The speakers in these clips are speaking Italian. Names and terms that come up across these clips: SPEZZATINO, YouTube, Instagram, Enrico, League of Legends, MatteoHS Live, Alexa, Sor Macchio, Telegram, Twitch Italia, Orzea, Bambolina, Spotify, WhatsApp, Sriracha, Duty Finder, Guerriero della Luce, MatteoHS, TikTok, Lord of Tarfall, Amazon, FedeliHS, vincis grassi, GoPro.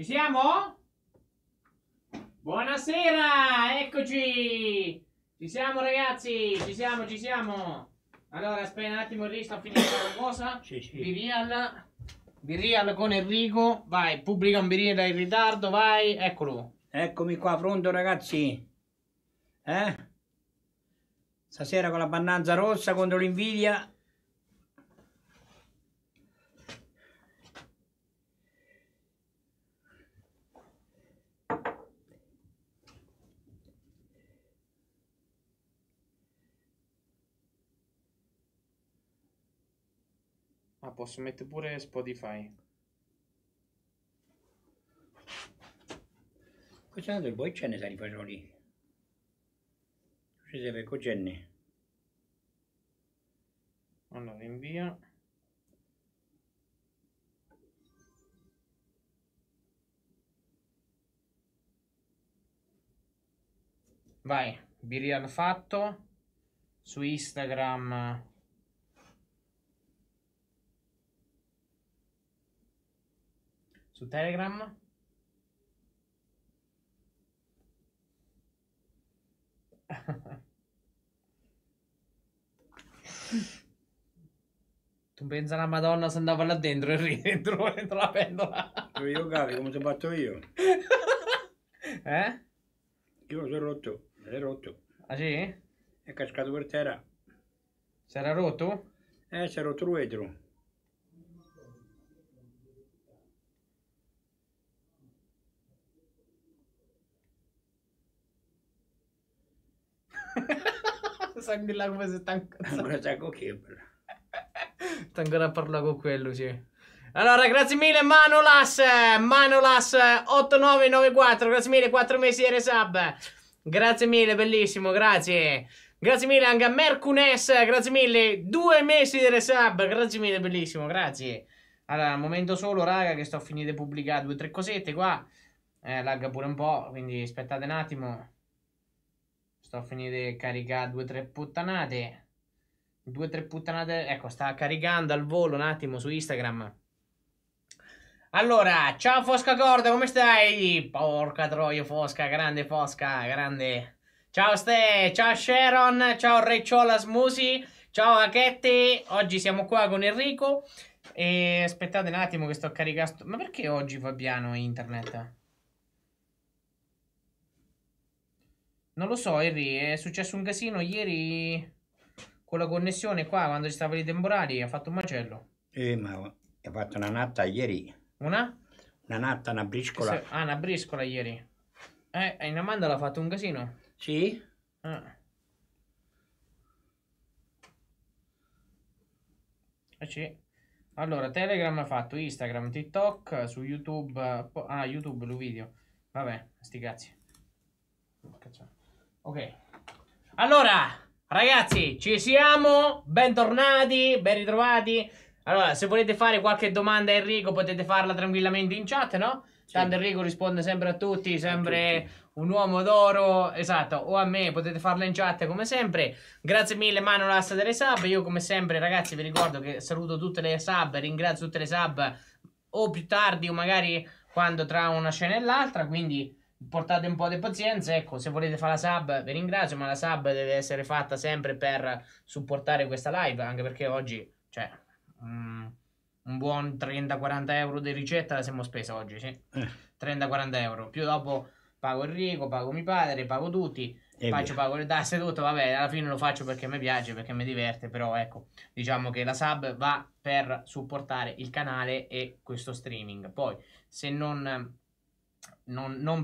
Ci siamo? Buonasera, eccoci. Ci siamo ragazzi, ci siamo. Allora aspetta un attimo lì, sto finendo la cosa. Birial con Enrico, vai, pubblica un Birial in ritardo, vai, eccolo. Eccomi qua, pronto ragazzi. Stasera con la bannanza rossa contro l'invidia. Posso mettere pure Spotify. Cosa è poi c'è ne sai faccio lì? Ci serve cogenne. Allora invia. Vai, Birial fatto su Instagram. Su Telegram. Tu pensa alla Madonna se andava là dentro e rientro dentro la pendola. Io capi come sono fatto io. Eh? Io sono rotto, l'hai rotto. Ah sì? È cascato per terra. S'era rotto? Si è rotto l'uetro. Sta là come se sta ancora a parlare con quello, sì. Allora, grazie mille Manolas 8994, grazie mille, 4 mesi di resub. Grazie mille, bellissimo, grazie. Grazie mille anche a Mercunes, grazie mille, 2 mesi di resub, grazie mille, bellissimo, grazie. Allora, un momento solo, raga, che sto a finire di pubblicare 2 o 3 cosette qua. Lagga pure un po', quindi aspettate un attimo. Sto a finire di caricare 2 o 3 puttanate. 2 o 3 puttanate. Ecco, sta caricando al volo un attimo su Instagram. Allora, ciao Fosca Corda, come stai? Porca troia Fosca, grande. Ciao Ste, ciao Sharon, ciao Recciola Smusi, ciao Achetti. Oggi siamo qua con Enrico. E aspettate un attimo che sto caricando. Ma perché oggi Fabiano internet? Non lo so, Henry, è successo un casino ieri con la connessione qua, quando ci stava lì temporali, ha fatto un macello. Ma ha fatto una natta ieri. Una? Una natta, una briscola. Ah, una briscola ieri. In Amanda l'ha fatto un casino. Sì? Sì. Allora, Telegram ha fatto, Instagram, TikTok, su YouTube... Ah, YouTube, lo video. Vabbè, sti cazzi. Cazzo. Ok, allora ragazzi ci siamo, bentornati, ben ritrovati. Allora se volete fare qualche domanda a Enrico potete farla tranquillamente in chat, no? Sì. Tanto Enrico risponde sempre a tutti, sempre a tutti. Un uomo d'oro, esatto, o a me, potete farla in chat come sempre. Grazie mille Manolas delle sub, io come sempre ragazzi vi ricordo che saluto tutte le sub, ringrazio tutte le sub o più tardi o magari quando tra una scena e l'altra, quindi... portate un po' di pazienza, ecco, se volete fare la sub vi ringrazio, ma la sub deve essere fatta sempre per supportare questa live, anche perché oggi, cioè, un buon 30-40 euro di ricetta la siamo spesa oggi, sì, 30-40 euro, più dopo pago Enrico, pago mio padre, pago tutti, pago le tasse, tutto, vabbè, alla fine lo faccio perché mi piace, perché mi diverte, però ecco, diciamo che la sub va per supportare il canale e questo streaming, poi se non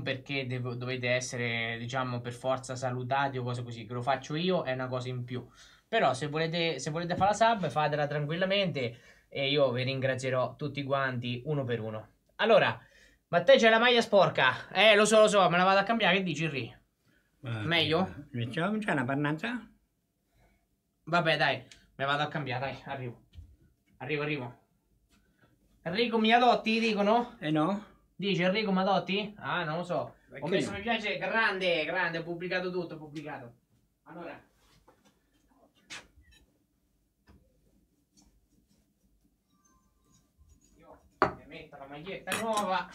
perché dovete essere, diciamo, per forza salutati o cose così, che lo faccio io è una cosa in più, però se volete fare la sub fatela tranquillamente e io vi ringrazierò tutti quanti uno per uno. Allora, ma te c'è la maglia sporca? Lo so, me la vado a cambiare, che dici Ri? Meglio? Non c'è una pannanza? Vabbè dai, me la vado a cambiare, dai, arrivo. Enrico mi adotti, dicono? No? Dice Enrico Madotti? Ah, non lo so. Perché ho messo mi piace, grande, ho pubblicato tutto, Allora. Io metto la maglietta nuova.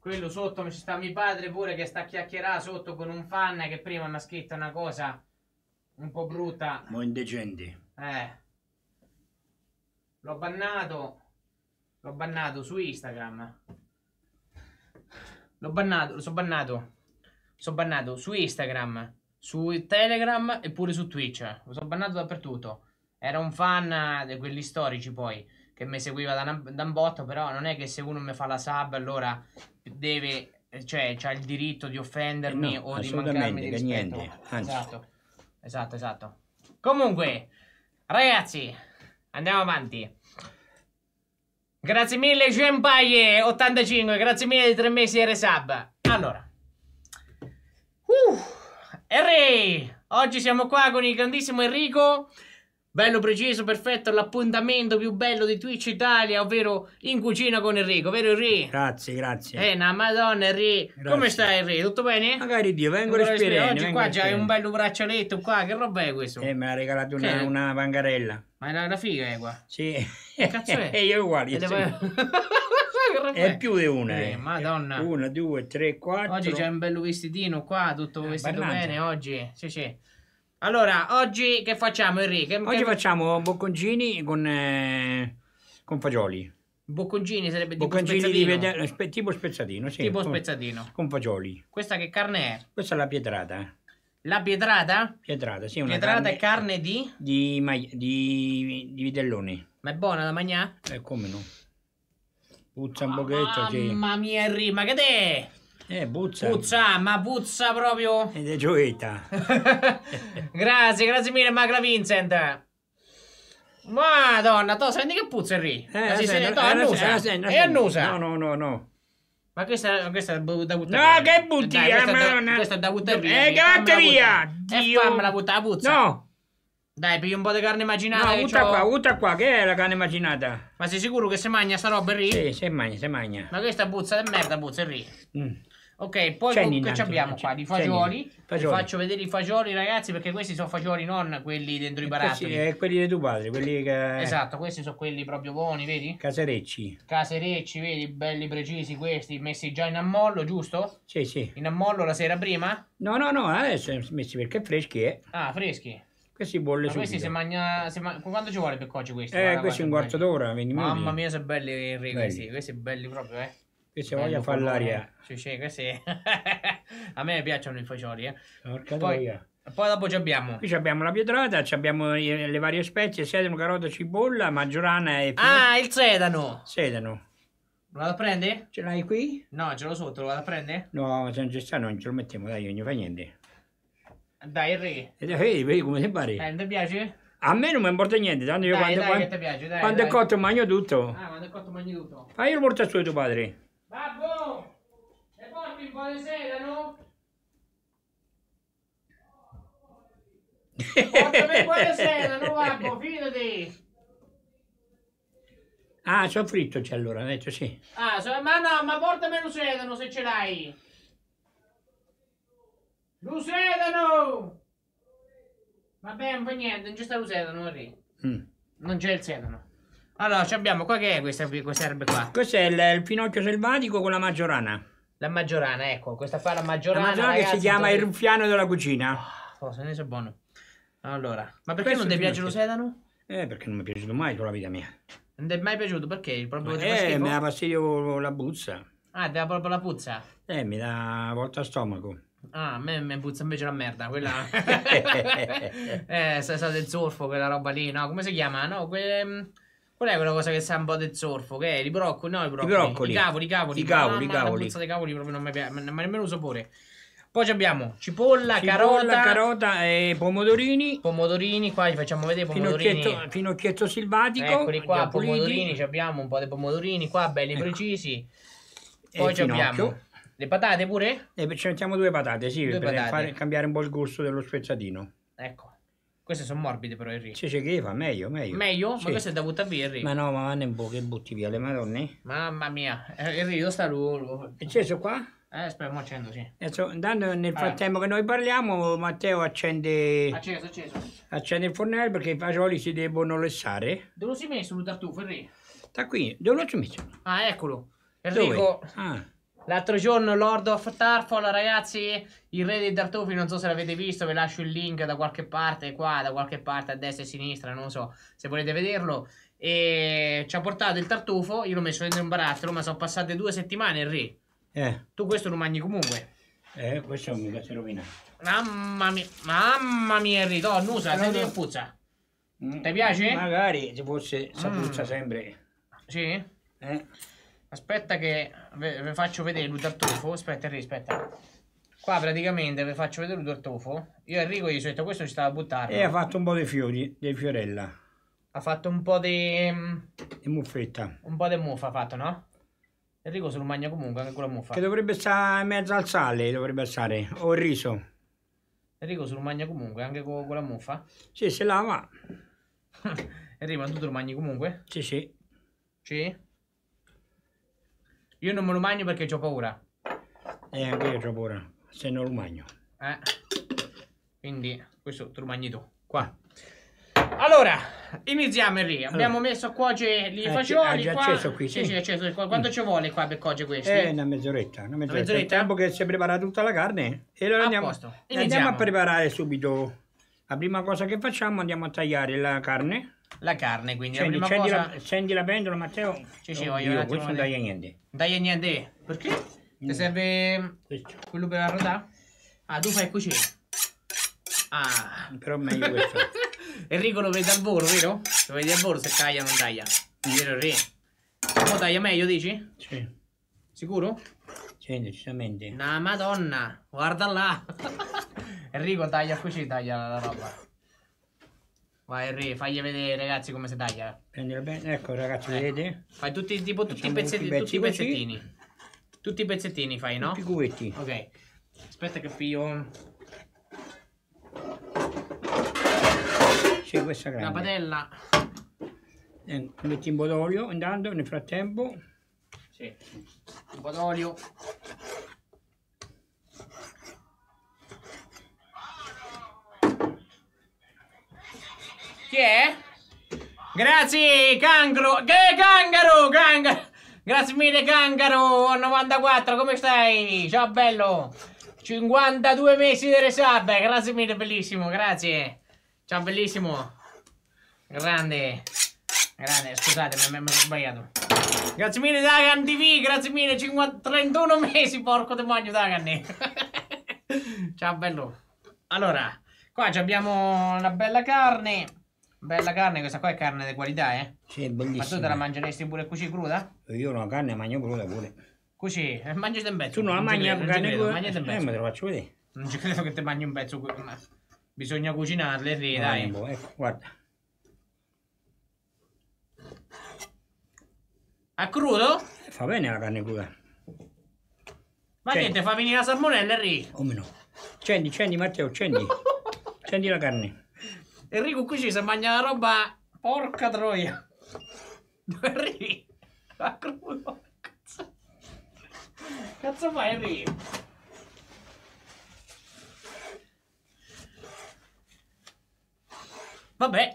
Quello sotto ci sta mio padre pure che sta a chiacchierare sotto con un fan che prima mi ha scritto una cosa un po' brutta. Mo' indecenti. L'ho bannato. L'ho bannato su Instagram. L'ho bannato, lo so bannato. Sono bannato su Instagram, su Telegram e pure su Twitch. Lo so bannato dappertutto. Era un fan di quelli storici poi, che mi seguiva da un botto, però non è che se uno mi fa la sub allora deve, cioè, c'ha il diritto di offendermi o di mancarmi di rispetto. Niente. Esatto, esatto, esatto. Comunque, ragazzi, andiamo avanti. Grazie mille, Genpaie 85, grazie mille di 3 mesi di resub. Allora, oggi siamo qua con il grandissimo Enrico. Bello preciso, perfetto, l'appuntamento più bello di Twitch Italia, ovvero in cucina con Enrico, vero Enrico? Grazie, grazie. No, madonna Enrico, come stai Enrico? Tutto bene? Magari Dio, vengo a respirare. Oggi qua c'hai un bello braccialetto qua, che roba è questo? Mi ha regalato una pancarella. Ma è una figa qua? Sì. Che cazzo è? E io uguale. È più di una, madonna. 1, 2, 3, 4. Oggi c'è un bello vestitino qua, tutto vestito bene oggi. Sì, sì. Allora, oggi che facciamo Enrico? Oggi facciamo bocconcini con fagioli. Bocconcini sarebbe tipo spezzatino? Tipo spezzatino, sì. Tipo spezzatino. Con fagioli. Questa che carne è? Questa è la pietrata. La pietrata? Pietrata, sì. Una pietrata e carne di? Di vitellone. Ma è buona da mangiare? Come no? Puzza un pochetto, sì. Mamma mia Enrico, ma che te? Puzza. Puzza, ma puzza proprio. Ed è gioietta. Grazie, grazie mille Magra Vincent. Madonna, tu senti che puzza Enrico? È annusa. No. Ma questa è da buttare. No, che butti? Questa è da buttare via. Che batteria! E fammela buttare la puzza. No. Dai, pigli un po' di carne macinata. No, butta qua, che è la carne macinata? Ma sei sicuro che si mangia sta roba Enrico? Sì, si mangia. Ma questa puzza di merda puzza Enrico. Ok, poi che abbiamo qua? I fagioli. Vi faccio vedere i fagioli, ragazzi, perché questi sono fagioli, non quelli dentro i barattoli. Quelli dei tuoi padri, quelli che... Esatto, questi sono quelli proprio buoni, vedi? Caserecci. Caserecci, vedi, belli precisi questi, messi già in ammollo, giusto? Sì, sì. In ammollo la sera prima? No, adesso messi perché freschi, Ah, freschi. Questi bolle subito. Ma questi si mangia... Quanto ci vuole per cuocere questi? Questi un quarto d'ora, 20 minuti. Mamma mia, sono belli, questi belli proprio, Questi voglio fare l'aria. Sì, questi... A me piacciono i fagioli, Poi dopo ci abbiamo... Qui abbiamo la pietrata, abbiamo le varie spezie, sedano, carota, cipolla, maggiorana e... Ah, il sedano! Sedano. Lo vado a prendere? Ce l'hai qui? No, ce l'ho sotto, lo vado a prendere? No, se non ci sta non ce lo mettiamo, dai, non fa niente. Dai, Enrico. Vedi come ti pare? Ti piace? A me non mi importa niente, tanto io quando è cotto mangio tutto. Ah, quando è cotto mangio tutto. Io lo porto su di tuo padre. Babbo, le porti un po' di sedano? Portami un po' di sedano, babbo, fidati. Ah, c'ho fritto c'è allora, detto sì. Ah, ma portami un sedano se ce l'hai. Lusedano! Vabbè, non fa niente, non c'è sta lusedano, non c'è il sedano. Allora, abbiamo qua che è questa erba qua? Questo è il pinocchio selvatico con la maggiorana. La maggiorana, ecco, questa qua è la maggiorana. La maggiorana, ragazzi, che si chiama il ruffiano della cucina. Se ne so buono. Allora, ma perché non ti piace lo sedano? Perché non mi è piaciuto mai tutta la vita mia. Non ti è mai piaciuto? Perché? Proprio mi dà fastidio la puzza. Ah, ti dà proprio la puzza? Mi dà volta a stomaco. Ah, a me puzza invece la merda, quella... sa del zolfo, quella roba lì, no? Come si chiama? No, qual è quella cosa che sa un po' del zolfo? Che è? I broccoli? No, i broccoli. I cavoli. La puzza dei cavoli proprio non mi piace, ma nemmeno uso pure. Poi abbiamo cipolla, carota e pomodorini. Pomodorini, qua li facciamo vedere, pomodorini. Finocchietto selvatico. Eccoli qua, pomodorini, abbiamo un po' di pomodorini qua, belli precisi. Poi abbiamo... Le patate pure? E ci mettiamo 2 patate, sì, per cambiare un po' il gusto dello spezzatino. Ecco. Queste sono morbide però, Enrico. Sì, che fa, meglio. Meglio? Sì. Ma queste è da buttare via, Enrico. Ma no, ma vanno un po' che butti via le madonne. Mamma mia. Enrico, sta lungo. E c'è qua? Aspetta, mo accendo, sì. Intanto nel frattempo che noi parliamo, Matteo accende... Acceso. Accende il fornello perché i fagioli si devono lessare. Dove lo si messo il tartufo, Enrico? Sta qui. Dove lo si messo? Ah, eccolo. Enrico... L'altro giorno Lord of Tarfall, ragazzi, il re dei tartufi, non so se l'avete visto, ve lascio il link da qualche parte qua, da qualche parte a destra e a sinistra, non so se volete vederlo. E ci ha portato il tartufo, io l'ho messo dentro un barattolo, ma sono passate 2 settimane, Enrico. Tu questo lo mangi comunque. Questo mi piace rovinare. Mamma mia, Enrico, oh, non usa, non ti puzza. Ti piace? Magari ci fosse, sapuzza sempre. Sì? Aspetta che vi faccio vedere il tartufo. Aspetta, Enrico, aspetta. Qua praticamente vi faccio vedere il tartufo. Io a Enrico gli ho detto questo ci stava a buttare. E ha fatto un po' di fiori, di fiorella. Ha fatto un po' di muffetta. Un po' di muffa ha fatto, no? Enrico se lo mangia comunque anche quella muffa. Che dovrebbe stare in mezzo al sale, dovrebbe stare. O il riso. Enrico se lo mangia comunque anche con quella muffa? Sì, se lava. Enrico, ma tu te lo mangi comunque? Sì, sì. Sì? Io non me lo mangio perché ho paura. Anche io ho paura, se non lo mangio. Quindi questo te lo mangi tu. Qua. Allora, iniziamo Enrico. Abbiamo messo a cuocere i fagioli. È già acceso qui, sì. Sì, acceso. Quanto ci vuole qua per cuocere questi? Una mezz'oretta. Una mezz'oretta. Il tempo che si prepara tutta la carne. E allora andiamo a preparare subito. La prima cosa che facciamo, andiamo a tagliare la carne. La carne, quindi scendi la pentola, Matteo. Sì, voglio io, questo non taglia niente. Taglia niente? Perché? Ti serve quello per arrotare? Ah, tu fai cucire. Ah, però meglio questo. Enrico lo vede al volo, vero? Lo vedi al volo se taglia o non taglia. Vero Enrico? Mo taglia meglio, dici? Sì. Sicuro? Sì, decisamente. No, madonna, guarda là. Enrico taglia così, taglia la roba. Vai Enrico, fagli vedere ragazzi come si taglia. Prendilo bene, ecco ragazzi, vedete? Fai tutti, tipo, tutti i pezzettini, tutti i pezzettini. Tutti i pezzettini fai, no? Tutti i cubetti. Ok. Aspetta che pio... questa grande. La padella. Metti un po' d'olio intanto, nel frattempo. Sì. Un po' d'olio. Chi è? Grazie Cancro! Che Cangaro! Cangaro! Grazie mille Cangaro! 94, come stai? Ciao bello! 52 mesi di resub! Grazie mille, bellissimo, grazie! Ciao bellissimo, grande, grande, scusate mi sono sbagliato. Grazie mille Dagan TV, grazie mille, 31 mesi, porco demonio Dagan. Ciao bello. Allora, qua abbiamo una bella carne, questa qua è carne di qualità Sì, bellissima. Ma tu te la mangeresti pure così cruda? Io la carne mangio cruda pure. Così, mangiate un pezzo. Tu non la mangi carne cruda? Mangiate un pezzo. Ma te lo faccio vedere. Non ci credo che te mangi un pezzo qui. Bisogna cucinarle, dai. Ecco, guarda. A crudo? Fa bene la carne cruda. Ma niente, fa venire la salmonella, Enrico. Come no? Scendi, Matteo, scendi. Scendi la carne. Enrico qui ci si mangia la roba... Porca troia. Enrico, a crudo. Cazzo fai, Enrico? Vabbè,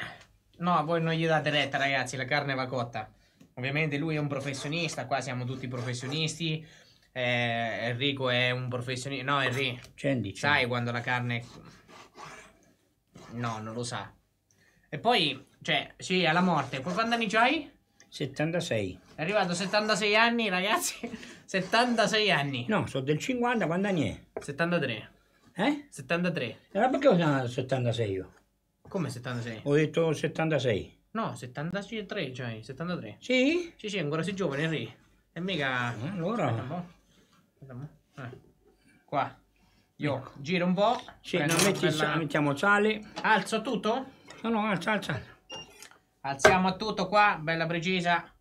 no, voi non gli date retta ragazzi, la carne va cotta. Ovviamente lui è un professionista, qua siamo tutti professionisti. Enrico è un professionista. No, Enrico, sai quando la carne... No, non lo sa. E poi, cioè, sì, alla morte. Quanti anni c'hai? 76. È arrivato 76 anni, ragazzi. 76 anni. No, sono del 50, quanti anni è? 73. 73. Allora perché ho chiamato 76 io? Come 76? Ho detto 76. No, 73, cioè 73. Sì? Sì, ancora sei giovane, Enrico. E mica... Allora... Aspetta un po'. Qua. Io giro un po'. Sì, no, mettiamo sale. Alzo tutto? No, alza. Alziamo tutto qua, bella precisa.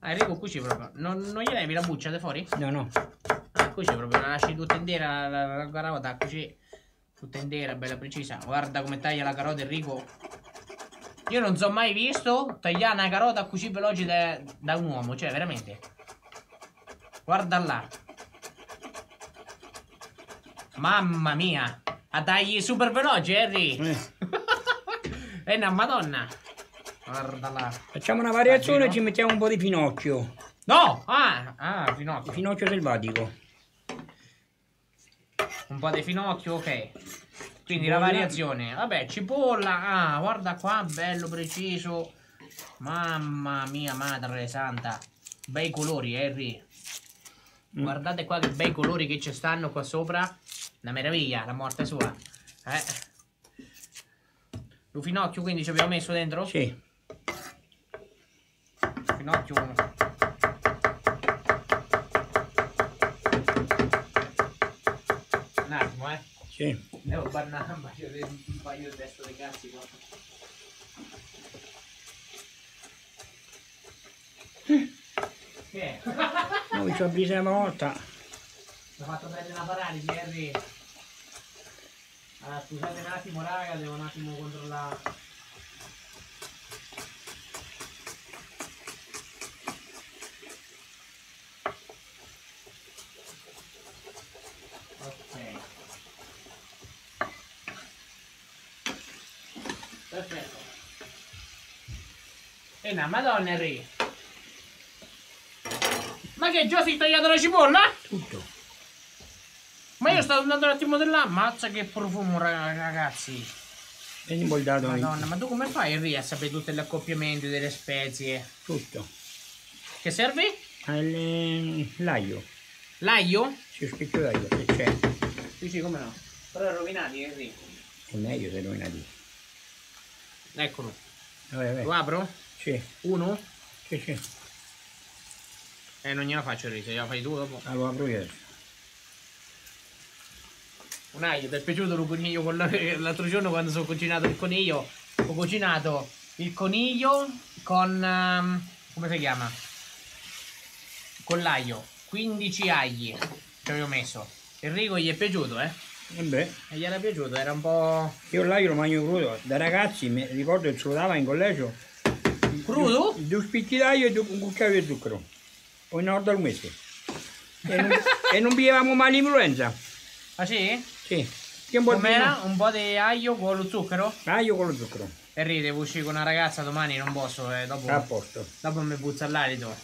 Enrico, qui c'è proprio... Non gli levi la buccia da fuori? No. Qui c'è proprio, la lasci tutta intera, la carota, così... Tutta intera, bella precisa. Guarda come taglia la carota Enrico. Io non so mai visto tagliare una carota così veloce da un uomo. Cioè, veramente. Guarda là. Mamma mia. A tagli super veloci, Enrico. È una madonna. Guarda là. Facciamo una variazione e ci mettiamo un po' di finocchio. No! Finocchio. Finocchio selvatico. Un po' di finocchio, ok. Quindi cipolla. La variazione. Vabbè, cipolla. Ah, guarda qua, bello preciso. Mamma mia, madre santa. Bei colori, Harry. Guardate qua che bei colori che ci stanno qua sopra. Una meraviglia, la morte sua. Lo finocchio quindi ci abbiamo messo dentro? Sì. Finocchio. Un attimo, eh. Sì. Devo fare un paio di testa dei cazzi qua. Che è? Noi ci avvisiamo una volta. Mi ha fatto prendere una paralisi, Henry. Ah, scusate un attimo raga, devo un attimo controllare. Ok. Perfetto. E una madonna Henry. Ma che già si è tagliata la cipolla? Tutto. Ma io stavo andando un attimo di là, ammazza che profumo ragazzi. E un po' il dado. Madonna, ma tu come fai Henry a sapere tutto l'accoppiamento delle spezie? Tutto. Che serve? L'aglio. L'aglio? C'è scritto l'aglio, che c'è? Sì, come no? Però è rovinati Henry. È meglio se è rovinati. Eccolo. Vabbè. Lo apro? Sì. Uno? Sì. Non gliela faccio Henry, se gliela fai tu dopo. Ah, lo apro io. Un aglio, ti è piaciuto il coniglio con l'altro giorno quando sono cucinato il coniglio? Ho cucinato il coniglio con... come si chiama? Con l'aglio. 15 agli ci avevo messo. Enrico gli è piaciuto, eh? E beh. E gli era piaciuto, era un po'... Io l'aglio lo mangio crudo. Da ragazzi, mi ricordo che ce lo dava in collegio. Crudo? Due spicchi d'aglio e un cucchiaio di zucchero. Ogni volta lo messo. E non bevevamo mai l'influenza. Ah sì? Sì, com'era? Un po' di aglio con lo zucchero? Aglio con lo zucchero. Henry, devo uscire con una ragazza domani, non posso, dopo... A posto. Dopo mi puzza l'alito.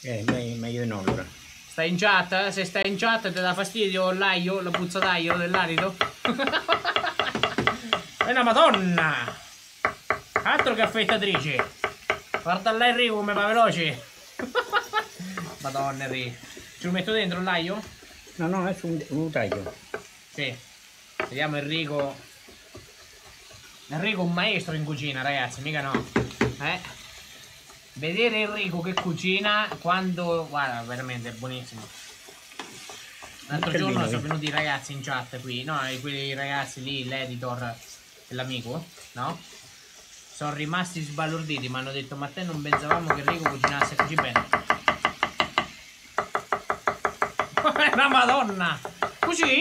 Meglio no allora. Stai in chat? Se stai in chat ti dà fastidio l'aglio, la puzza d'aglio dell'alito? È una madonna! Altro che affettatrice! Guarda là Henry come va veloce! Madonna Henry! Ci lo metto dentro l'aglio? No, adesso lo taglio. Sì. Vediamo Enrico. Enrico è un maestro in cucina, ragazzi, mica no. Vedere Enrico che cucina quando. Guarda, veramente è buonissimo. L'altro giorno sono venuti i ragazzi in chat qui, no? Quei ragazzi lì, l'editor e l'amico, no? Sono rimasti sbalorditi, mi hanno detto, ma te non pensavamo che Enrico cucinasse così bene. La madonna! Così?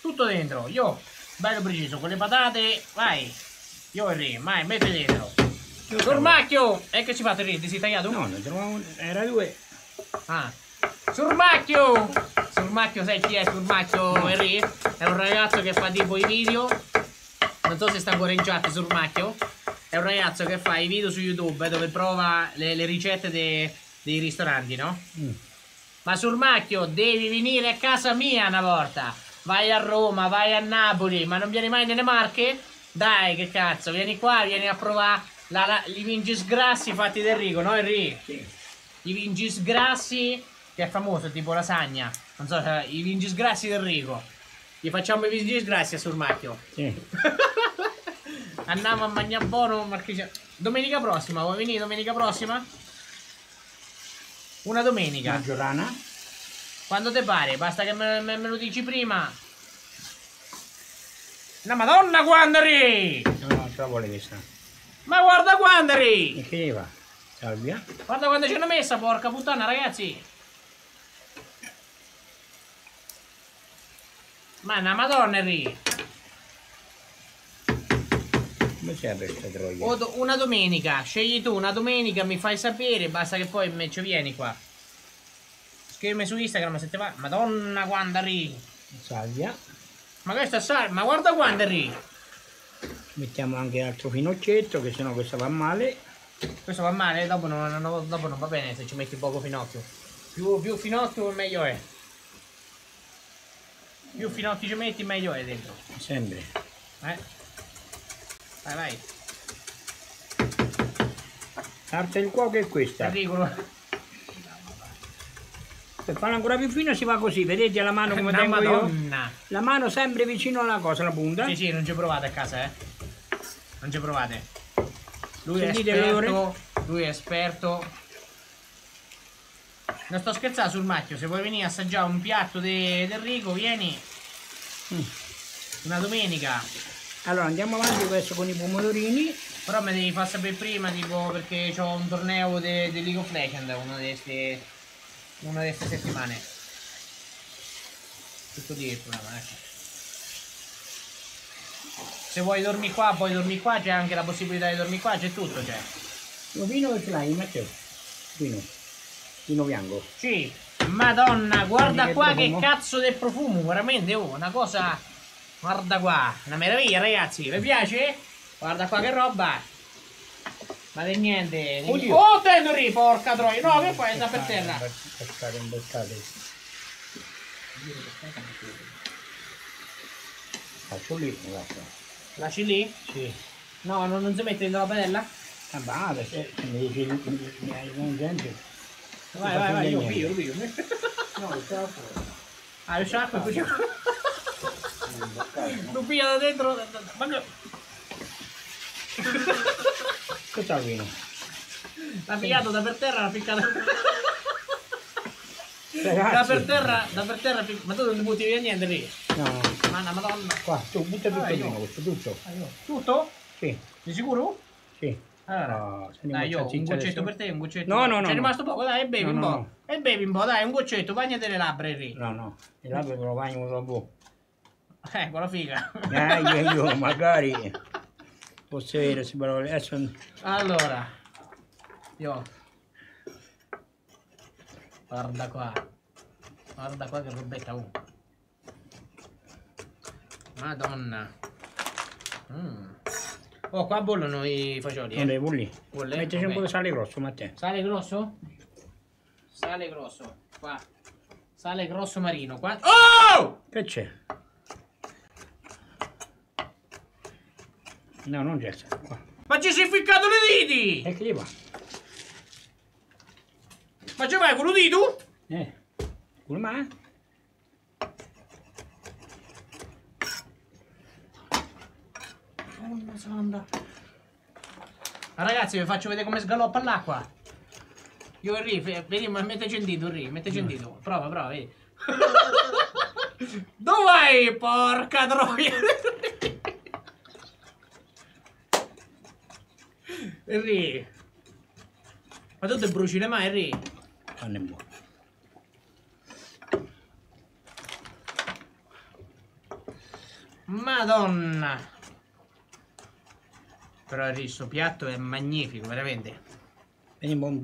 Tutto dentro, io bello preciso con le patate, vai io Henry, vai, metti dentro Sor Macchio, e che ci fate Henry? Ti sei tagliato? No, era due. Ah, Sor Macchio. Sor Macchio, sai chi è Sor Macchio Henry? È un ragazzo che fa tipo i video, non so se sta ancora in chat Sor Macchio, è un ragazzo che fa i video su YouTube dove prova le ricette dei ristoranti, no? Ma Sor Macchio devi venire a casa mia una volta. Vai a Roma, vai a Napoli, ma non vieni mai nelle Marche? Dai, che cazzo, vieni qua, vieni a provare i vincis grassi fatti da Enrico, no Henry? Sì. I vincis grassi, che è famoso, tipo lasagna, non so, i vincis grassi da Enrico. Gli facciamo i vincis grassi a Sor Macchio. Sì. Andiamo a mangiare buono, marchigiano. Domenica prossima, vuoi venire domenica prossima? Una domenica. Maggiorana? Quando te pare, basta che me lo dici prima. La madonna Henry! No, non ce la vuole questa. Ma guarda Henry! E che va? Salvia. Guarda quando ci hanno messa, porca puttana, ragazzi! Ma la madonna Henry! Come c'è questa troia? Una domenica, scegli tu una domenica, mi fai sapere, basta che poi ci vieni qua. Scrivimi su Instagram se te va. Madonna Henry. Salvia. Ma questa salvia. Ma guarda Henry. Mettiamo anche altro finocchietto che sennò questa va male. Questo va male, dopo non va bene se ci metti poco finocchio. Più finocchio meglio è. Più finocchi ci metti meglio è dentro. Sempre. Vai, vai. Parte il cuoco è questa. Ridicolo. Per farlo ancora più fino si va così, vedete la mano come tengo io? La mano sempre vicino alla cosa, la punta. Sì, sì, non ci provate a casa, eh. Non ci provate. Lui è esperto. Non sto scherzando sul Macchio, se vuoi venire a assaggiare un piatto di Enrico, vieni. Una domenica. Allora andiamo avanti adesso con i pomodorini. Però me devi far sapere prima, tipo, perché c'ho un torneo di League of Legends, una di queste settimane. Tutto dietro, se vuoi dormire qua, puoi dormire qua, c'è anche la possibilità di dormire qua, c'è tutto, c'è. Lo vino che ce l'hai, Matteo? Vino bianco. Sì, madonna, guarda qua che cazzo del profumo, veramente, oh, una cosa, guarda qua, una meraviglia ragazzi, vi piace? Guarda qua che roba. Ma di niente, oddio. Oh, Tenri, porca troia, no, che fai? Sta per terra. Faccio lì, guarda. Lasci lì? Sì. No, non si mette dentro la padella? Ah, va, perché mi dici, mi hai gente. Vai, io lo piglio. No, lo stava fuori. Ah, lo sciacqua e poi c'è. Lo piglia da dentro, Cos'è il vino? L'ha pigliato da per terra, l'ha piccato. Da per terra. Ma tu non ti butti via niente lì? No. Madonna. Qua, tu butta tutto il vino, questo, tutto. Tutto? Sì. Sei sicuro? Sì. Allora, dai, io un goccetto per te, un goccetto. No. C'è rimasto poco, dai, e bevi un po', dai, un goccetto, bagnate le labbra, Enrico. No, le labbra te lo bagno dopo. Con la figa. Io, magari. Allora, io guarda qua che robetta, madonna. Oh, qua bollono i fagioli, eh? Metteci un po' di sale grosso, Matteo. Sale grosso qua, sale grosso marino qua. Oh, che c'è? No, non c'è qua. Ma ci sei ficcato le diti! E che gli va? Ma ci vai con un dito? Con me? Madonna santa. Ma ragazzi, vi faccio vedere come sgaloppa l'acqua. Io, Enrico, vedi, ma metteci il dito, Enrico, metteci il dito. Prova, vedi. Dove vai, porca troia? Enrico, ma tu ti bruci le mani, Enrico? Non è buono. Madonna. Però Enrico, questo piatto è magnifico, veramente. Vedi un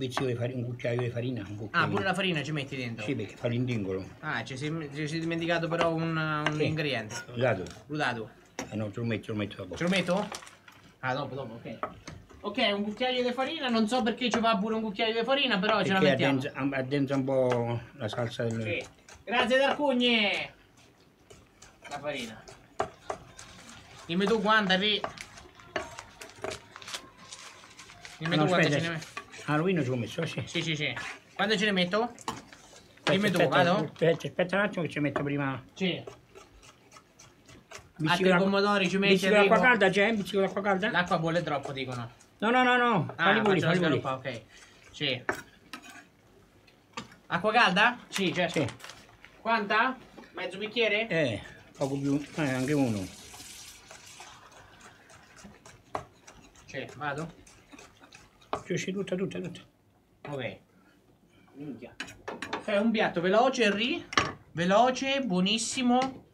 cucchiaio di farina. Ah, pure la farina ci metti dentro? Sì, perché fa l'indingolo. Ah, ci sei dimenticato però un ingrediente. Rudato. No, ce lo metto dopo. Ce lo metto? Ah, dopo, ok. Ok, un cucchiaio di farina, non so perché ci va pure un cucchiaio di farina, però perché ce la mettiamo. Addensa un po' la salsa del... Sì. Grazie D'Arcugne! La farina. Dimmi tu quanta, Enrico. Dimmi tu quanta ce ne metto. Ah, lui non ci ho messo, sì. Sì. Quando ce ne metto? Aspetta un attimo che ci metto prima. Sì. Anche i pomodori ci metti, Enrico. L'acqua calda c'è? L'acqua calda? L'acqua bolle troppo, dicono. No. Falli pulire. Ok. Sì. Acqua calda? Sì, certo. Sì. Quanta? Mezzo bicchiere? Poco più. Anche uno. Sì, vado? Sì, tutta. Ok. Minchia. È un piatto veloce, Enrico. Veloce, buonissimo.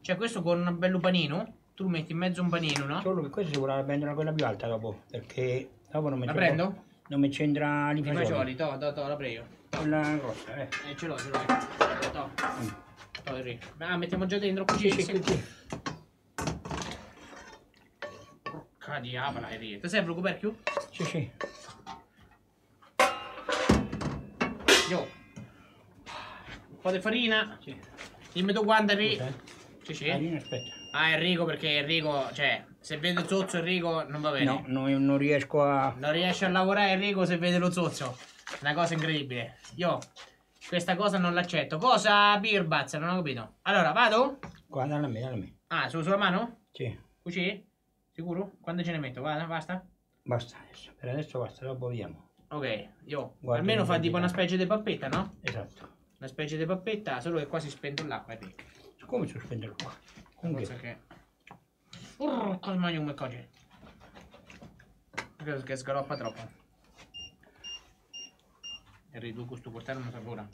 Cioè questo con un bello panino. Tu metti in mezzo un panino, no? Solo che questo ci vuole prendere quella più alta dopo, perché dopo non mi c'entra. La prendo? Non mi c'entra i fagioli. To, la prego. Quella grossa, eh. Ce l'ho. To. Ah, mettiamo già dentro così. Sì. Porca diavola, Enrico. Ti serve un coperchio? Sì. Yo. Un po' di farina. Sì. Dimmi tu quando Enrico. Sì, sì. Farina, aspetta. Ah, Enrico, perché Enrico, cioè, se vede il zozzo Enrico non va bene. No, non riesco a... Non riesce a lavorare Enrico se vede lo zozzo. Una cosa incredibile. Io questa cosa non l'accetto. Cosa, Birbaz? Non ho capito. Allora, vado? Guarda, dalla me. Ah, solo sulla mano? Sì. Cucì? Sicuro? Quando ce ne metto? Guarda, basta? Basta adesso. Per adesso basta, dopo vediamo. Ok, io. Guarda, almeno fa tipo una specie di pappetta, no? Esatto. Una specie di pappetta, solo che qua si spende l'acqua. Come si spende l'acqua? Forse che... cosa mangio come cose? Credo che sgaloppa troppo. E riduco questo portare una sapore.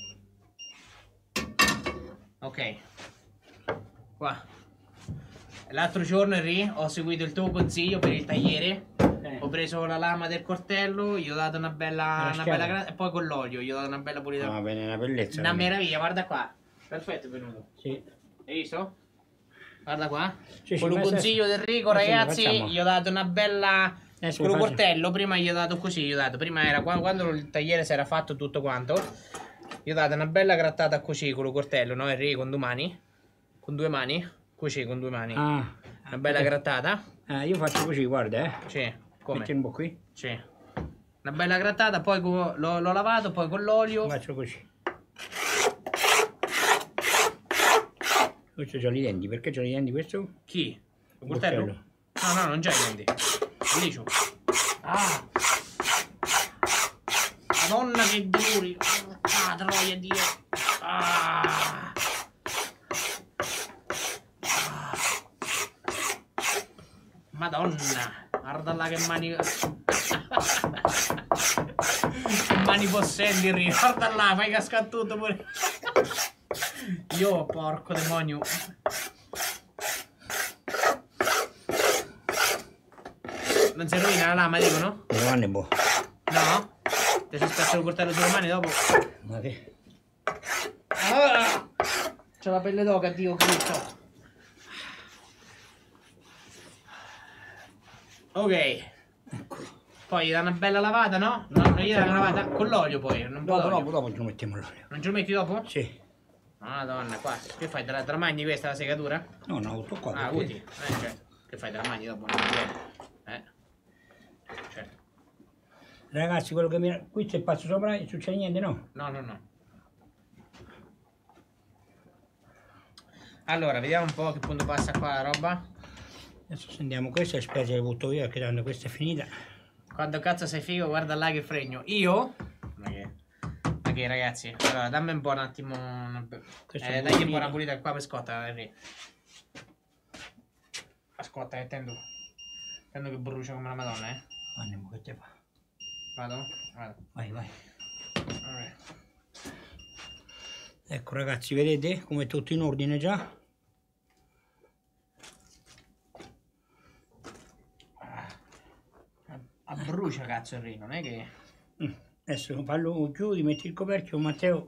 Ok. Qua. L'altro giorno, Henry, ho seguito il tuo consiglio per il tagliere. Ho preso la lama del coltello, gli ho dato una bella e poi con l'olio gli ho dato una bella pulita. Va bene, una bellezza. Una meraviglia, guarda qua. Perfetto, è venuto. Sì. Hai visto? Guarda qua. Sì, con il consiglio del Enrico, ragazzi, gli ho dato una bella... Con il coltello, prima gli ho dato così, gli ho dato. Prima era quando il tagliere si era fatto tutto quanto. Gli ho dato una bella grattata così con il coltello, no, Enrico, con due mani. Con due mani. Così, con due mani. Ah. Una bella grattata. Ah, io faccio così, guarda, Sì. Come? Metti un po' qui. Sì. Una bella grattata, poi l'ho lavato, poi con l'olio. Faccio così. Questo c'ha i denti, perché c'ha i denti questo? Chi? Il coltello? No, non c'ha i denti. Licio. Ah! Madonna che duri! Ah, troia Dio! Ah! Ah. Madonna! Guarda là che mani... mani possenti, Enrico! Guarda là, fai cascare tutto pure! Io, porco demonio. Non si rovina la lama, dicono? Le mani, boh. No? Ti si spezza il coltello sulle mani dopo? Ma che? Ah! C'ho la pelle d'oca, Dio Cristo. Ok. Poi gli dà una bella lavata, no? Non gli dà una lavata con l'olio poi. Dopo ce lo mettiamo l'olio. Non ce lo metti dopo? Sì. Madonna, qua, che fai? Te la mangi questa la segatura? No, no, sto qua. Ah, uti. Certo. Che fai? Te la mangi dopo? Certo. Ragazzi, quello che mi... Qui se passo sopra non succede niente, no? No. Allora, vediamo un po' a che punto passa qua la roba. Adesso scendiamo questa e specie le butto via, che tanto questa è finita. Quando cazzo sei figo, guarda là che fregno. Io... Ma che... Ok ragazzi, allora dammi un po' un attimo, dai un po' una pulita qua per scotta, Henry. Ascolta che tendo che brucia come la madonna, Andiamo, che te fa? Vado? Vai. Allora. Ecco ragazzi, vedete come è tutto in ordine già? Abbrucia cazzo Henry, non è che... Adesso fallo chiudi, metti il coperchio, Matteo.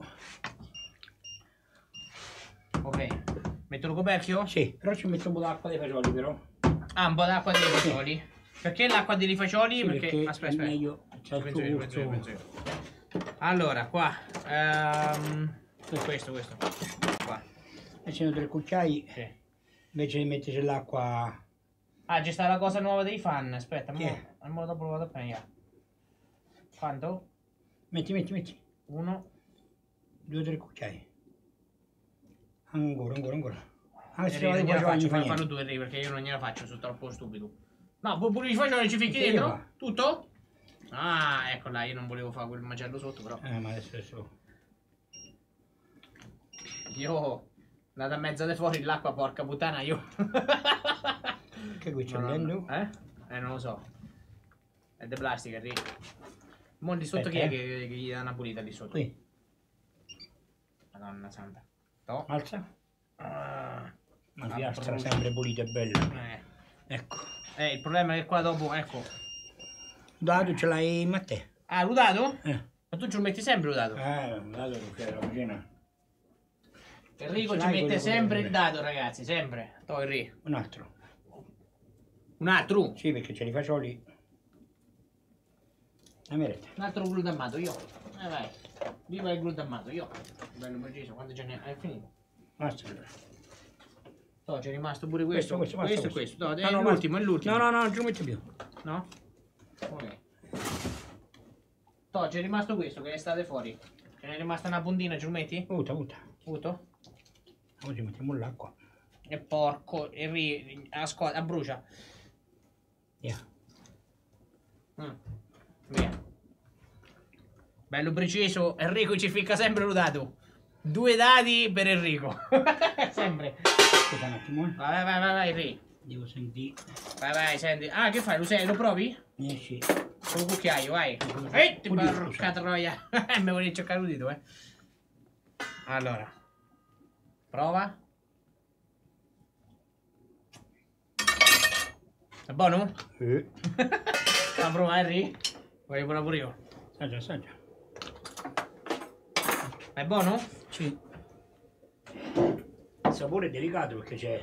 Ok, metto il coperchio? Sì, però ci metto un po' d'acqua dei fagioli però. Ah, un po' d'acqua dei fagioli? Sì. Perché l'acqua dei fagioli? Sì, perché... Aspetta, è meglio. Penso io. Allora, qua. Questo. Qua. Facendo tre cucchiai, sì. Invece di metterci l'acqua... Ah, c'è stata la cosa nuova dei fan, aspetta, mo dopo lo vado a prendere. Quanto? Metti. 1, 2, 3 cucchiai. Ancora. Fanno 2 perché io non gliela faccio, sono troppo stupido. No, pure i fagioli ci ficchi dentro? Fa. Tutto? Ah, ecco là, io non volevo fare quel macello sotto però. Ma adesso. Io andata a mezza di fuori l'acqua, porca puttana, io. Che qui c'è dentro? Non lo so. È di plastica, Enrico. Mo' di sotto aspetta, chi è che gli dà una pulita lì sotto? Qui. Madonna santa. No. Alza. Ma la piastra sempre pulita e bella. Ecco. Il problema è che qua dopo, ecco. L'udato ce l'hai Matteo. Ah, l'udato? Ma tu ce lo metti sempre l'udato? L'udato perché era la cucina. Enrico ci mette sempre il dado, ragazzi, sempre. Toh, Un altro? Sì, perché ce li faccio lì. Un altro glutamato io. E vai. Viva il glutammato, io. Bello preciso, quanto ce ne hai finito? No, c'è rimasto pure questo. Questo. No, no, è l'ultimo, No, non ci metto più. No? Ok. No, c'è rimasto questo che è stato fuori. Ce n'è rimasta una puntina, ci metti? Uto? Oggi mettiamo l'acqua. E porco, e abbrucia. Via. Bello preciso, Enrico ci ficca sempre un dato. 2 dadi per Enrico. Sempre. Aspetta un attimo. Vai, Enrico. Devo sentire. Vai, senti. Ah, che fai? Lo provi? Sì. Con un cucchiaio, vai. Ehi, ti porca troia. Mi volevi giocare un dito, eh. Allora. Prova. È buono? Sì. La prova, Enrico? Voglio provare pure io. Assaggia. È buono? Sì. Il sapore è delicato perché c'è...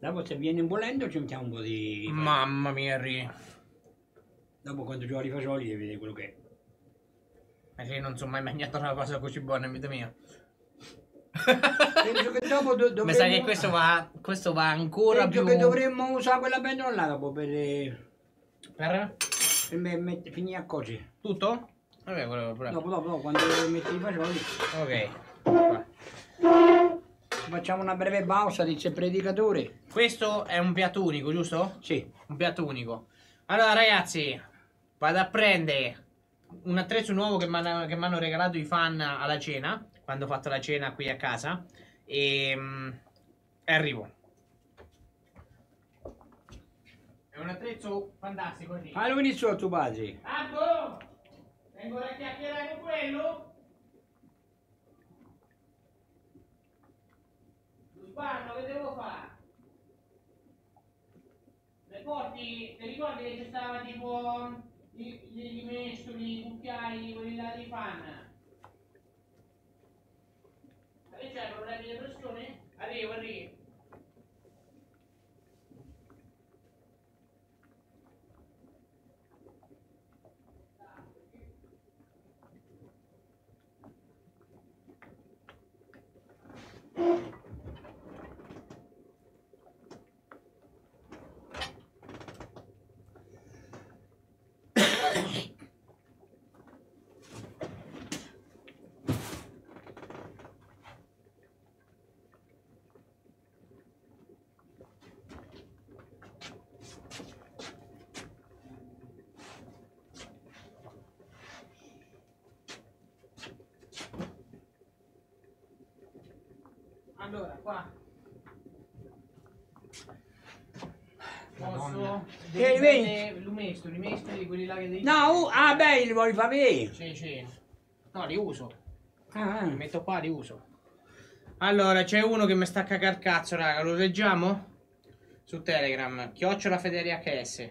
Dopo se viene imbollendo ci mettiamo un po' di... Mamma mia, Enrico. Dopo quando giochi i fagioli devi vedere quello che è. Ma che io non sono mai mangiato una cosa così buona in vita mia. Penso che dopo dovremmo... Mi sa che questo va ancora più... Penso che dovremmo usare quella pentola là dopo per... Per finire a cuocere. Tutto? Vabbè, dopo, quando metti i fagioli. Ok. Qua. Facciamo una breve pausa, dice il predicatore. Questo è un piatto unico, giusto? Sì. Un piatto unico. Allora ragazzi, vado a prendere un attrezzo nuovo che mi hanno regalato i fan alla cena, quando ho fatto la cena qui a casa. E arrivo. È un attrezzo fantastico. Allora inizio a tuo padre. Abbo! Vengo a chiacchierare con quello? Guarda, che devo fare? Le porti, ti ricordi che ci stava tipo gli rimestoli, i cucchiai, quelli là di panna? Ma che c'hai, problemi di pressione? Arrivo. Allora, qua posso l'umestoli, quelli là che devi... No, beh, li vuoi far vedere? Sì. No, li uso. Li metto qua, li uso. Allora, c'è uno che mi sta a cagare il cazzo, raga, lo leggiamo? Su Telegram, @FedeliHS.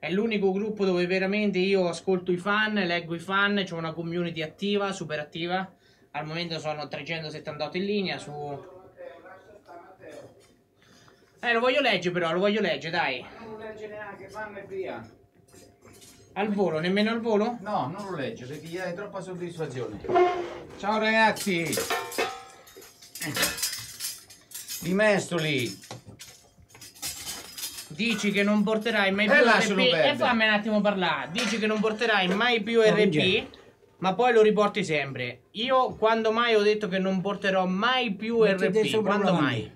È l'unico gruppo dove veramente io ascolto i fan, leggo i fan, c'è una community attiva, super attiva. Al momento sono 378 in linea su... lo voglio leggere però, dai. Ma non lo legge neanche, fammi via. Al volo, nemmeno al volo? No, non lo legge perché gli dai troppa soddisfazione. Ciao ragazzi! Rimestoli! Dici che non porterai mai più RP... fammi un attimo parlare. Dici che non porterai mai più RP... Ma poi lo riporti sempre. Io quando mai ho detto che non porterò mai più RP? Quando mai?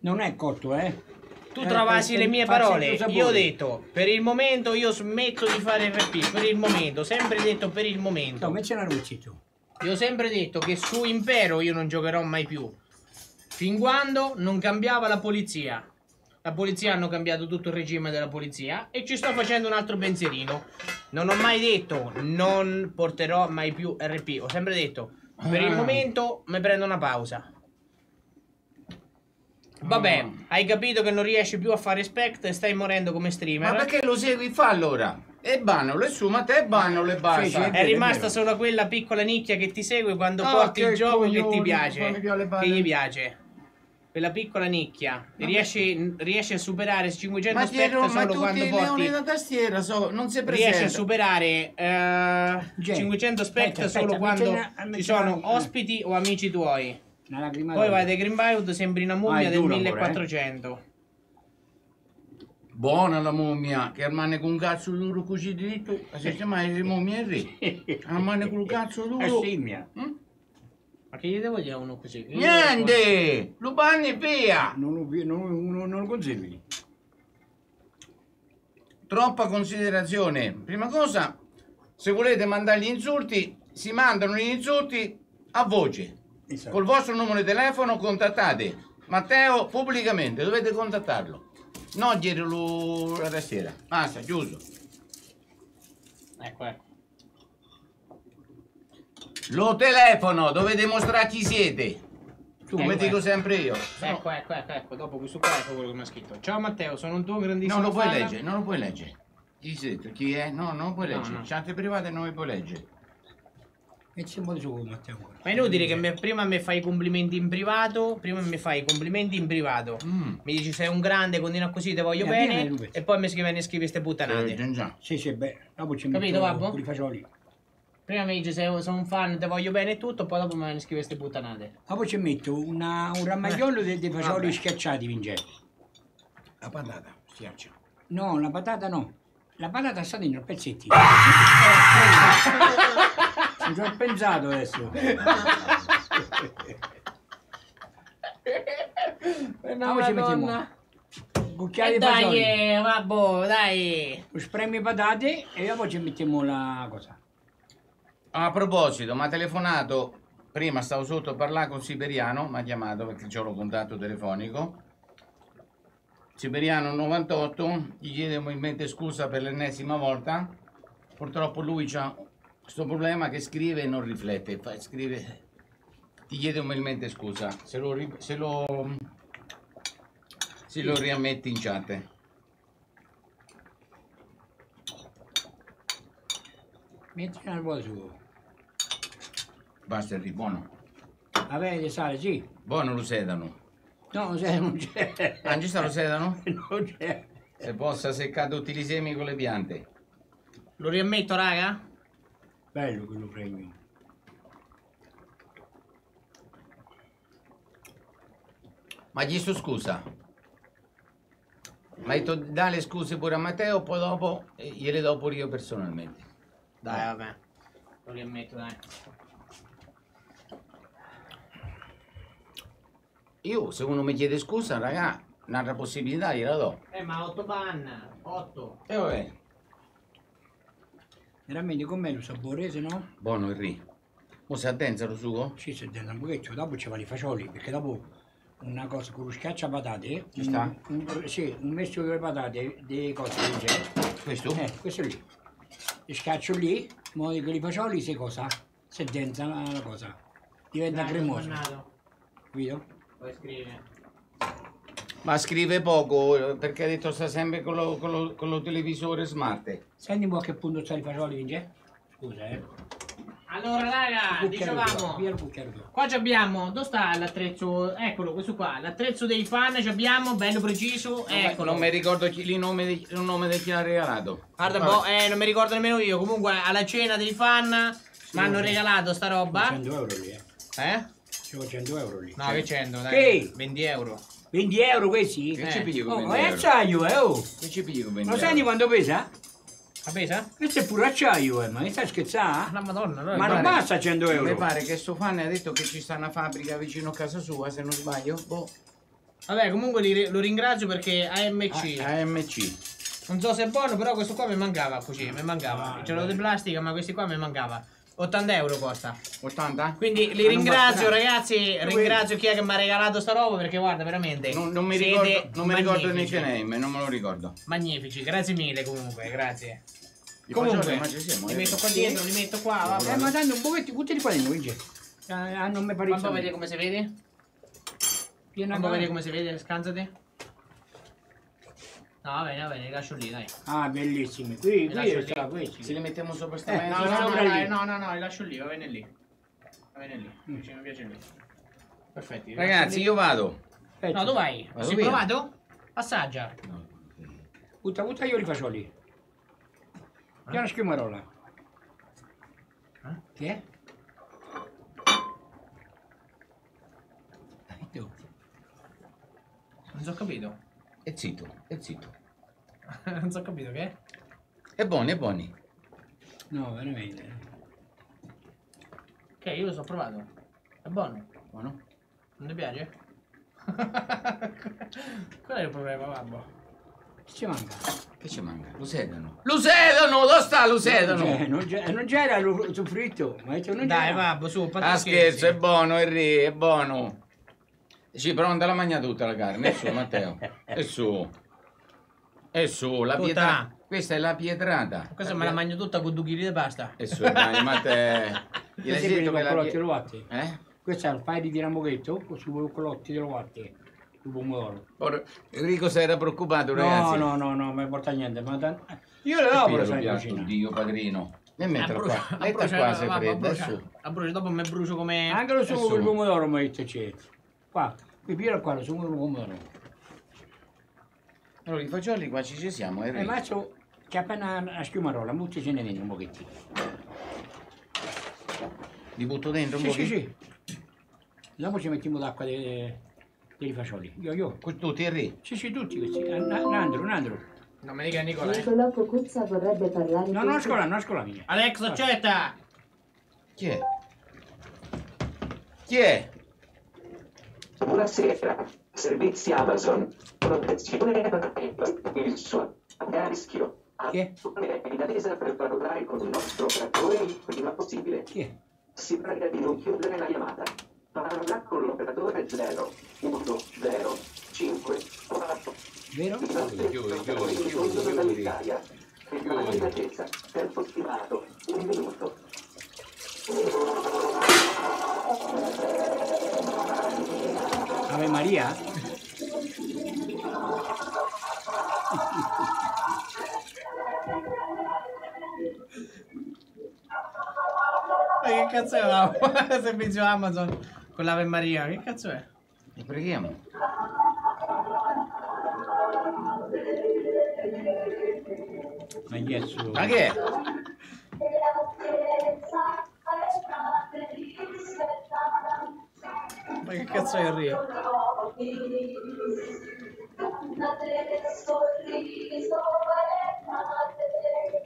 Non è cotto, eh? Tu travasi le mie parole. Io ho detto, per il momento io smetto di fare RP. Per il momento, sempre detto per il momento. No, ma ce la luci tu. Io ho sempre detto che su Impero io non giocherò mai più. Fin quando non cambiava la polizia. La polizia hanno cambiato tutto il regime della polizia e ci sto facendo un altro pensierino. Non ho mai detto non porterò mai più RP. Ho sempre detto per il momento mi prendo una pausa. Vabbè, hai capito che non riesci più a fare spect e stai morendo come streamer. Ma perché lo segui? Fa allora. E bannalo, e su, ma te bannalo e basta. È rimasta solo quella piccola nicchia che ti segue quando porti il gioco che ti piace. Che gli piace. Quella piccola nicchia. Riesce a superare 500 spectre solo quando porti una tastiera, non si presenta. Riesce a superare 500 spectre solo quando ci sono ospiti o amici tuoi. Poi vai dai Greenwood, sembri una mummia del 1400. Buona la mummia, che rimane con un cazzo duro così dritto. Se si chiama mummia Enrico, rimane con un cazzo duro. Ma che gli devo dire uno così? Niente! Lo panni via! Non lo consigli. Troppa considerazione. Prima cosa, se volete mandare gli insulti, si mandano gli insulti a voce. Esatto. Col vostro numero di telefono contattate Matteo pubblicamente, dovete contattarlo. Non dietro la tastiera. Basta, chiuso. Ecco, ecco. Lo telefono, dovete mostrare chi siete. Tu me dico sempre io. Ecco, dopo questo qua è quello che mi ha scritto. Ciao Matteo, sono un tuo grandissimo fan. Non lo puoi leggere. Chi siete? Chi è? No, non lo puoi leggere. No. Chat private non le puoi leggere. E c'è un po' di gioco, Matteo. Ma è inutile che prima mi fai i complimenti in privato. Mi dici sei un grande, continua così, ti voglio bene. E poi mi scrivi queste puttanate. Sì, beh. Dopo ci metto pure i fagioli. Prima mi dice se sono un fan, ti voglio bene e tutto, poi dopo me ne scrive queste puttanate. Ma poi ci metto un rammagliolo dei fagioli schiacciati, Vincenzo. La patata schiaccia. No, la patata no. La patata sta dentro a pezzetti. Non ci ho pensato adesso. Ma ci mettiamo cucchiaio di fagioli. Dai, vabbè, dai. Spremi patate e poi ci mettiamo la cosa. A proposito, mi ha telefonato, prima stavo sotto a parlare con Siberiano, mi ha chiamato perché c'ho lo contatto telefonico. Siberiano 98, gli chiedo mente scusa per l'ennesima volta, purtroppo lui c'ha questo problema che scrive e non riflette, scrive, ti chiedo umilmente scusa, se lo riammetti in chat. Metti una cosa su. Basta il buono. Vabbè, le sale, sì. Buono lo sedano. No, lo sedano non c'è. Non ci sta lo sedano? Non c'è. Se possa seccare tutti i semi con le piante. Lo riammetto, raga? Bello quello premio. Ma gli sto scusa. Ma detto, dà le scuse pure a Matteo, poi dopo gliele do pure io personalmente. Dai, vabbè, lo riammetto, dai. Io, se uno mi chiede scusa, raga, un'altra possibilità gliela do. Ma 8 panna, 8. E vabbè. Veramente com'è lo sapore, se no? Buono, Enrico. Mo si addensa lo sugo? Sì, si addensa un pochetto, dopo ci fanno i fagioli, perché dopo una cosa con lo schiaccia patate. Ci sta? Sì, un misto con le patate, delle cose del genere. Questo? Questo lì. Schiaccio lì, in modo che i fagioli si cosa? Si densa la cosa. Diventa cremoso. Capito? Poi scrive. Ma scrive poco, perché ha detto sta sempre con lo televisore smart. Senti un po' a che punto sta i fagioli, Vince? Scusa, Allora, raga, dicevamo. Qua abbiamo, dove sta l'attrezzo? Eccolo, questo qua. L'attrezzo dei fan ci abbiamo, bello preciso. Eccolo. Non mi ricordo il nome di chi l'ha regalato. Guarda, non mi ricordo nemmeno io. Comunque, alla cena dei fan mi hanno regalato sta roba. 100 euro lì, C'ho 100 euro lì. No, che 100, dai. Che? 20 euro. 20 euro questi? Che ci piglio con 20 euro? Ma è acciaio, Che ci piglio con 20 euro? Lo senti quanto pesa? Pesa? Questo è pure acciaio, ma mi stai scherzando? La madonna, ma non basta 100 euro. Mi pare che sto fan ha detto che ci sta una fabbrica vicino a casa sua, se non sbaglio. Boh. Vabbè, comunque lo ringrazio perché AMC. AMC. Non so se è buono, però questo qua mi mancava così, mi mancava. C'era di plastica, ma questi qua mi mancava. 80 euro costa. 80? Quindi li ringrazio, ragazzi, ringrazio chi è che mi ha regalato sta roba perché guarda veramente non mi ricordo il nickname, non me lo ricordo. Magnifici, grazie mille comunque, grazie. Comunque, li metto qua dietro, li metto qua, vabbè. Ma tanto un pochettino, buttali qua dentro, Vince. Non mi pare. Fammi vedere come si vede. Fammi vedere come si vede, scanzate. No, va bene, li lascio lì, dai. Ah, bellissimi. Qui. Se li mettiamo sopra sta mesa. No, li lascio lì, va bene lì. Mi piace lì. Perfetti. Ragazzi, io vado. No, dov'hai? Sei provato? Passaggia. No. Butta, butta, io li faccio lì. C'è una schiumarola. Che è? Non so capito. È zitto, è zitto. Non so capito che è. Buoni, è buoni. No, veramente. Ok, io lo so provato. È buono. Buono? Non ti piace? Qual è il problema, babbo? Che ci manca? Che ci manca? Lo sedano. Lo sedano! Dove sta lo sedano? Non c'era lo soffritto. Ma non dai, babbo, su, fatti scherzo, è buono, Enrico, è buono. Sì, però non te la mangia tutta la carne. E su, Matteo. E su. E su, la pietrata. Questa è la pietrata. Questa me la mangio tutta con 2 kg di pasta. E su, dai, Matteo. Gliel'hai detto che la pietrata. Eh? Questo è il fai di ramochetto sui colotti di latte, sul pomodoro. Enrico si era preoccupato, ragazzi. No, no, no, non mi importa niente. Ma io le lavoro in cucina. Dio padrino. E metterlo qua. Metterlo qua se fredda. La brucio, dopo mi brucio come... Anche lo sugo col pomodoro, mi ha detto certo. Qua, qui pieno qua, lo sugo col pomodoro. Allora, i fagioli qua ci siamo, Enrico. E Mazzo, che appena la schiumarola, butti ce ne dentro un pochettino. Li butto dentro un pochettino? Sì, sì, sì. Dopo ci mettiamo d'acqua dei fagioli. Io. Tutti i re? Sì, sì, tutti questi. Nandro, Nandro. Non mi dica Nicola. Nicola Cucuzza vorrebbe parlare. No, non scola, non scola mia. Alexa, accetta! Chi è? Chi è? Buonasera. Servizi Amazon. Protezione il suo a rischio. Chi è? Per parlare con il nostro operatore il prima possibile. Chi è? Si prega di non chiudere la chiamata. Parla con l'operatore 0, 1, 0, 5, 4. Vero? Chiudi, dall'Italia. Tempo stimato, 1 minuto. Ave Maria? Ma che cazzo è la servizio Amazon? Con l'Ave Maria, che cazzo è? E preghiamo. Ma chi è suo? Ma che è? Ma che cazzo è il Rio?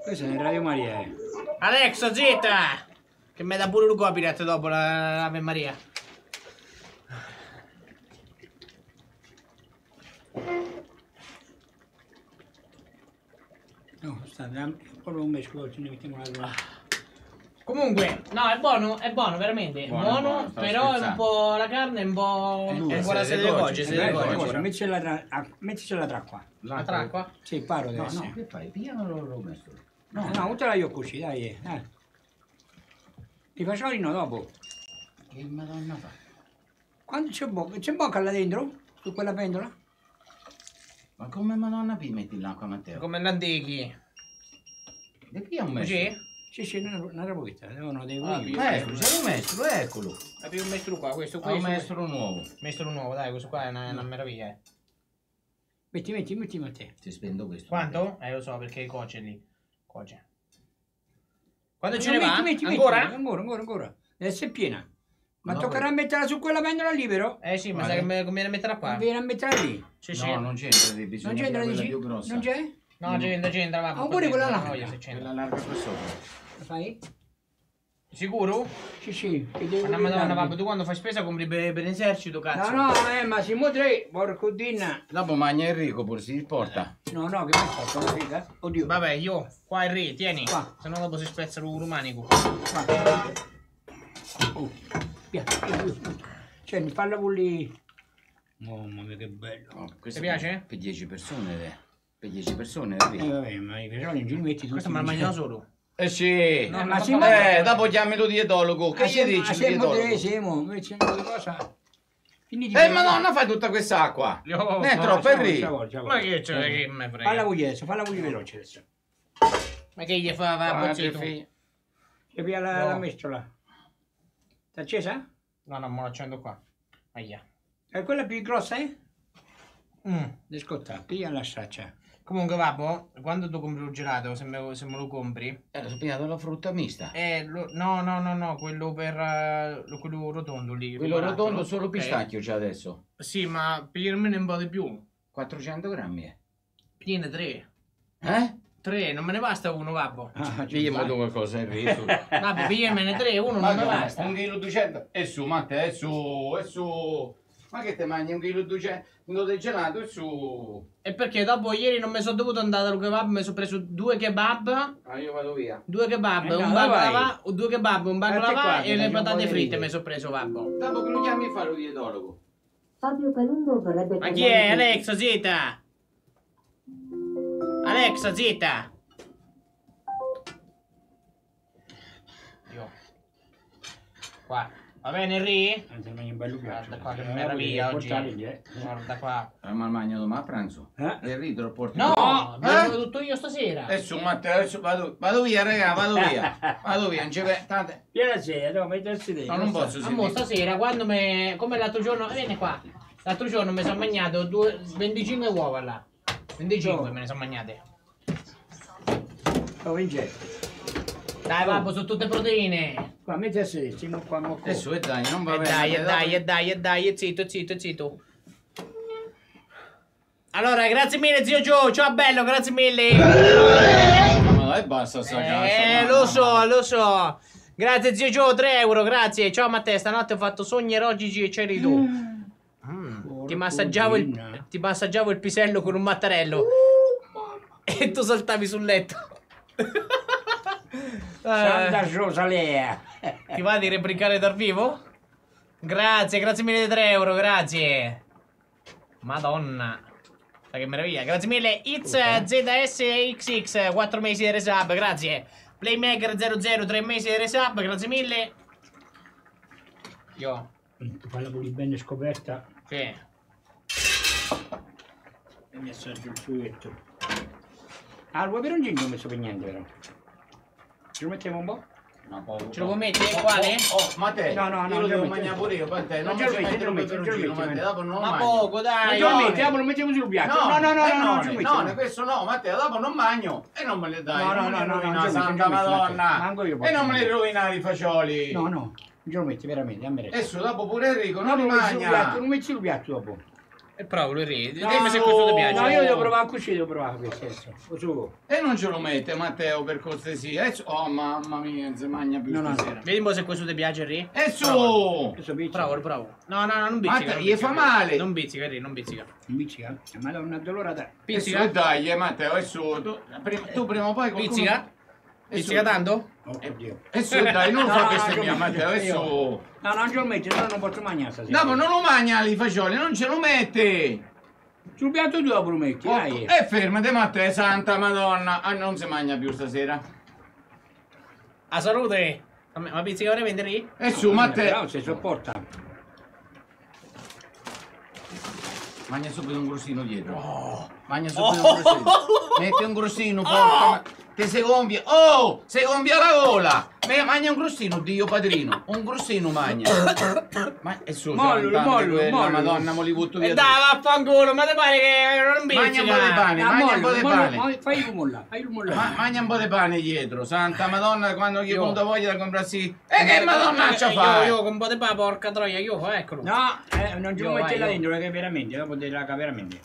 Questo è il Radio Maria, eh. Alexa, zitta! Che mi dà pure il copyright dopo l'Ave Maria. No, sta proprio un mescolo, ce ne mettiamo la gola. Comunque, no, è buono, veramente. Buono, buono però è un po' la carne, è un po'... È un po' la sede coce, sede coce. Metticela tra qua. La tra qua? Sì, paro deve essere. No, che fai? Pigliamolo lo messo. No, no, buttala io così, dai. Ti faccio no dopo. Che madonna fa? Quando c'è bocca là dentro? Su quella pentola? Ma come madonna vi metti l'acqua, Matteo? Come l'andechi? E qui è un mestro? Sì, sì, una rapocchetta. No, devo ecco, sei un mestro, eccolo. Abbiamo un mestro qua, questo qui. È un mestro nuovo. Mestro nuovo, dai, questo qua è una meraviglia. Metti, Matteo. Ti spendo questo. Quanto? Lo so, perché cuoce lì. Cuoce. Quando ce ne va? Ancora? Ancora. Deve essere piena. Ma no, toccherà metterla su quella pendola lì, però? Eh sì, ma conviene metterla qua. Conviene metterla lì? Sì, sì. No, non c'entra, bisogna non c'entra quella più grossa. Non c'è? No, c'entra, va. Ma pure quella larga. Voglio, se quella larga qua sopra. La fai? Sicuro? Sì, sì. Ma madonna, vabbè, tu quando fai spesa compri per esercito, cazzo. No, no, ma siamo tre, porco dinna. Dopo magna Enrico, pure si riporta. No, no, che mi porta, una riga. Oddio. Vabbè, io, qua Enrico, tieni. Qua. Sennò dopo si spezza lo romanico. Qua. Oh. Cioè mi parla con lì. Mamma mia che bello. Oh, ti piace? Per 10 persone per 10 persone vabbè, ma i persone non metti tutti. Questo me la mangiano solo. Eh sì no, ma si dopo chiami lo dietologo. Che si dice? Siamo madonna fai tutta questa acqua. Non è troppo Enrico. Ma che c'è che me frega. Falla con gli veloce adesso. Ma che gli fa la bozzito. Che via la mestola. T'è accesa? No, no, me lo accendo qua. Ahia. È quella più grossa, eh? Discolta, piglia la saccia. Comunque vabbè, quando tu compri un gelato, se me lo compri... l'ho pigliato la frutta mista. No, quello per... quello rotondo lì. Quello rotondo solo pistacchio c'è adesso. Sì, ma pigliamene un po' di più. 400 grammi, Pigliene 3. Eh? 3, non me ne basta uno, babbo. Pigliamo tu qualcosa, Enrico. Babbo, pigliamene 3, uno non me basta. 1,2 kg e su, Matte, e su. Ma che te mangi 1,2 kg? Un del gelato e su. E perché dopo ieri non mi sono dovuto andare al kebab, mi sono preso 2 kebab. Ah, io vado via. 2 kebab, un baklava, 2 kebab, un baklava e le patate fritte mi sono preso, babbo. Dopo che lo chiami fa lo dietologo. Fabio Palumbo vorrebbe... Ma chi è? Alexa, zitta! Alexa, zitta! Io. Qua. Va bene, Enri? Guarda qua che meraviglia oggi. Guarda qua. Ma il magno domani a pranzo? Enri te lo porti? No! Mi sono tutto io stasera. Adesso, Matteo, adesso vado via, raga, vado via. Tante. Piacere, no, mettersi dentro. No, non posso sentire. Ma stasera, quando me... come l'altro giorno... Vieni qua. L'altro giorno mi sono mangiato 25 uova là. 25 me ne sono mangiate. Oh, ingetto. Dai, babbo, sono tutte proteine. Qua metti a sedere, non qua mocco. E su, e dai, non va bene. Dai, zitto. Allora, grazie mille, zio Gio. Ciao, bello, grazie mille. Ma dai, basta sta cazzo. Lo so. Grazie, zio Gio, 3 euro, grazie. Ciao, Matteo, stanotte ho fatto sogni erotici e c'eri tu. Ti massaggiavo il pisello con un mattarello. E tu saltavi sul letto. Santa Rosalea. Ti va di replicare dal vivo? Grazie mille dei 3 euro, grazie. Madonna. Ma che meraviglia. Grazie mille. It's ZSXX, 4 mesi di resub, grazie. Playmaker 00, 3 mesi di resub, grazie mille. Io. Tu fai la bene scoperta. Sì. E mi assorge il fluetto. Ah, il peperoncino non ho messo per niente, però. Ce lo mettiamo un po'? No, ce lo vuoi mettere? Quale? Oh, Matteo, no, lo devo mangiare pure io, Matteo. Non ce lo metti, dopo non lo mangio. Ma poco, dai! Non ce lo metti, dopo lo mettiamo sul piatto. No, questo no, Matteo, dopo non mangio. E non me le dai. No, santa madonna. E non me le rovinare i fagioli. No, non ce lo metti, veramente, a me. Adesso dopo pure Enrico, non lo mangia. Non metti sul piatto dopo. E provo il re, dimmi se questo ti piace. No, io devo provare a cucire, questo. E non ce lo mette, Matteo, per cortesia. Oh, mamma mia, non si mangia più stasera. Vedi un po' se questo ti piace, re. E su! Provo. No, non bizzica. Gli fa male. Non bizzica, re, non bizzica. Non bizzica? Madonna, dolorata. Pizzica? Dai, Matteo, e su. Tu prima o poi qualcuno... Pizzica? Pizzica tanto? Oddio. E su, dai, non fa bestemmia, Matteo, e su. No, non ce lo metti, no, non posso mangiare stasera. No, ma non lo mangia i fagioli, non ce lo metti. Sul piatto dopo lo metti, dai. E fermate, Matteo, santa madonna. Ah, non si mangia più stasera. A salute. Ma pizzica vorrei vendere lì? E su, Matteo. Però si sopporta. Magna subito un grossino dietro. Magna subito un grossino. Metti un grossino, porca. Te sei gonfia. Oh, sei gonfia la gola. Magna un grossino, Dio padrino. Un grossino magna. Ma è solo. Mollo. Madonna, mo li butto via. E dai, vaffanculo, ma te pare che non vinci. Magna un po' di pane. Fai il molla. Magna un po' di pane dietro. Santa madonna, quando gli conta voglia da comprarsi. E che madonnaccia fa? Io con un po' di pane, porca troia, io, eccolo. No, non ci puoi metterla dentro, perché veramente, dopo devi raga veramente.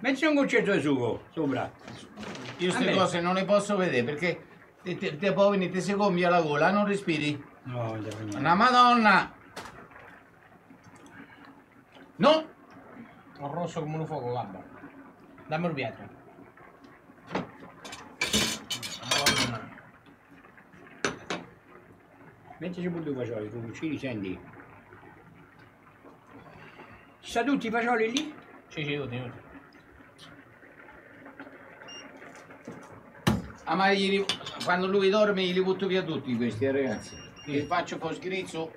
Metti un goccetto di sugo sopra. Io queste cose non le posso vedere perché te poveri ti si gonfia la gola, non respiri. No, la madonna! No! Ho rosso come un fuoco, guarda. Dammi un piatto. Mettici pure 2 fagioli, tu ci senti. Ci sono tutti i fagioli lì? Sì, tutti. Ma quando lui dorme li butto via tutti questi, ragazzi. Li faccio con sgrizzo.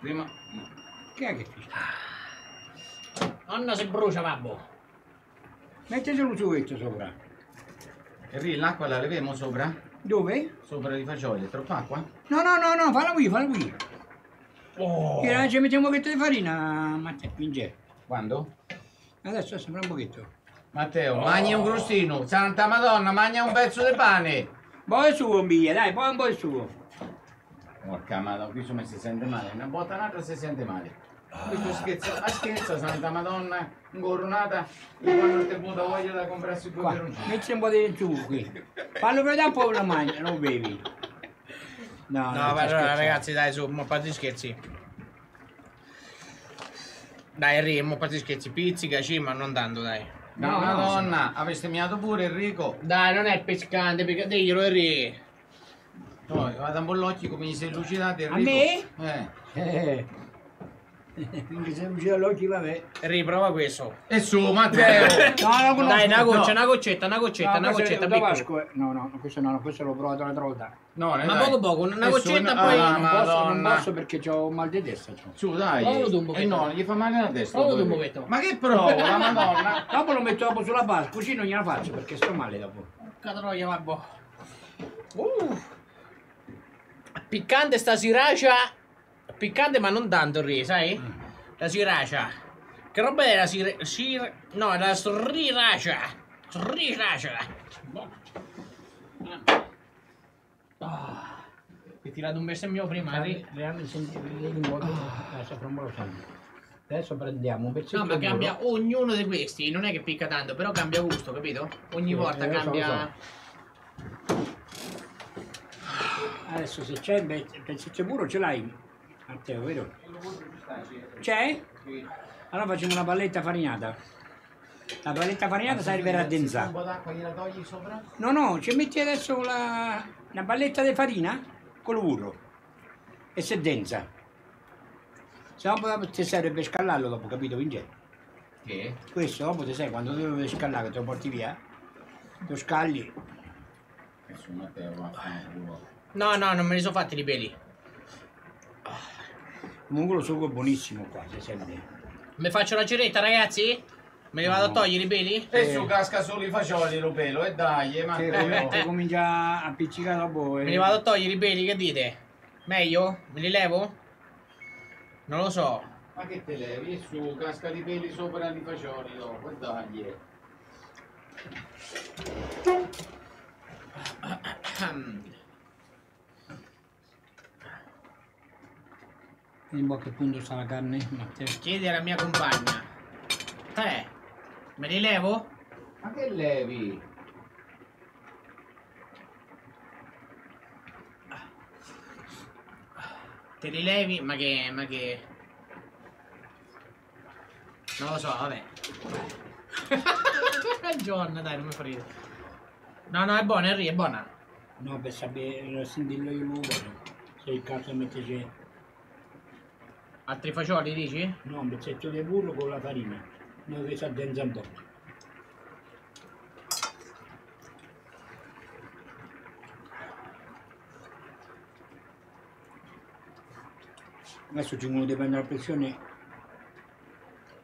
Prima... Che è che fischia? Nonna si brucia, babbo. Mettete un suvetto sopra. E lì l'acqua la leviamo sopra? Dove? Sopra i fagioli, è troppa acqua? No, fallo qui. Oh. Ci mettiamo un pochetto di farina, Matteo. Minge. Quando? Adesso sembra un pochetto. Matteo, mangia un crostino. Santa Madonna, mangia un pezzo di pane. Poi su, Miglia, dai, poi un po' il suo. Porca madonna, qui insomma si sente male. Una botta un'altra si sente male. Questo scherzo, a scherzo, Santa Madonna, incoronata, e quando ti butta voglia da comprarsi il peperoncino. Metti un po' di zucchero qui. Fallo vedere un po' la mangia, non bevi. No, no, allora ragazzi, dai, su, mo' fatti scherzi. Dai, Enrico, mo' fatti scherzi, pizzicaci, ma non tanto, dai. No, no Madonna, no, avete minato pure, Enrico. Dai, non è pescante, piccadeglielo, Enrico. No, vado un po' l'occhio, come gli sei lucidato, Enrico. A me? Quindi se non c'è l'occhio, vabbè. Riprova questo. E su, Matteo. No, no, dai, una goccia, no, una goccetta, una goccetta, no, una goccetta piccola. No, no, questo no, questo l'ho provato un'altra volta. No, ma dai, poco poco, una goccetta su, poi. Non posso perché ho un mal di testa. Su, dai. No, gli fa male la testa. Ma che provo, la Madonna. Dopo lo metto dopo sulla base, così non gliela faccio perché sto male dopo. Porca troia, babbo. Piccante sta sriracha. Piccante ma non tanto, sai? La sriracha. Che roba è la sriracha? No, la sriracha. Sriracha. Ho tirato un bestemmio prima. Adesso prendiamo un pezzetto. No, ma cambia ognuno di questi. Non è che picca tanto, però cambia gusto, capito? Ogni volta cambia. Adesso se c'è il pezzetto puro ce l'hai. Matteo, vero? C'è? Allora facciamo una palletta farinata. La palletta farinata serve a addensare. No, no, ci metti adesso una palletta di farina con l'burro e si densa. Se dopo ti serve per scallarlo dopo, capito, Vincenzo? Che? Questo dopo ti serve quando devi scallarlo, te lo porti via, lo scalli. No, no, non me li sono fatti i peli. Comunque lo sugo è buonissimo qua, se serve. Mi faccio la ceretta, ragazzi? Me li vado a togliere i peli? E su casca solo i fagioli lo pelo, e dai, ma che comincia a appiccicare dopo. Me li vado a togliere i peli, che dite? Meglio? Me li levo? Non lo so. Ma che te levi? E su casca di peli sopra i fagioli dopo, e dai. A che punto sta la carne, Matteo? Chiedi alla mia compagna. Me li levo? Ma che levi? Te li levi? Ma che... Non lo so, vabbè. Ragione, dai, non mi fa ridere. No, no, è buona, Henry, è buona. No, per sapere, sentirlo io non voglio. Se il cazzo metteci... Altri fagioli dici? No, un pezzetto di burro con la farina. Noi che si addensa un po'. Adesso ci vuole dipendere la pressione.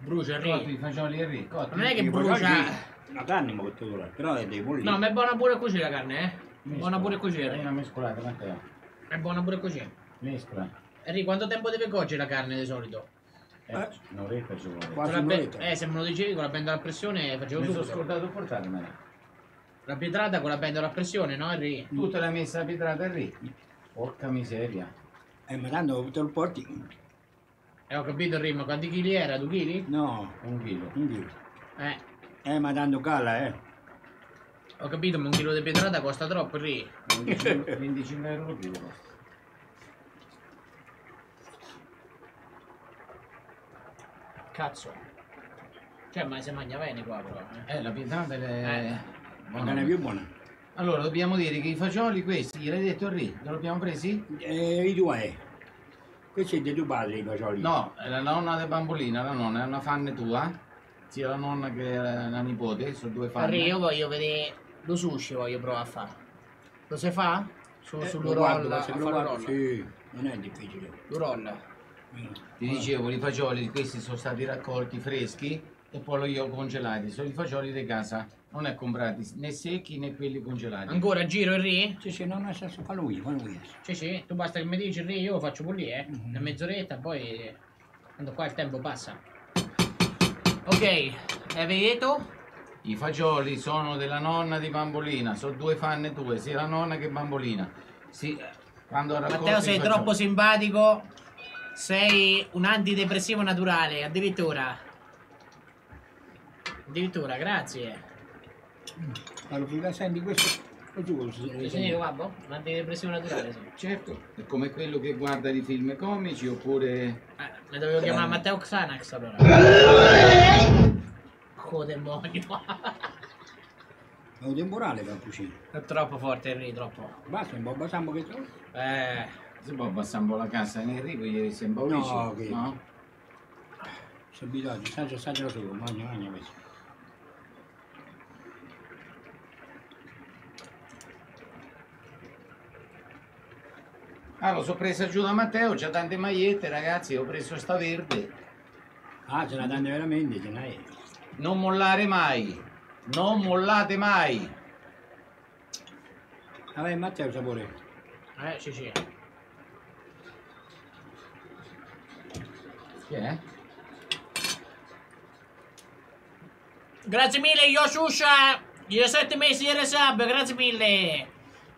Brucia il ricotta, i fagioli e ricco. Non è che brucia la carne, ma questo là, però è dei bollini. No, ma è buona pure così la carne, eh? Mescola. Buona pure così. È una mescolata, Matteo. È buona pure così. Mescola. Enrico, quanto tempo deve cuocere la carne di solito? Un'oretta ci vuole. Se me lo dicevi con la pentola a pressione facevo tutto. Mi sono scordato di portarmela. La pietrata con la pentola a pressione, no Enrico? Tu te l'hai messa la pietrata, Enrico? Porca miseria. Ma tanto te lo porti. Ho capito Enrico, ma quanti chili era? 2 chili? No, 1 chilo. 1 chilo. Ma tanto cala, Ho capito, ma 1 chilo di pietrata costa troppo, Enrico. 25 euro lo chilo costa. Cazzo, cioè ma si mangia bene qua però. La pietrata è più buona. Allora dobbiamo dire che i fagioli questi, gliel'hai detto Henry, non li abbiamo presi? I tuoi. Questi sono dei tuoi padri i fagioli. No, è la nonna di Bambolina, la nonna è una fan tua, sia la nonna che la nipote, sono 2 fan. Henry, io voglio vedere lo sushi, voglio provare a fare. Lo si fa? Sul roll, sì, non è difficile. Lo roll. Ti dicevo, i fagioli questi sono stati raccolti freschi e poi li ho congelati. Sono i fagioli di casa, non è comprati né secchi né quelli congelati. Ancora giro Enrico? Sì, sì, non è senso, fa lui, fa lui. Sì, sì, tu basta che mi dici Enrico, io lo faccio pure lì, una mezz'oretta, poi quando qua il tempo passa. Ok, hai veduto? I fagioli sono della nonna di Bambolina, sono due fanne tue, sia la nonna che Bambolina. Sì, quando Matteo sei troppo simpatico, sei un antidepressivo naturale, addirittura. Addirittura, grazie. Allora, senti questo? Sì, guarda, un antidepressivo naturale, sì. Certo, è come quello che guarda i film comici, oppure... Ah, mi dovevo chiamare Matteo Xanax, allora. Oh, demonio. È un temporale per cucina. È troppo forte Enrico, troppo. Basta, un po' bassambo che tu? Si può abbassare un po' la cassa in Enrico, ieri sembra un po' vicino, no? C'è bisogno, assaggia solo, mangia questo. Allora, sono presa giù da Matteo, c'ha tante magliette, ragazzi, ho preso sta verde. Ah, ce l'ha tante veramente, ce n'hai. Non mollare mai, non mollate mai. Vabbè, Matteo, il sapore. Sì, sì. Che è? Grazie mille, Yoshusha, 17 mesi di resub, grazie mille.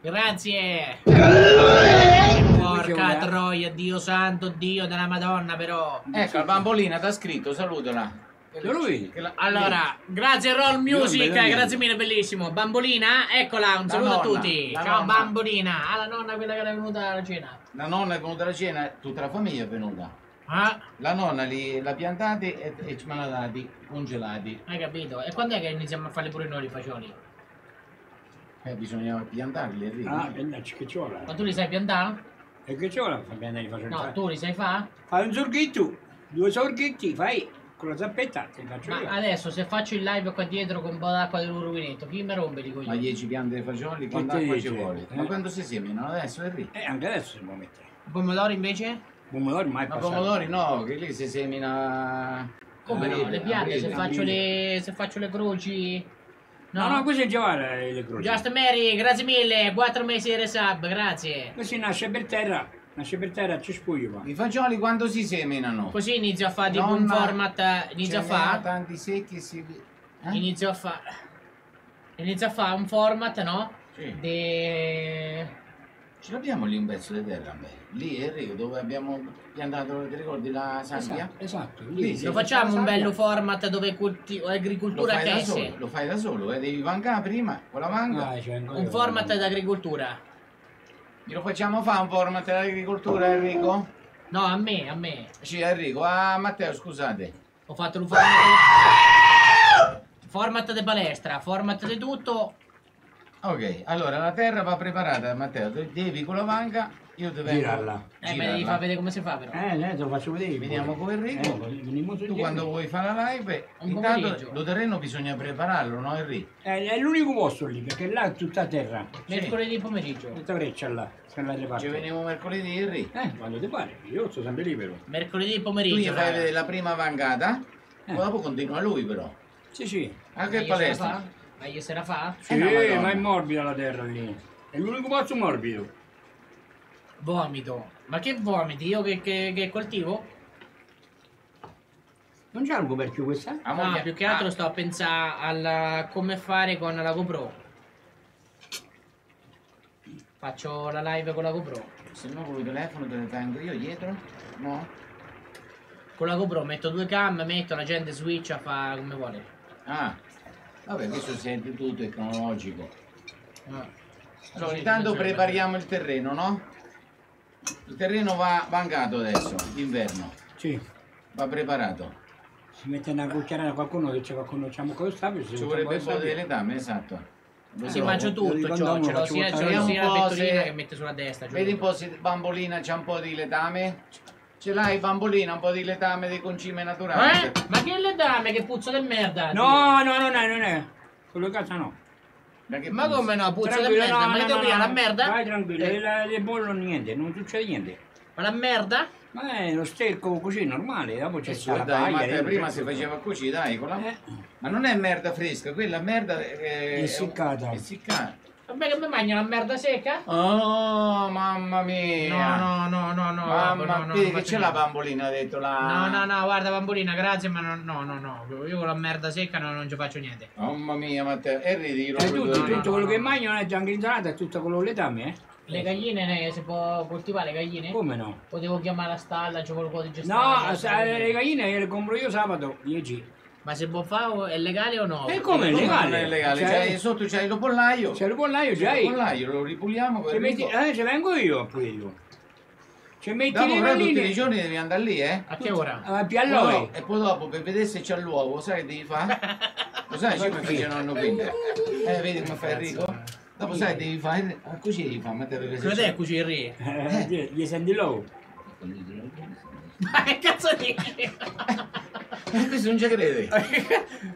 Grazie. Porca troia, Dio santo, Dio della Madonna, però. Ecco, la Bambolina ti ha scritto, salutala. Lui. Allora, grazie Roll Music, grazie mille, bellissimo. Bambolina, eccola, un saluto a tutti. Ciao Bambolina, alla nonna quella che era venuta alla cena. La nonna è venuta alla cena, tutta la famiglia è venuta. Ah. La nonna li l'ha piantati e ci hanno dati congelati. Hai capito? E quando è che iniziamo a fare pure noi i fagioli? Bisognava piantarli, Enrico. Ah, piantarci, che c'ora? Ma tu li sai piantare? E che c'ora fa piantare i fagioli? No, tu li sai fare? Fai un sorghetto, due sorghetti, fai con la zappetta, te li faccio io. Ma adesso se faccio il live qua dietro con un po' d'acqua del rubinetto, chi mi rompe li coglioni? Ma 10 piante di fagioli, quanta acqua ci vuole? Ma quando si seminano? Adesso, Enrico? Anche adesso si può mettere. Pomodori invece? Pomodori mai passato. Ma pomodori no, che lì si semina... Come no? Le piante, se faccio le croci... No, no, questo è già le croci. Just Mary, grazie mille, 4 mesi di resub, grazie. Così nasce per terra, ci spuglio qua. I fagioli quando si seminano? Così inizio a fare tipo un format, inizio a fare... tanti secchi si... Inizio a fare... Inizio a fare un format, no? Sì. De... Ce l'abbiamo lì un pezzo di terra, beh. Lì Enrico, dove abbiamo piantato, ti ricordi, la sabbia? Esatto, lì. Lo facciamo un bello format dove agricoltura tessile. Lo fai da solo, devi vangare prima, con la vanga. Un format d'agricoltura. Glielo facciamo fare un format d'agricoltura, Enrico? No, a me, a me. Sì, Enrico, a Matteo, scusate. Ho fatto un format... Format di palestra, format di tutto... Ok, allora la terra va preparata, Matteo, devi con la vanga, io devo girarla. Ma devi far vedere come si fa però. Te lo faccio vedere. Vediamo con Enrico. Tu quando vuoi fare la live, intanto lo terreno bisogna prepararlo, no Enrico? È l'unico posto lì, perché là è tutta terra. Mercoledì pomeriggio. Questa freccia là, se la preparo. Ci veniamo mercoledì, Enrico. Quando ti pare, io sto sempre libero. Mercoledì pomeriggio. Tu gli fai vedere la prima vangata, poi dopo continua lui però. Sì, sì. Anche in palestra. Ma io se la fa? Sì, no, ma è morbida la terra lì. È l'unico posto morbido. Vomito. Ma che vomiti? Io che coltivo? Non c'è un coperchio questa? Ah, no, più che altro sto a pensare a come fare con la GoPro. Faccio la live con la GoPro. Se no con il telefono te ne tengo io dietro? No? Con la GoPro metto due cam, metto la gente switch, fa come vuole. Ah. Vabbè, questo sente tutto, è tecnologico. Allora, intanto prepariamo il terreno, no? Il terreno va vangato adesso, d'inverno. Sì. Va preparato. Si mette una cucchiarata a qualcuno che c'è qualcuno che con lo stabile. Ci vorrebbe un po' di letame, esatto. Si mangia tutto, c'è la pettolina che mette sulla destra. Vedi un po' se Bambolina c'ha un po' di letame. Ce l'hai Bambolina, un po' di letame di concime naturale. Ma che letame, che puzza di merda! No, no, non è, non è. Quello cazzo no. Ma come no, puzza di merda, ma devo prima la merda? Vai tranquillo, le bollo niente, non succede niente. Ma la merda? Ma è lo stecco così, normale. Dopo c'è la paglia. Prima si faceva così, dai, con la... Ma non è merda fresca, quella merda è... essiccata. È essiccata. Vabbè che mi mangio una merda secca? Oh, mamma mia. No, no, no, no, no. Mamma mia, che c'è la bambolina dentro là. No, no, no, guarda bambolina, grazie, ma no, no, no, no. Io con la merda secca non ci faccio niente. Mamma mia, Matteo, è ridicolo. Tutto quello che mangio non è già ingrinzanato, è tutto quello letame, eh? Le galline, si può coltivare le galline? Come no? Potevo chiamare la stalla, c'è qualcosa di gestare. No, le galline le compro io sabato, 10. Ma se può fare è legale o no? E come è legale? Non è legale, cioè, sotto c'è il pollaio. C'è il pollaio, già il pollaio, lo ripuliamo. Ce vengo io, pure io. Ci metti dopo, le galline. Tutti i giorni devi andare lì, eh? A che ora? A Pialloe. No, e poi dopo, per vedere se c'è l'uovo, sai che devi fare? Lo sai, ci fece nonno Peter. Vedi come fai Enrico? Dopo sai devi fare così devi fare, ma te lo cos'è è così il re? Gli senti l'uovo? Ma che cazzo dici? Questo non ci crede.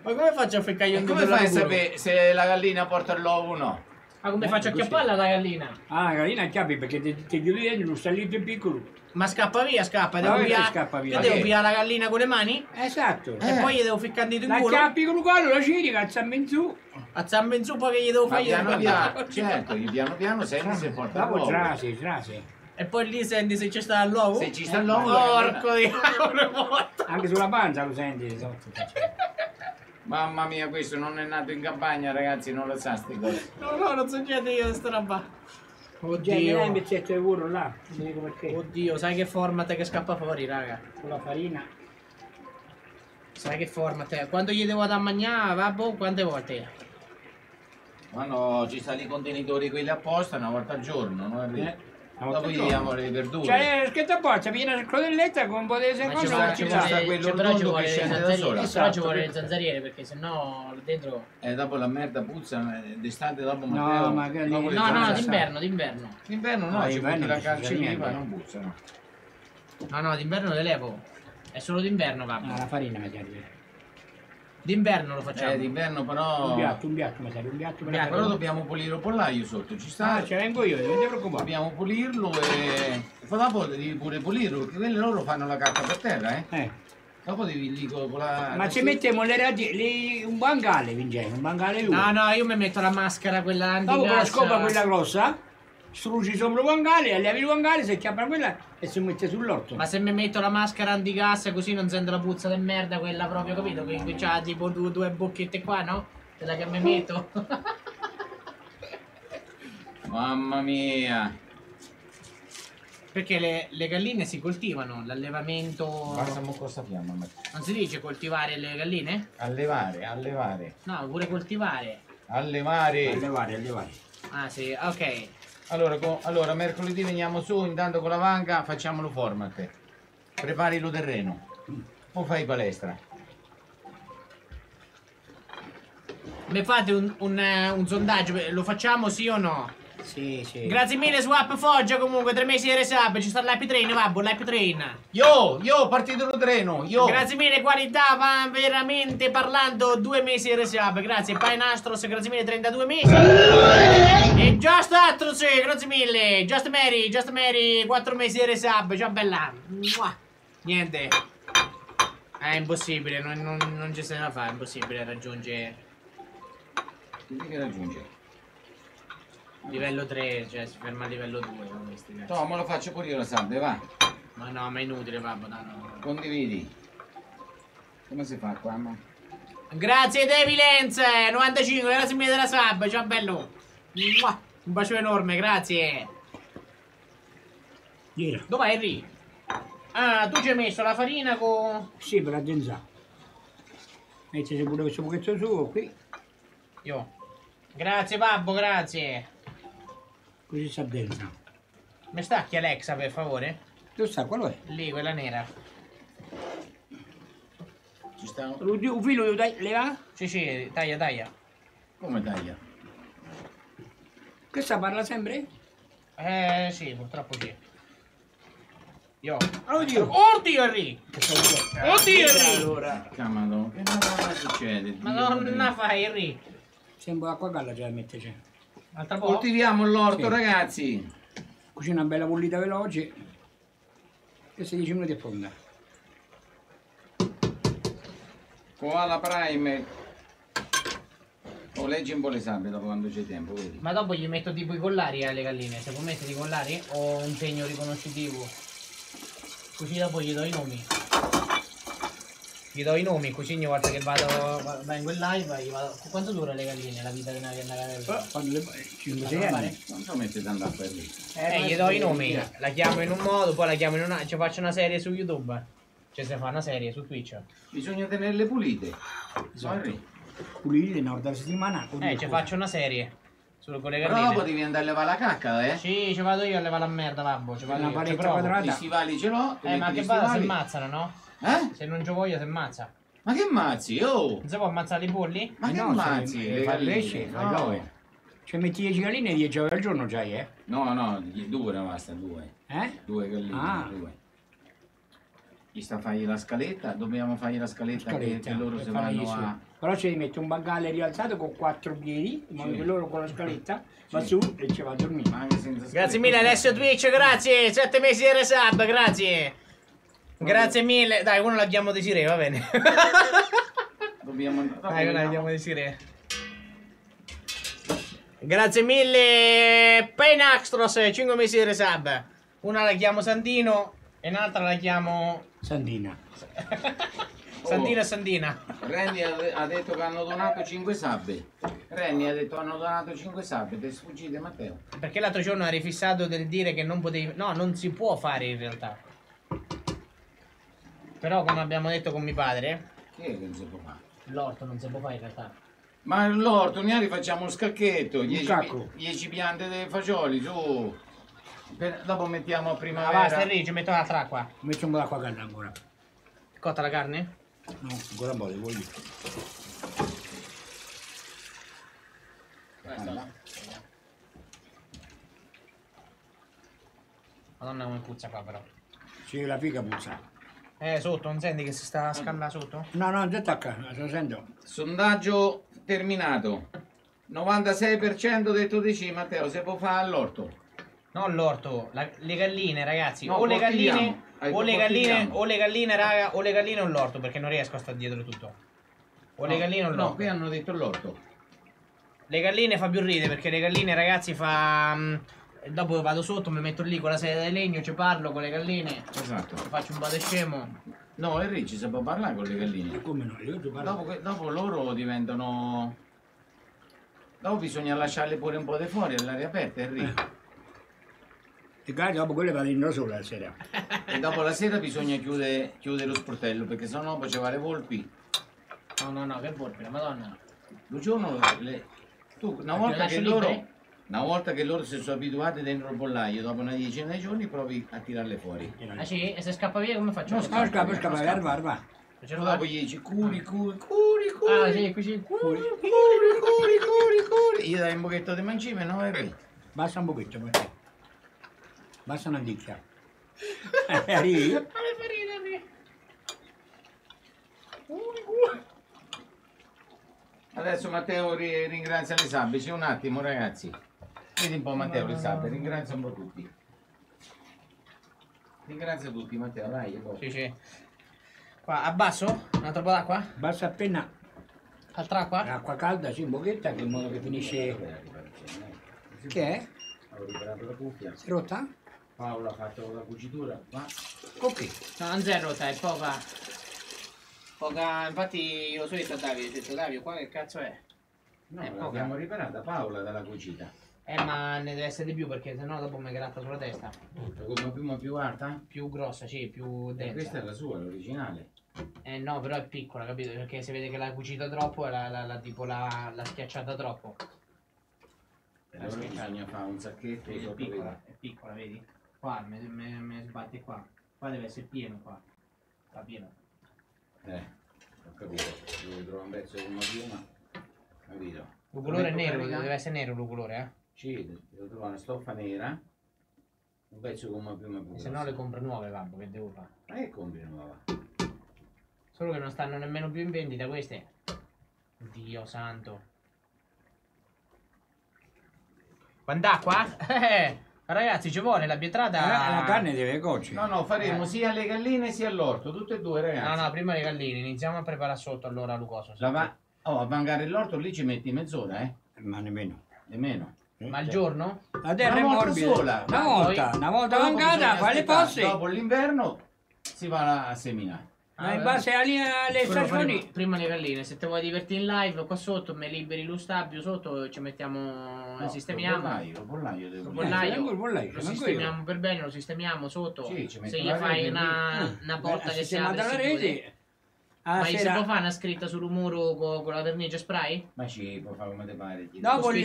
Ma come faccio a feccare? Come fai a sapere se la gallina porta l'uovo o no? Ma come faccio a acchiapparla la gallina? Ah, la gallina acchiappi perché ti chiudi dentro, non sta lì più piccolo. Ma scappa via, scappa. Devo pigliare la gallina con le mani? Esatto. E poi gli devo ficcare dentro in culo? La acchiappi con il collo, la ciri, cazzammi in giù. Cazzammi in giù, poi che gli devo fare? Piano piano, certo, piano piano senti se porta l'uovo. Dopo trasi, trasi. E poi lì senti se ci sta l'uovo? Se ci sta l'uovo. Porco diavolo. Anche sulla pancia lo senti sotto. Mamma mia, questo non è nato in campagna, ragazzi, non lo sa sti cose. No, no, non so niente io sta roba. Oddio, un pezzetto di burro là, non dico perché. Oddio, sai che format che scappa fuori, raga? Con la farina. Sai che format? Quando gli devo da mangiare, vabbè, quante volte? Ma no, ci stanno i contenitori quelli apposta una volta al giorno, non è dopo gli diamo le verdure. Cioè, è scritto apposta, viene la crudelletta con un po' di secondi. Ma ci sta quello rotondo che scende da sola. Però ci vuole le zanzariere perché sennò dentro... dopo la merda puzza, d'estate dopo Matteo... No, magari... No, no, d'inverno, d'inverno. D'inverno no, ci metti la calcimiera, non puzzano. No, no, d'inverno le levo. È solo d'inverno, vabbè. Ah, la farina magari. D'inverno lo facciamo. D'inverno però... Un piatto, ma serve un piatto. Però dobbiamo pulire il pollaio sotto, ci sta? Ce vengo io, non ti preoccupare. Dobbiamo pulirlo e poi dopo devi pure pulirlo, perché quelli loro fanno la carta per terra, Dopo devi lì con la... Ma ci mettiamo le radici, un bancale, Vincenzo, un bancale lui. No, no, io mi metto la maschera, quella antigas. Dopo con la scopa quella grossa, struci sopra il bancale, allevi il bancale, si chiappa quella e si mette sull'orto. Ma se mi metto la maschera antigas così non sento la puzza di merda quella proprio, capito? Quindi c'ha tipo due bocchette qua, no? Quella che mi metto. Mamma mia. Perché le galline si coltivano, l'allevamento... Basta mo cosa fiamma. Non si dice coltivare le galline? Allevare. No, pure coltivare. Allevare. Ah sì, ok. Allora, mercoledì veniamo su, intanto con la vanga facciamolo format. Prepari lo terreno, poi fai palestra. Mi fate un sondaggio, lo facciamo sì o no? Sì. Grazie mille Swap Foggia comunque, 3 mesi di resub, ci sta l'happy train, babbo, l'happy train. Io, partito lo treno, io. Grazie mille qualità, va veramente parlando, 2 mesi di resub, grazie. Painastros, grazie mille, 32 mesi. E Just Atros, grazie mille. Just Mary, 4 mesi di resub, ciao bella. Mua. Niente. È impossibile, non ci se la fa, è impossibile raggiungere. Che raggiungere? Livello 3, cioè si ferma a livello 2 questi, no, ma lo faccio pure io la salve, va. Ma no, ma è inutile, babbo, no. Condividi. Come si fa qua, ma? Grazie Devilence, 95, grazie mille della sub, ciao bello. Mua. Un bacio enorme, grazie. Yeah. Dov'è Henry? Ah, tu ci hai messo la farina con... Sì, per addensare. E c'è pure questo pochetto suo qui. Io. Grazie babbo, grazie. Così si addensa. Mi stacchi Alexa per favore? Dove sta? Quello è? Lì, quella nera. Ci sta un filo devo leva? Sì, taglia. Come taglia? Questa parla sempre? Sì, purtroppo sì. Io. Oddio Henry! Oddio Henry! Allora. Madonna, che cosa succede? Madonna fai Henry! Sembra acqua calda ce la metterci. Coltiviamo l'orto, sì. Ragazzi. Così una bella bollita veloce. e 16 minuti a fonda. Koala Prime. O leggi un po' le sabbie dopo quando c'è tempo, vedi? Ma dopo gli metto tipo i collari alle galline, se può mettere i collari o un segno riconoscitivo. Così dopo gli do i nomi. Gli do i nomi, così ogni volta che vado in quel live gli vado. Quanto dura le galline, la vita di una gallinella? Quando 5-6 anni. Quanto mette tanto a per lì? Gli do i nomi, la chiamo in un modo, poi la chiamo in un altro, cioè faccio una serie su YouTube. Cioè se fa una serie su Twitch. Bisogna tenerle pulite. Sorry. Pulite, no, da settimana. Cioè faccio una serie. Solo con le galline. Però devi andare a levare la cacca, eh? Sì, ci vado io a levare la merda, babbo. Ci vado io, ci provo. Gli stivali ce l'ho. Ma che vado si ammazzano, no? Eh? Se non ci voglio si ammazza. Ma che ammazzi? Oh! Non si può ammazzare i polli? Ma che ammazzi? No, le pesce? No. Cioè metti 10 galline e 10 ore al giorno già, eh? No, no, due ne basta, due. Eh? Due galline, due. Gli sta a fargli la scaletta, dobbiamo fargli la scaletta, che loro se vanno a... Però ci metti un bagale rialzato con 4 piedi, ma che loro con la scaletta, va su e ci va a dormire. Anche senza scaletta. Grazie mille Alessio Twitch, grazie! 7 mesi di resub, grazie! Grazie mille, dai, uno l'abbiamo Desiree, va bene. Dobbiamo andare. Dai, l'abbiamo Desiree. Grazie mille, Penaxtros, 5 mesi di resub. Una la chiamo Sandino e un'altra la chiamo Sandina. Sandino e Sandina. Renny ha detto che hanno donato 5 sabbe. Renny ha detto hanno donato 5 sabbe, te sfuggite Matteo. Perché l'altro giorno ha rifissato del dire che non potevi, no, non si può fare in realtà. Però come abbiamo detto con mio padre, che non si può fare? L'orto non si può fare in realtà. Ma l'orto noi facciamo un scacchetto, 10 piante dei fagioli, su. Dopo mettiamo a primavera. Ah, basta Enrico, ci metto l'altra acqua. Mettiamo l'acqua calda ancora. Cotta la carne? No, ancora un po' di voglio. Allora. Madonna come puzza qua però. Sì, la figa puzza. Sotto, non senti che si sta scaldando sotto? No, no, già attacca, lo sento. Sondaggio terminato. 96% detto di sì, Matteo, se può fare all'orto. Non l'orto, le galline, ragazzi. No, o le galline, raga, o le galline o l'orto, perché non riesco a stare dietro tutto. O no, le galline o l'orto. No, qui hanno detto l'orto. Le galline fa più ridere, perché le galline, ragazzi, fa... Dopo vado sotto, mi metto lì con la sedia di legno, ci parlo con le galline. Esatto. Faccio un bade scemo. No, Enrico si può parlare con le galline. Come no? Io ti parlo. Dopo loro diventano... Dopo bisogna lasciarle pure un po' di fuori all'aria aperta, Enrico. E dopo quelle vanno solo la sera. E dopo la sera bisogna chiudere lo sportello, perché sennò faceva le volpi. No, no, no, che volpi, la madonna. Lo giorno le... Tu, una volta che loro... Liberi? Una volta che loro si sono abituati dentro il pollaio, dopo una decina di giorni provi a tirarle fuori. Ah sì? E se scappa via come faccio? No, scappa via, va. Dopo gli dici curi. Ah sì, qui si curi. Gli dai un bocchetto di mangime, no? Basta un bocchetto, poi. Basta una dicchia. Arrivi? Non mi fa ridere. Curi. Adesso Matteo ringrazia le sabbie, c'è un attimo ragazzi. Vedi un po' Matteo le sabbie, ringrazio un po' tutti. Ringrazio tutti Matteo, dai. Sì, sì. Qua abbasso? Un altro po' d'acqua? Abbasso appena. Altra acqua? L'acqua calda, sì, un bocchetto, che in modo che finisce... Che è? Ho riparato la cuffia. Si è rotta? Paola ha fatto la cucitura, va. Ok. No, non si è rotta, è poca. Poca, infatti lo so detto a Davide, ho detto Davide, qua che cazzo è? No, l'abbiamo riparata Paola dalla cucita. Ma ne deve essere di più perché sennò dopo mi gratta sulla testa. Come piuma più alta? Più grossa, sì, più densa. Questa è la sua, l'originale. No, però è piccola, capito? Perché si vede che l'ha cucita troppo e l'ha schiacciata troppo. E allora bisogna fare un sacchetto. È piccola, vedi? Qua, me sbatte qua. Qua deve essere pieno qua. Qua pieno. Ho capito, devo trovare un pezzo di una piuma, capito? Lo colore è nero, deve essere nero lo colore, eh? Sì, devo trovare una stoffa nera, un pezzo con una piuma pura. Se no le compro nuove, babbo, che devo fare? Ma che compri nuova? Solo che non stanno nemmeno più in vendita queste. Dio santo. Quant'acqua? Ragazzi, ci vuole la pietrata. La carne deve cuocere. No, no, faremo sia le galline sia l'orto, tutte e due, ragazzi. No, no, prima le galline, iniziamo a preparare sotto allora Lucoso. A vangare l'orto lì ci metti mezz'ora, eh? Ma nemmeno. Nemmeno. Ma al giorno? La terra è morbida. Sola. Una volta vangata, fa le posse. Dopo l'inverno si va a seminare. Ma in base alle stagioni. Prima le galline, se te vuoi divertire in live qua sotto, me liberi lo stabio sotto, ci mettiamo, no, sistemiamo. Lo sistemiamo per bene, lo sistemiamo sotto. Sì, se gli fai una porta che si apre dalla rete. Ma si può fare una scritta sul muro con la vernice spray? Ma ci può fare come te pare. Dopo lì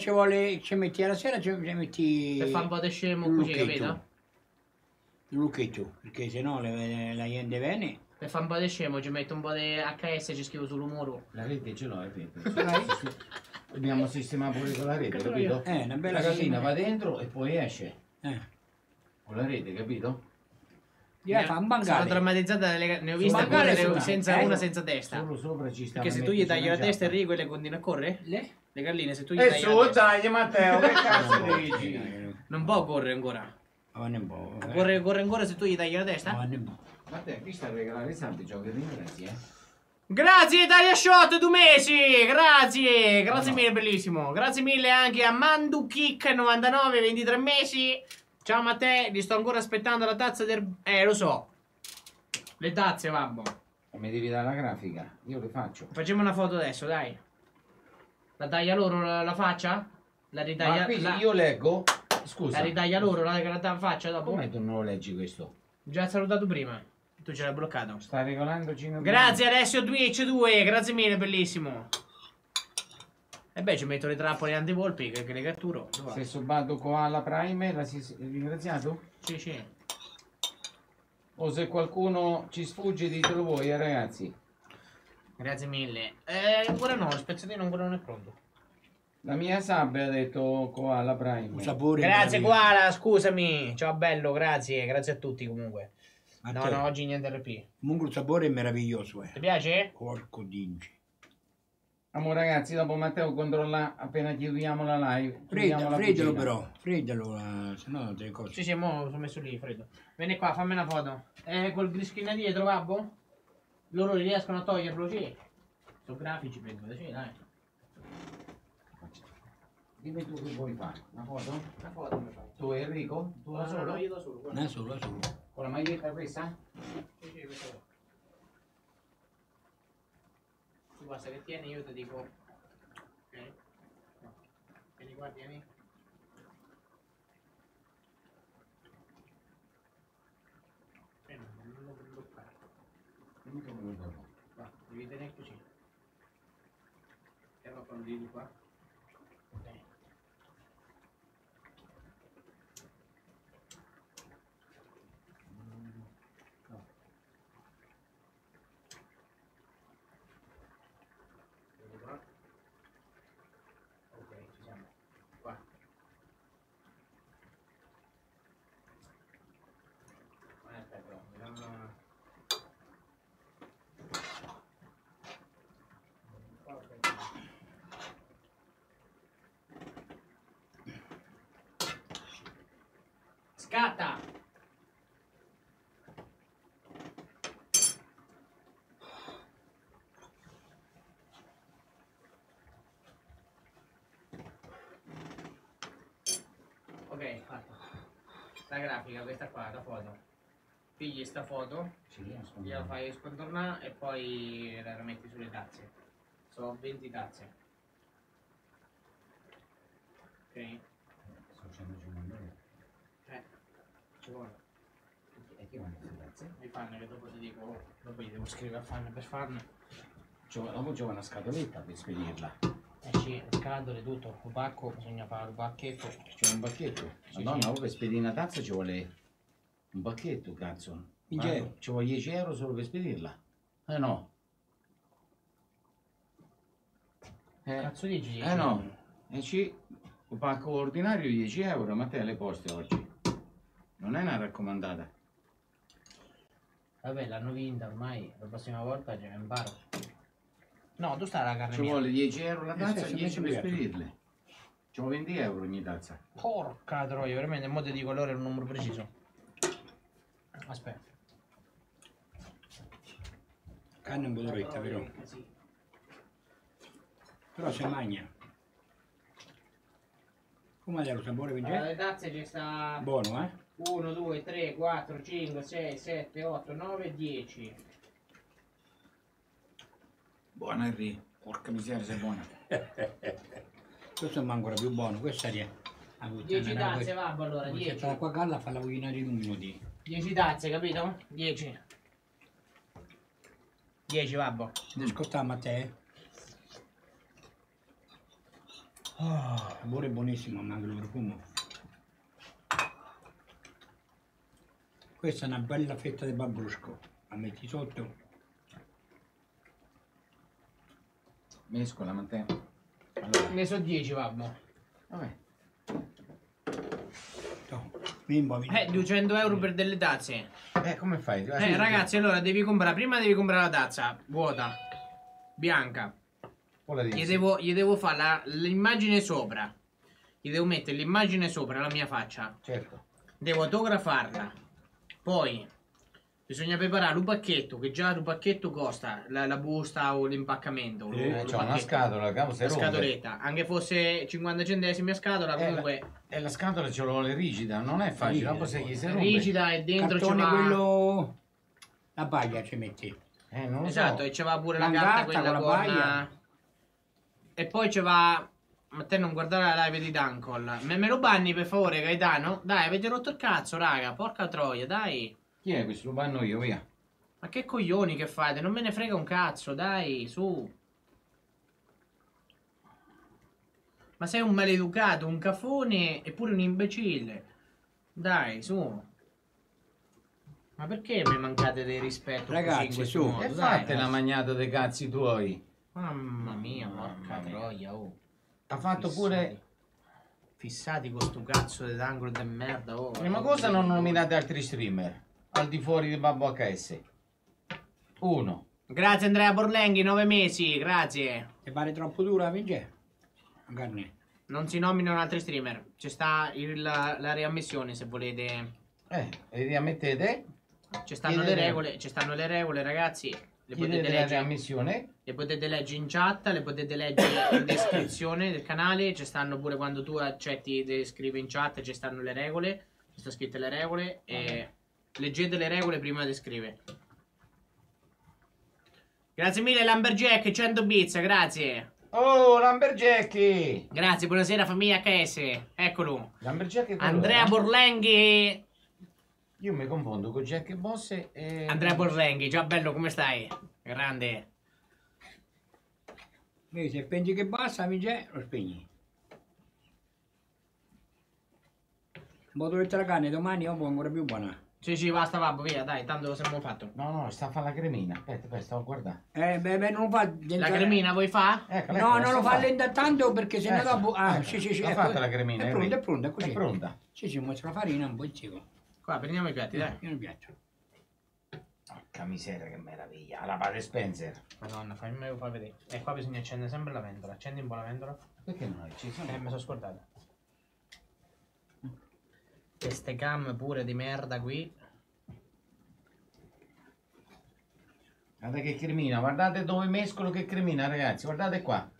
ci vuole, ci metti alla sera, ci metti. Per fare un po' di scemo così, capito? Un lucchetto, perché sennò la gente viene. Per fare un po' di scemo ci metto un po' di HS e ci scrivo sul muro. La rete ce l'ho, è vero. Dobbiamo sistemare pure con la rete, capito? Una bella gallina va dentro e poi esce. Con la rete, capito? Sono traumatizzata dalle... Ne ho viste una senza testa. Solo sopra ci sta. Perché se tu gli tagli la testa, Enrico, e le continua a correre? Le galline, se tu gli tagli la testa... E su, tagli Matteo, che cazzo dici? Non può correre ancora. Corre ancora se tu gli tagli la testa? Matteo, qui sta a regalare tanti giochi di inglesi, eh? Grazie Italia Shot 2 mesi, grazie, grazie mille, bellissimo. Grazie mille anche a Mandukick 99, 23 mesi. Ciao Matteo, vi sto ancora aspettando la tazza del... lo so. Le tazze, babbo. E mi devi dare la grafica, io le faccio. Facciamo una foto adesso, dai. La taglia loro la faccia? La ritaglia... io leggo... Scusa. La ritaglia loro, la faccia dopo. Come tu non lo leggi questo? Già salutato prima. Tu ce l'hai bloccato. Sta regolando Gino. Grazie adesso Twitch 2, grazie mille, bellissimo. E beh, ci metto le trappole antivolpi che le catturo. Se subato Koala Prime, la si è ringraziato? Sì, sì. O se qualcuno ci sfugge, ditelo voi, ragazzi. Grazie mille. Ancora no, il spezzatino ancora non è pronto. La mia sabbia ha detto Koala Prime. Grazie Koala, scusami. Ciao bello, grazie. Grazie a tutti comunque. A no, te. No, oggi niente RP. Comunque il sapore è meraviglioso, eh. Ti piace? Porco dingi. Amore ragazzi, dopo Matteo controlla appena chiudiamo la live. Freddalo però, freddalo, se no delle cose. Sì, sì, mo lo sono messo lì, freddo. Vieni qua, fammi una foto. Col grischina dietro, babbo? Loro riescono a toglierlo, sì. Sono grafici, penso, sì, dai. Dimmi tu che vuoi fare, una foto? Una foto mi fai. Tu Enrico? Tu da solo? Io da solo. Da solo, da solo. Con la maglietta questa? Sì, sì, questa. Basta che tieni, io ti dico, ok? No. Vieni qua, tieni. Non lo prendo qua. Non lo prendo qua. Devi tenere così. E allora lo vedi qua. Ok. Scatta! Ok, fatta. La grafica, questa qua, la foto. Pigli sta foto, gliela fai scontornare e poi la metti sulle tazze. Sono 20 tazze. Ok? Sto facendo giù mandare. E che vanno grazie? Mi fanno che dopo ti dico, dopo gli devo scrivere a Fanno per farne. Dopo c'è una scatoletta per spedirla. Sì, scatole tutto, rubacco, bisogna fare un bacchetto. C'è un bacchetto? Sì, no, sì. Per spedire una tazza ci vuole un bacchetto, cazzo. Ci vuole 10 euro solo per spedirla. Eh no. Cazzo dici? No. E ci... Un pacco ordinario 10 euro, ma te le poste oggi. Non è una raccomandata. Vabbè, l'hanno vinta ormai, la prossima volta ce ne imparo. No, tu stai la carne mia. Ci vuole 10 euro la tazza e 10 per spedirle. Facciamo 20 euro ogni tazza. Porca troia, veramente, in modo di colore è un numero preciso. Aspetta. Canna è un boloretta, vero? Sì. Però c'è magna. Come è lo sapore? Le tazze ci sta... Buono, eh? 1, 2, 3, 4, 5, 6, 7, 8, 9, 10. Buona Henry. Porca miseria, sei buona. Questo è ancora più buono, questa è... 10 tazze, va, allora, 10. Se l'acqua calda fa la cucinare in un minuto. 10 tazze, capito? 10. 10, babbo. Ascoltiamo a te. Oh, il buono è buonissimo, ma anche il profumo. Questa è una bella fetta di bambrusco. La metti sotto. Mescola, Matteo. Allora. Ne so 10, babbo. Vabbè. No. 200 euro per delle tazze. Come fai? Ragazzi, allora devi comprare. Prima devi comprare la tazza vuota, bianca. Gli devo fare l'immagine sopra. Gli devo mettere l'immagine sopra la mia faccia. Certo. Devo autografarla. Poi bisogna preparare un pacchetto. Che già un pacchetto costa la busta o l'impaccamento. C'è una scatola, la scatoletta. Anche fosse 50 centesimi a scatola, comunque. E la scatola ce l'ho rigida, non è facile, dopo se gli si rompe. Rigida e dentro c'è va... quello... la paglia ci metti. Non lo so. E ci va pure la carta quella con la paglia. E poi ci va... Ma te non guardare la live di Duncol. Me lo banni per favore, Gaetano? Dai, avete rotto il cazzo, raga, porca troia, dai. Chi è questo? Lo banno io, via. Ma che coglioni che fate? Non me ne frega un cazzo, dai, su. Ma sei un maleducato, un cafone e pure un imbecille. Dai, su. Ma perché mi mancate del rispetto? Ragazzi, su, modo, e dai, fate la magnata dei cazzi tuoi. Mamma mia, porca troia, oh. T'ha fatto fissati. Pure... Fissati con sto cazzo d'angolo de merda, oh. Prima cosa non nominate altri streamer, al di fuori di MatteoHS. Uno. Grazie Andrea Borlenghi, 9 mesi, grazie. Ti pare troppo dura, Vince? Non si nominano altri streamer. C'è sta la riammissione se volete. E riammettete? Ci stanno le regole, ci stanno le regole, ragazzi. Le potete leggere. Le potete leggere in chat, le potete leggere in descrizione del canale. Ci stanno pure quando tu accetti e scrivi in chat, ci stanno le regole. Ci sta scritte le regole. E leggete le regole prima di scrivere. Grazie mille, Lumberjack, 100 bits, grazie. Oh, Lumberjack! Grazie, buonasera famiglia HS. Eccolo. Lumberjack Andrea Borlenghi. Io mi confondo con Jack e Bosse e... Andrea Borlenghi, ciao bello, come stai? Grande. Vedi, se pensi che basta, Vince, lo spegni. Motoretta la carne, domani ho ancora più buona. Sì, sì, basta, babbo, via, dai, tanto lo siamo fatto. No, sta a fare la cremina, aspetta, stavo guardando. Beh, non fa... La cremina vuoi fa? Ecco, no, non lo fa lenta tanto perché se no dopo... Ah, sì. L'ha fatta la cremina, è pronta, così. È pronta. Sì, mostra la farina, un po' il secco. Qua, prendiamo i piatti, dai. Io non piaccio. Porca miseria, che meraviglia. La pate Spencer. Madonna, fammi far vedere. E qua bisogna accendere sempre la ventola. Accendi un po' la ventola. Perché non hai acceso? Mi sono scordato. Queste cam pure di merda qui. Guarda che cremina. Guardate dove mescolo che cremina, ragazzi. Guardate qua.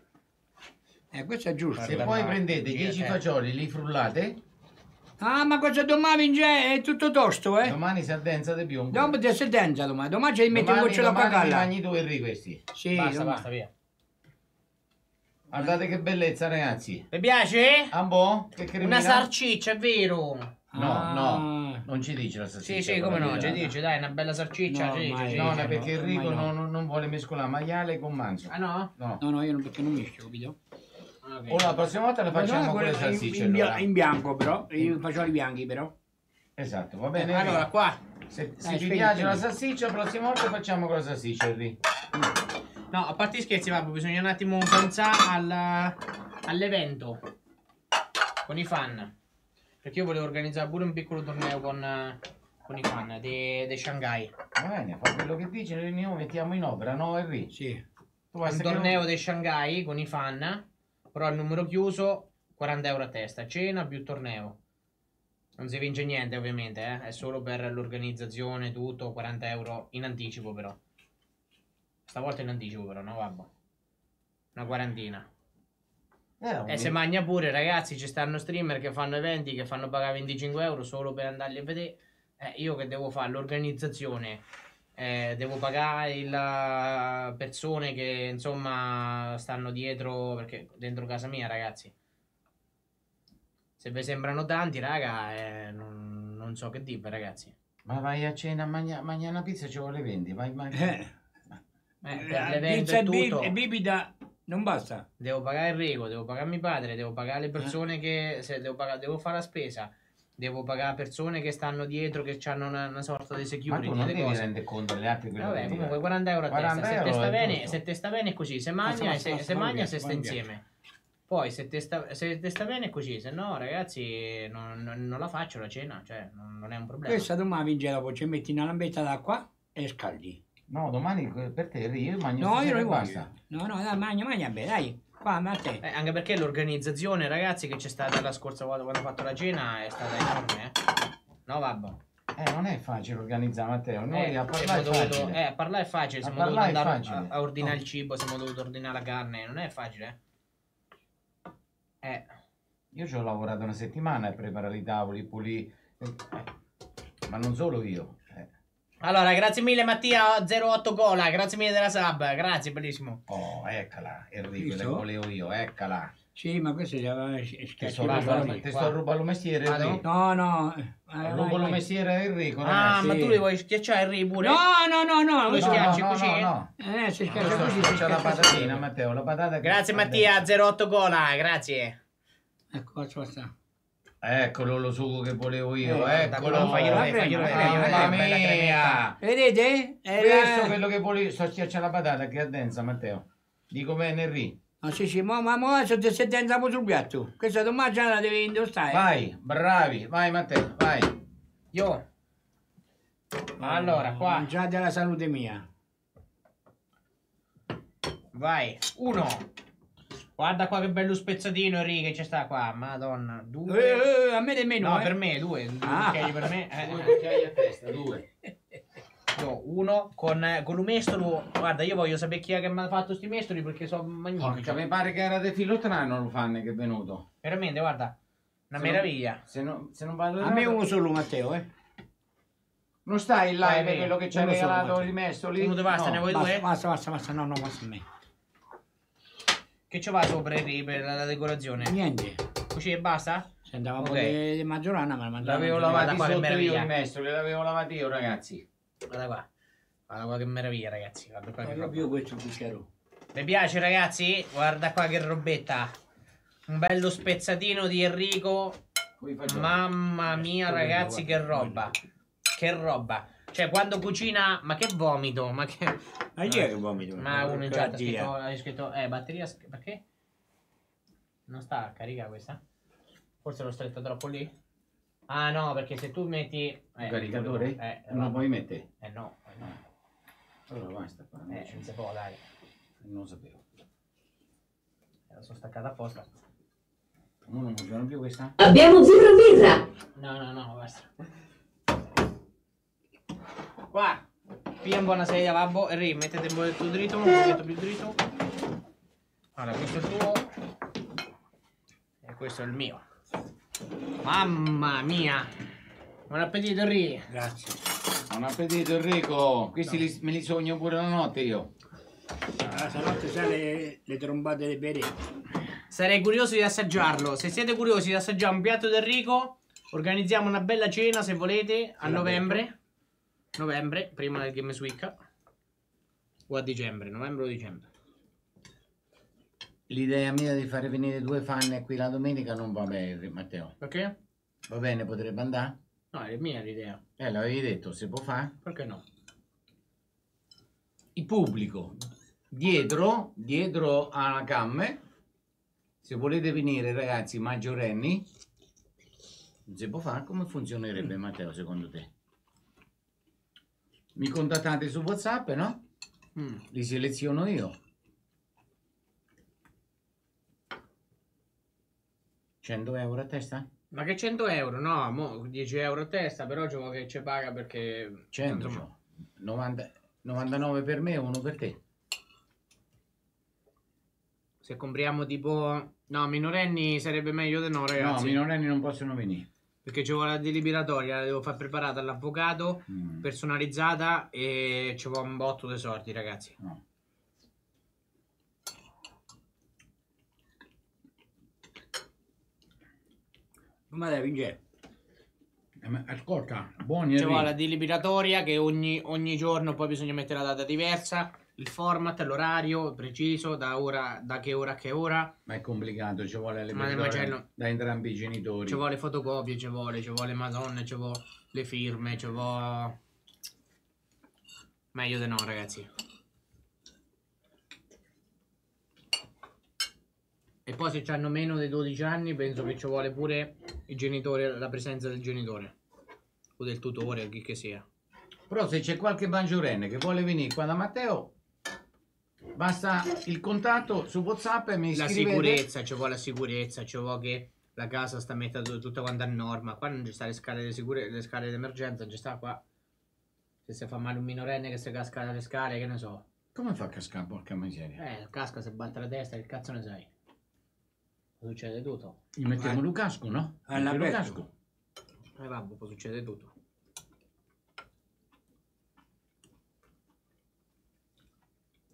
Questo è giusto. Se poi prendete 10 fagioli, li frullate... Ah, ma cosa domani Vince? È tutto tosto, eh? Domani si addensa di più. Dopo ti si densa domani. Domani ci metti un goccio d'acqua calda. Domani mi bagni tu Enrico questi. Sì, basta, via. Guardate che bellezza, ragazzi. Vi piace? Ambo? Che cremina? Una sarciccia, è vero? No. Non ci dice la sarciccia. Sì, come no? Ci dice, dai, una bella sarciccia. No, perché Enrico non vuole mescolare maiale con manzo. Ah, no? No, io perché non mischio, capito? O la prossima volta le facciamo con le salsicce in bianco, però i fagioli bianchi, però esatto, va bene. Allora qua se ti piace la salsiccia, la prossima volta facciamo con la salsiccia lì. No, a parte scherzi, vabbè, bisogna un attimo pensare all'evento con i fan, perché io volevo organizzare pure un piccolo torneo con i fan di Shanghai. Va bene, fa quello che dici, noi lo mettiamo in opera, no Henry? Sì, un torneo di Shanghai con i fan, però al numero chiuso, €40 a testa, cena più torneo. Non si vince niente ovviamente, eh? È solo per l'organizzazione, tutto, €40 in anticipo però. Stavolta in anticipo però, no vabbè. Una quarantina. E se magna pure, ragazzi, ci stanno streamer che fanno eventi, che fanno pagare €25 solo per andarli a vedere. Io che devo fare l'organizzazione, devo pagare le persone che insomma stanno dietro, perché dentro casa mia, ragazzi, se vi sembrano tanti, raga, non so che dire, ragazzi. Ma vai a cena, mangia una pizza, ci vuole 20, vai. Per l'evento è tutto. E bibita non basta. Devo pagare Enrico, devo pagare mio padre, devo pagare le persone che... Se devo fare la spesa, devo pagare persone che stanno dietro, che hanno una sorta di security. Ma tu non ti rendi conto delle altre cose? Vabbè, comunque €40 a testa. Se te sta bene è così, se magna, se sta insieme. Poi se te sta bene è così, se no ragazzi non la faccio la cena, cioè non è un problema. Questa domani in gelo, ci metti una lambetta d'acqua e scaldi. No, domani per te io mangio. No, io non basta. No, dai, mangia bene, dai. Qua, ma a te. Anche perché l'organizzazione, ragazzi, che c'è stata la scorsa volta quando ho fatto la cena è stata enorme, No, vabbè. Non è facile organizzare, Matteo. Noi a parlare è facile. A parlare è facile, siamo dovuti andare a ordinare il cibo, siamo dovuti ordinare la carne, non è facile, Io ci ho lavorato una settimana a preparare i tavoli, pulire. Ma non solo io. Allora, grazie mille Mattia 08 Cola, grazie mille della sub, grazie, bellissimo. Oh, eccola, Enrico, la volevo io, eccola. Sì, ma questo te sto rubando il mestiere, Enrico. No. Rubo il mestiere Enrico. Ah, ma tu li vuoi schiacciare Enrico pure? No. Lo schiacci così? No. Si schiaccia così. C'è la patatina, Matteo, la patata. Grazie Mattia 08 Cola, grazie. Ecco, ci sta. Eccolo lo sugo che volevo io, eccolo. Mamma mia. Vedete? Questo è quello che volevo. Sto schiacciando la patata che è densa, Matteo. Dico bene, Enrico. No, sì, ma adesso ti sei densa sul piatto. Questa domanda la devi indossare. Vai, bravi, vai Matteo, vai. Io. Allora, qua. Mangiate la salute mia. Vai, 1. Guarda qua che bello spezzatino, Enrico, che c'è sta qua, madonna, 2. A me nemmeno, no, per me, 2, occhiali per me. 2 occhiali a testa, 2. No, 1 con l'umestolo, guarda, io voglio sapere chi è che mi ha fatto sti mestoli perché sono magnifici. Porca, mi pare che era del Filotrano lo fanno che è venuto. Veramente, guarda, una meraviglia. Se non vado a me uno solo, Matteo, Non stai in live quello che ci ha regalato i mestoli? Uno te basta, ne vuoi 2? Basta, basta a me. Che ci va sopra per la decorazione? Niente. Così e basta? Ci andava pure di maggiorana, ma l'avevo lavata qua, che meraviglia. L'avevo lavata io, ragazzi. Guarda qua che meraviglia, ragazzi. Guarda qua che proprio questo cucchiaro. Vi piace, ragazzi? Guarda qua che robetta. Un bello spezzatino di Enrico. Mamma mia, ragazzi, che roba. Che roba. Cioè, quando cucina, ma che vomito, ma che... Ma chi è che vomito? Ma uno in chat ha scritto, batteria... Perché? Non sta a carica questa? Forse l'ho stretta troppo lì? Ah, no, perché se tu metti... un caricatore? Non lo puoi mettere? No. Allora, basta qua. Non si può, dai. Non lo sapevo. La sono staccata apposta. Non funziona più questa? Abbiamo zero birra! No, basta. Qua, pia in buona sedia, babbo, e mettete un pochetto dritto, un pochetto più dritto. Allora, questo è il tuo e questo è il mio. Mamma mia! Buon appetito, Enrico! Grazie. Buon appetito, Enrico! Questi me li sogno pure la notte io. Stanotte c'è le trombate dei bere. Sarei curioso di assaggiarlo. Se siete curiosi di assaggiare un piatto d'Enrico, organizziamo una bella cena, se volete, a novembre, prima del Games Week o a dicembre, novembre o dicembre. L'idea mia di fare venire 2 fan qui la domenica non va bene, Matteo. Perché? Va bene, potrebbe andare? No, è mia l'idea. L'avevi detto, si può fare? Perché no? Il pubblico dietro alla cam, se volete venire ragazzi maggiorenni, non si può fare. Come funzionerebbe, Matteo, secondo te? Mi contattate su WhatsApp, no? Li seleziono io. 100 € a testa? Ma che 100 €? No, mo 10 euro a testa, però diciamo che ci paga perché... 100, insomma... 90, 99 per me e 1 per te. Se compriamo tipo... No, minorenni sarebbe meglio di no, ragazzi. No, minorenni non possono venire. Perché ci vuole la deliberatoria, la devo far preparata all'avvocato, personalizzata, e ci vuole un botto dei sordi, ragazzi. No. Ma dai, vince. Ascolta, buoni. Ci vuole la deliberatoria che ogni giorno poi bisogna mettere la data diversa. Il format, l'orario preciso, da che ora a che ora. Ma è complicato, ci vuole le persone da entrambi i genitori. Ci vuole fotocopie, ci vuole madonna, ci vuole le firme, ci vuole... Meglio di no, ragazzi. E poi se hanno meno di 12 anni penso che ci vuole pure il genitore, la presenza del genitore. O del tutore, o chi che sia. Però se c'è qualche maggiorenne che vuole venire qua da Matteo... Basta il contatto su WhatsApp e mi scrivete. La sicurezza, ci vuole la sicurezza, ci vuole che la casa sta mettendo tutta quanta a norma. Qua non ci sta le scale di sicurezza, le scale di emergenza, non ci sta qua. Se si fa male un minorenne che si casca dalle scale, che ne so. Come fa a cascare, porca miseria? Casca, se batte la testa, che cazzo ne sai? Succede tutto. Gli mettiamo il casco, no? Il casco. Vabbè, poi succede tutto.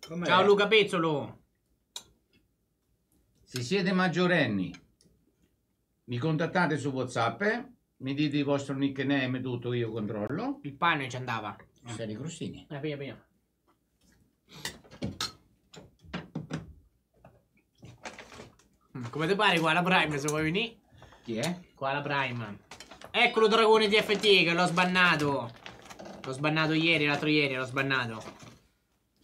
Come ciao è? Luca Pezzolo. Se siete maggiorenni mi contattate su WhatsApp, mi dite il vostro nickname, tutto, io controllo. Il pane ci andava. Sei i crostini. Prima. Come ti pare qua la Prime, se vuoi venire? Chi è? Qua la Prime. Eccolo Dragone TFT che l'ho sbannato. L'ho sbannato ieri, l'altro ieri l'ho sbannato.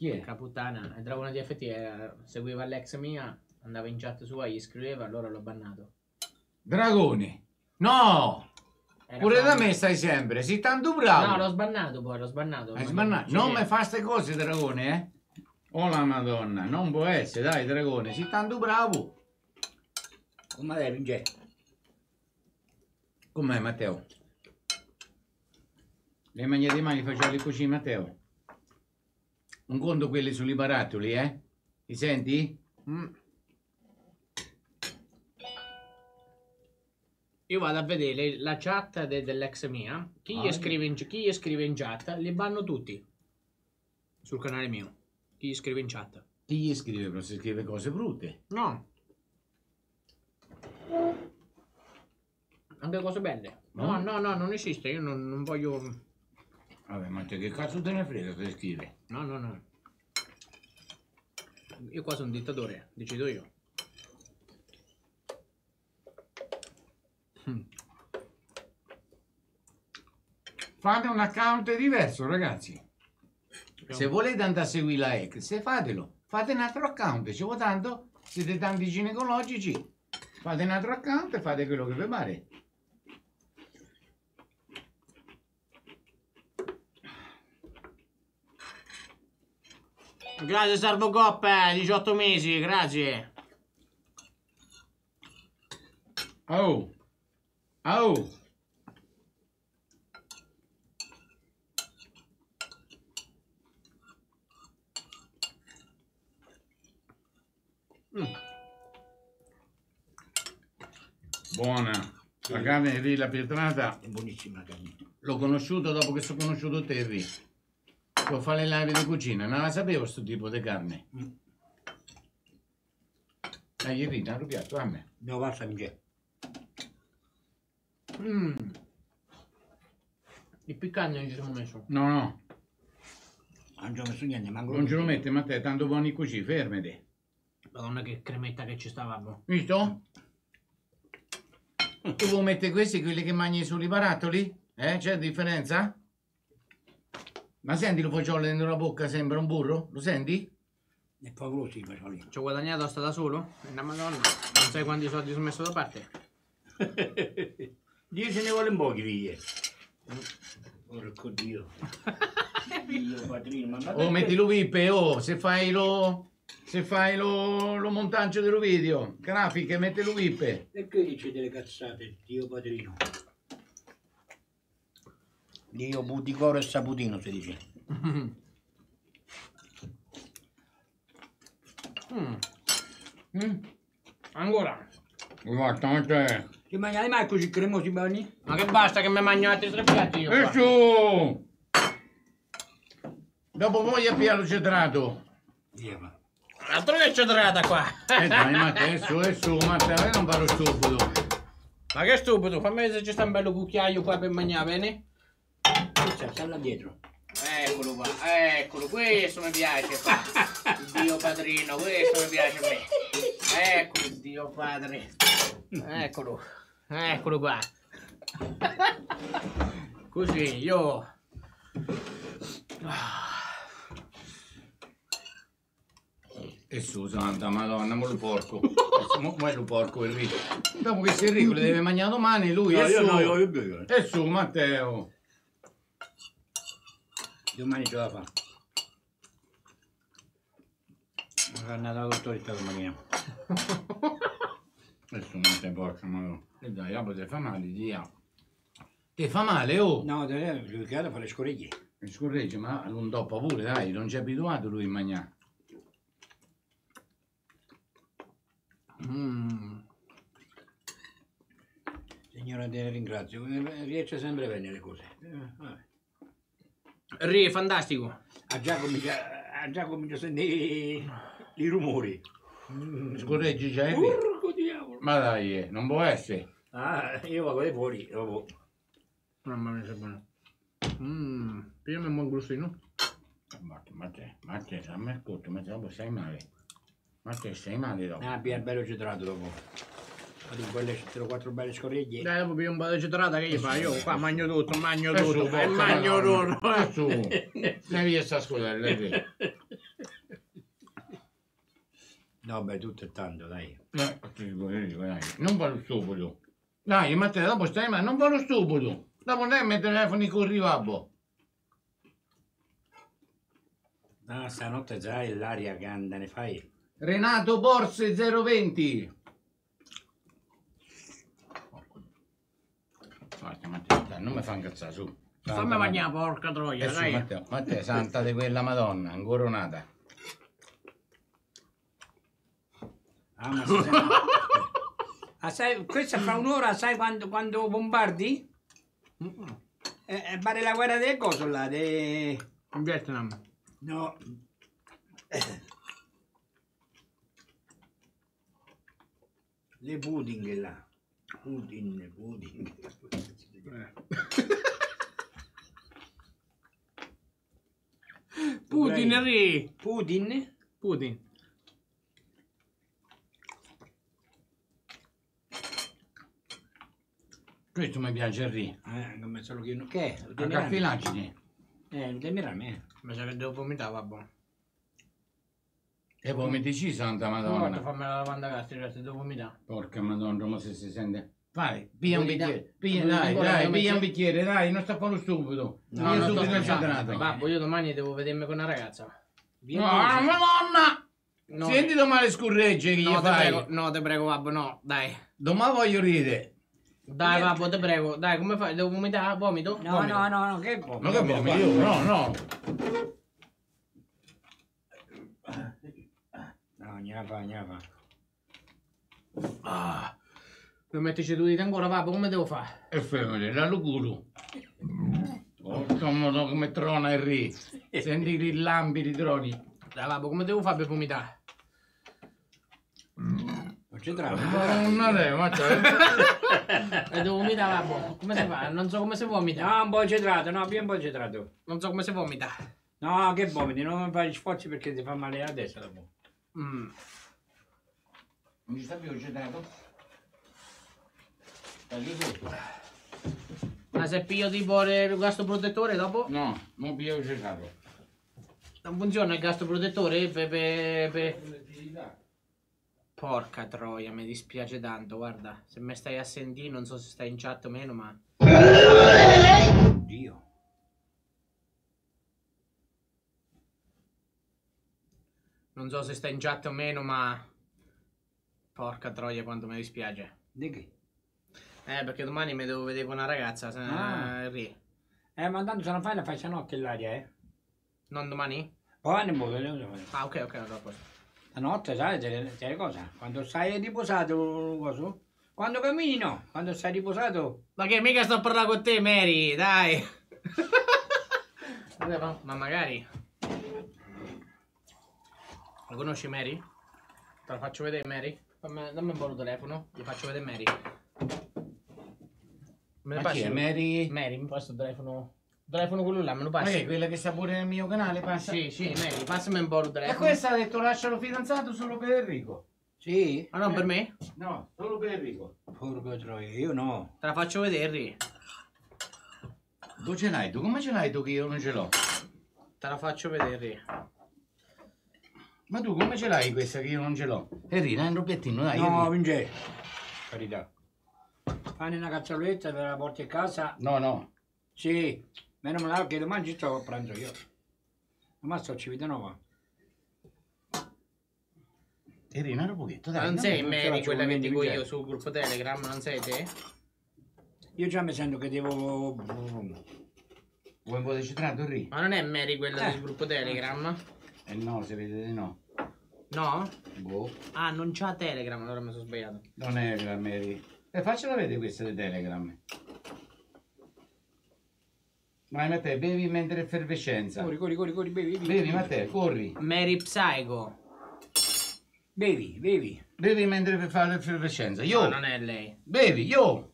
Chi è? Caputana, il Dragone TFT seguiva l'ex mia, andava in chat sua, gli scriveva, allora l'ho bannato. Dragone? No! Era pure bannato. Da me stai sempre, sei tanto bravo. No, l'ho sbannato poi, l'ho sbannato. Hai sbannato? Non mi fa ste cose, Dragone, eh? Oh la madonna, non può essere, dai Dragone, sei tanto bravo. Come dai, Vince? Com'è Matteo? Le magnate mani facciamo così, Matteo. Un conto quelli sui barattoli, eh? Ti senti? Io vado a vedere la chat dell'ex mia. Chi gli scrive in chat, li banno tutti. Sul canale mio. Chi gli scrive in chat. Chi gli scrive, però si scrive cose brutte. No. Anche cose belle. No, no, no, non esiste. Io non voglio... Vabbè, ma te che cazzo te ne frega se scrive? No, no, no. Io qua sono un dittatore, decido io. Fate un account diverso, ragazzi. Se volete andare a seguire la ex, fatelo. Fate un altro account, ci vuoi tanto. Siete tanti ginecologici. Fate un altro account e fate quello che vi pare. Grazie Sarvo Coppa, 18 mesi, grazie. Oh, oh. Buona. La carne di la pietrata è buonissima, carne. L'ho conosciuto dopo che sono conosciuto Terry. Fare le live di cucina, non la sapevo sto tipo di carne. Dai, gli ridi, hanno piatto a me. No, basta, Michele. Il piccante non ci sono messo. No, no. Non ci ho messo niente, manco. Non ce lo mette, ma te, tanto buoni così, fermati. Madonna che cremetta che ci stava, bro. Visto? Tu vuoi mettere questi, quelli che mangi sui barattoli? C'è differenza? Ma senti lo fagiolo dentro la bocca, sembra un burro? Lo senti? È favoloso il fagiolino. Ci ho guadagnato, sta da solo? No, madonna, non sai quanti soldi sono messo da parte? Dio ce ne vuole un po' di figlie. Porco Dio. Dio, padrino, ma... Oh, mettilo pippe, oh, se fai lo... se fai lo montaggio del video, grafiche, mette lo whip. Perché dice delle cazzate, Dio padrino? Dio Budicoro e Saputino si dice. Ancora? Guardate. Ti mangiate mai così cremosi, bagni? Ma che basta che mi mangio altri tre piatti io. E su! Dopo voi appia lo cedrato. Altro che cedrata qua. Dai, Matteo, su, Matteo, non parlo stupido. Ma che stupido, fammi vedere se c'è un bello cucchiaio qua per mangiare, bene? Sta là dietro. Eccolo qua, eccolo, questo mi piace qua. Dio padrino, questo mi piace a me. Eccolo, Dio padre. Eccolo, eccolo qua. Così, io... E su, santa madonna, ma lo porco. Ma è lo porco, lui. Dopo che si Enrico le deve mangiare domani, lui... No, io. E su, Matteo. Domani ce la fa. Una carnata con torta domani. Adesso non ti porca, ma... E dai, dopo ti fa male, zia. Ti fa male, oh? No, ti devi fare le scorreglie. Le scorreglie, ma non dopo pure, dai. Non ci è abituato lui a mangiare. Signora, te ringrazio. Riesce sempre bene le cose. Vabbè. È fantastico. Ha già cominciato a sentire i rumori. Scorreggi già, porco diavolo. Ma dai, non può essere. Ah, io vado fuori dopo. Mamma mia, che buono. Prima un buon grostino. Ma te, mi ascolto, ma te dopo stai male. Ma te stai male dopo. Ah, pia il bello cedrato dopo. Quelle 4 belle scorreglie. Dai, dopo più un po' di cedrata che gli fai? Io qua mangio tutto. Stai via sta scuola, lei. No, beh, tutto è tanto, dai. Non va lo stupido. Dai, Matteo, dopo stai male, non va lo stupido. Dopo non è mettere i telefoni con il rivabbo. No, stanotte sai l'aria che anda, ne fai. Renato Borse 020. Non mi fa incazzare, su. Fammi mangiare, porca troia, dai. Matteo, santa di quella madonna, incoronata. Ah, ma sai, questa fra un'ora, sai quando bombardi? Pare la guerra del coso là, in Vietnam. No. Le pudding là. Pudding. Pudding. Questo mi piace, Henry. Non mi sono chiesto che è. La caffilacine. Demirame. Ma se devo vomitare, va buono. E vomitici, santa madonna. Non fammi la lavanda gastrica, se devo vomitare. Porca madonna, ma se si sente... Vai, piglia un bicchiere, piglia un bicchiere, dai, non sta con lo stupido. No, io subito concentrato. Babbo, io domani devo vedermi con una ragazza. No, madonna! No. Senti domani le scorregge che gli fai. No, te prego, babbo, no, dai. Domani voglio ridere. Dai, babbo, te prego, dai, come fai? Devo vomitare? Vomito? No, vomito. No, che vomito? Ma che vomito? No. No, gnava. Ah. Per metterci tu dite ancora, papà, come devo fare? E fermati, la culo. Porca modo come trona il re. Senti i rillambi, i troni. Dai, papà, come devo fare per vomitare? Non c'è trama. Non è, e devo vomitare, papà. Come si fa? Non so come si vomita. No, un po' cedrato, no, più un po' cedrato. Non so come si vomita. No, che vomiti, non fai gli sforzi perché ti fa male la testa dopo. Non ci sta più il cedrato? Ma se piglio tipo il gastroprotettore dopo? No, non piglio il cercato. Non funziona il gastroprotettore? Porca troia, mi dispiace tanto, guarda. Se me stai a sentire, non so se stai in chat o meno, ma... Oddio. Non so se sta in chat o meno, ma... Porca troia quanto mi dispiace. Di che? Perché domani mi devo vedere con una ragazza, se... ma tanto se non fai la faccia notte l'aria, Non domani? Domani non. Ah, ok, ok, allora posso. La notte, sai, c'è le cose. Quando stai riposato, coso? Quando cammini, no. Quando stai riposato... Ma che mica sto a parlare con te, Mary, dai! Ma magari... La conosci Mary? Te la faccio vedere Mary? Dammi un buon telefono, gli faccio vedere Mary. Me lo passi? Mary? Mary, mi passa il telefono. Il telefono quello là, me lo passi? Quella che sta pure nel mio canale, passa? Sì, sì, Mary, passami un buon telefono. E questa ha detto lascialo fidanzato solo per Enrico. Sì? Ah no, per me? No, solo per Enrico. Porco troia, io no. Te la faccio vedere. Dove ce l'hai tu? Come ce l'hai tu che io non ce l'ho? Te la faccio vedere. Ma tu come ce l'hai questa che io non ce l'ho? Enrico, dai un rubbettino, dai. No, vince. Carità. Fanno una cazzoletta, te la porti a casa. No, no. Sì. Meno male che domani ci sto a pranzo io. Ma sto a Civitanova. Enrico, un pochetto, dai. Non sei Mary quella che dico io sul gruppo Telegram, non sei te? Io già mi sento che devo... Vuoi un po' di citrato, Enrico? Ma non è Mary quella del gruppo Telegram? Eh no, se vedete no. No? Boh. Ah, non c'ha Telegram, allora mi sono sbagliato. Non è la Mary. Faccela vedere questa di Telegram. Vai Matteo, bevi mentre effervescenza. Corri, corri, corri, corri, bevi. Bevi Matteo, corri. Mary Psycho. Bevi, bevi. Bevi mentre per fare l'effervescenza. Io. No, non è lei. Bevi, io.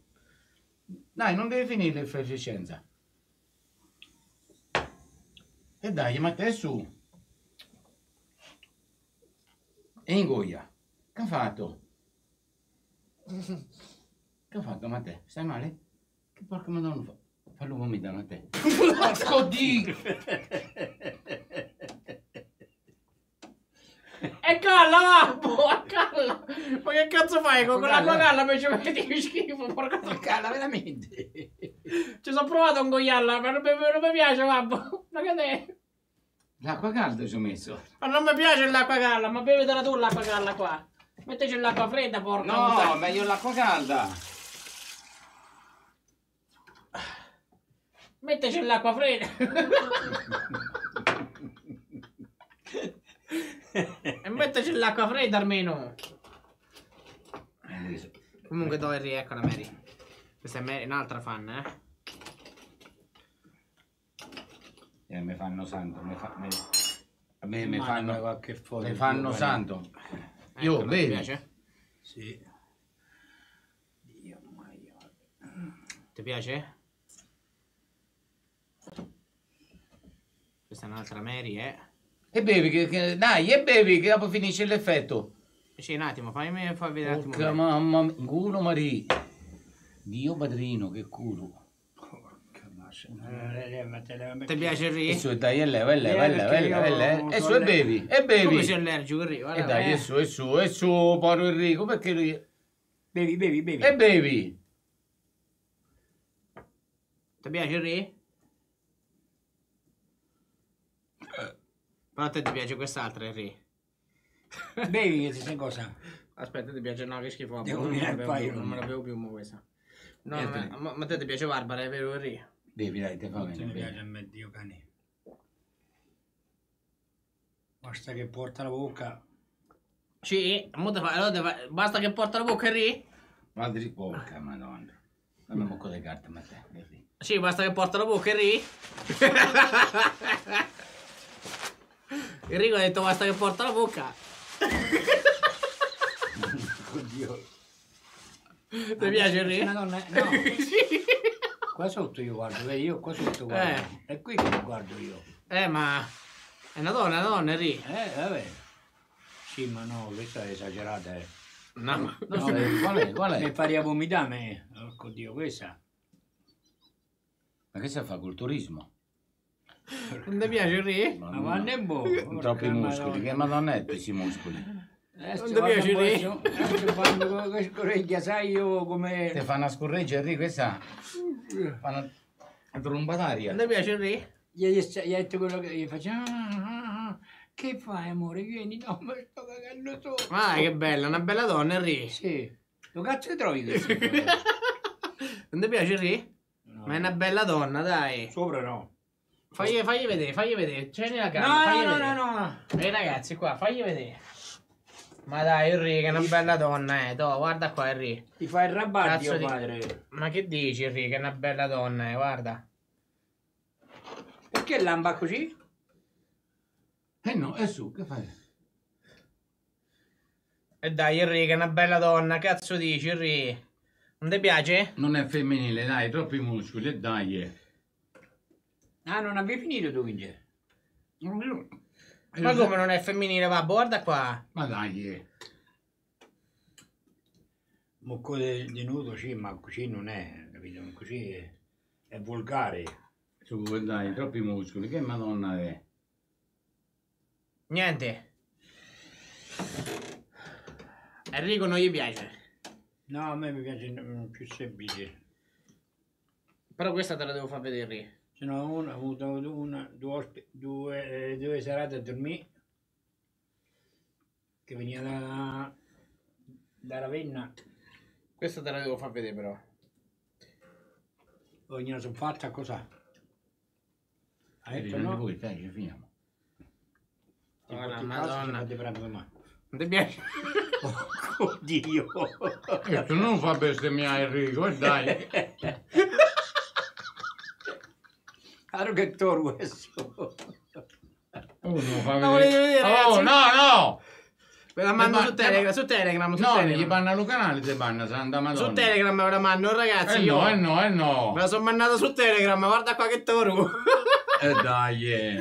Dai, non devi finire l'effervescenza. E dai, Matteo, su. E ingoia. Che ha fatto? Che ha fatto Matteo? Stai male? Che porca madonna fa? Fallo vomitare Matteo. Porco Dio! E calla va! Boh, calla! Ma che cazzo fai? Con la tua calla mi ci metti schifo, porca tua calla, veramente! Ci sono provato a ingoiarla, ma non mi piace, babbo! Ma che te? L'acqua calda ci ho messo. Ma non mi piace l'acqua calda, ma bevetela tu l'acqua calda qua. Metteci l'acqua fredda, porca. No, meglio l'acqua calda. Metteci l'acqua fredda. E metteci l'acqua fredda almeno. Comunque do Henry, eccola Mary. Questa è Mary, un'altra fan, eh. Mi fanno santo, a me mi fanno qualche foto. Mi fanno santo. Io bevi. Mi piace? Sì. Dio, ma io. Ti piace? Questa è un'altra Mary, eh. E bevi, che, dai, e bevi, che dopo finisce l'effetto. Sì, un attimo, fammi vedere un attimo. Mamma mia, culo Maria. Dio padrino, che culo. Ti piace il Ri? E su e dai, e leva, e leva, e leva, e leva, e su e bevi, e bevi. Come sei allergico il Ri? E dai, e su, paro Enrico, perché lui... Bevi, bevi, bevi. E bevi. Ti piace il Ri? Però a te ti piace quest'altra il Ri. Bevi, che sei cosa? Aspetta, ti piace? No, che schifo. Non me la bevo più, ma questa. No, ma a te ti piace Barbara, è vero il Ri? Bevi, dai, te fa bene. Mi piace a me, Dio cane. Basta che porta la bocca. Sì, basta che porta la bocca, Henry? Guarda di porca, madonna. Dammi un bocco di carta, ma te. Sì, basta che porta la bocca, Henry? Enrico ha detto basta che porta la bocca. Oddio. Ti piace, Henry? No, no. Sì. Qua sotto io guardo, vedi, io qua sotto guardo. È qui che guardo io. Ma... È una donna, Henry. Vabbè. Sì, ma no, questa è esagerata, eh. No, ma... No, qual è? Qual è? Mi pari a vomitare, porco Dio, questa. Ma che si fa col turismo? Non ti piace, Henry? Ma quando è buono. Troppi muscoli, che madonnette questi muscoli. Non ti piace, Henry? Quando la scorreggia, sai io come... Te fa una scorreggia, Henry, questa... Fa una tromba d'aria. Non mi piace il Re? Gli ha detto quello che gli faceva. Che fai, amore? Vieni, no, ma sto cagando sotto. Ah, che bella, una bella donna, Enrico. Sì. Lo cazzo ti trovi questo? Non ti piace, Enrico? No. Ma è una bella donna, dai. Sopra no. Fagli vedere, fagli vedere. C'è nella camera. No, no, vedere. No, no, no. E ragazzi, qua, fagli vedere. Ma dai, Enrico, che è una bella donna, eh. Do, guarda qua, Enrico. Ti fai arrabbiare, mio padre. Ma che dici, Enrico, che è una bella donna, guarda. Perché lamba così? Eh no, è su, che fai? E dai, Enrico, che è una bella donna, cazzo dici, Enrico? Non ti piace? Non è femminile, dai, troppi muscoli, e dai. Ah, non avevi finito tu, quindi? Non lo so. Ma come non è femminile, va, guarda qua. Ma dai. Mucco di nudo, sì, ma così non è, capito? Così è volgare. Su, dai, troppi muscoli, che madonna è? Niente. Enrico non gli piace. No, a me mi piace più semplice. Però questa te la devo far vedere. Se no, ho avuto due serate a dormire, che veniva da Ravenna. Questa te la devo far vedere, però. Ognuno sono fatta, cosa? Ha detto no? Voi, dai, ci finiamo. Ora, madonna. Non ti piace? Oddio. Non fa bestemmiare, Enrico, dai. Claro che torvo questo. Oh, non fa vedere. Oh, no, no. Ve la mando su Telegram, su Telegram, su no, Telegram. No, gli banna al canale, te banna, santa madonna. Su Telegram ve la mando, ragazzi. No, no, no. Me la sono mandata su Telegram, guarda qua che torvo. Dai.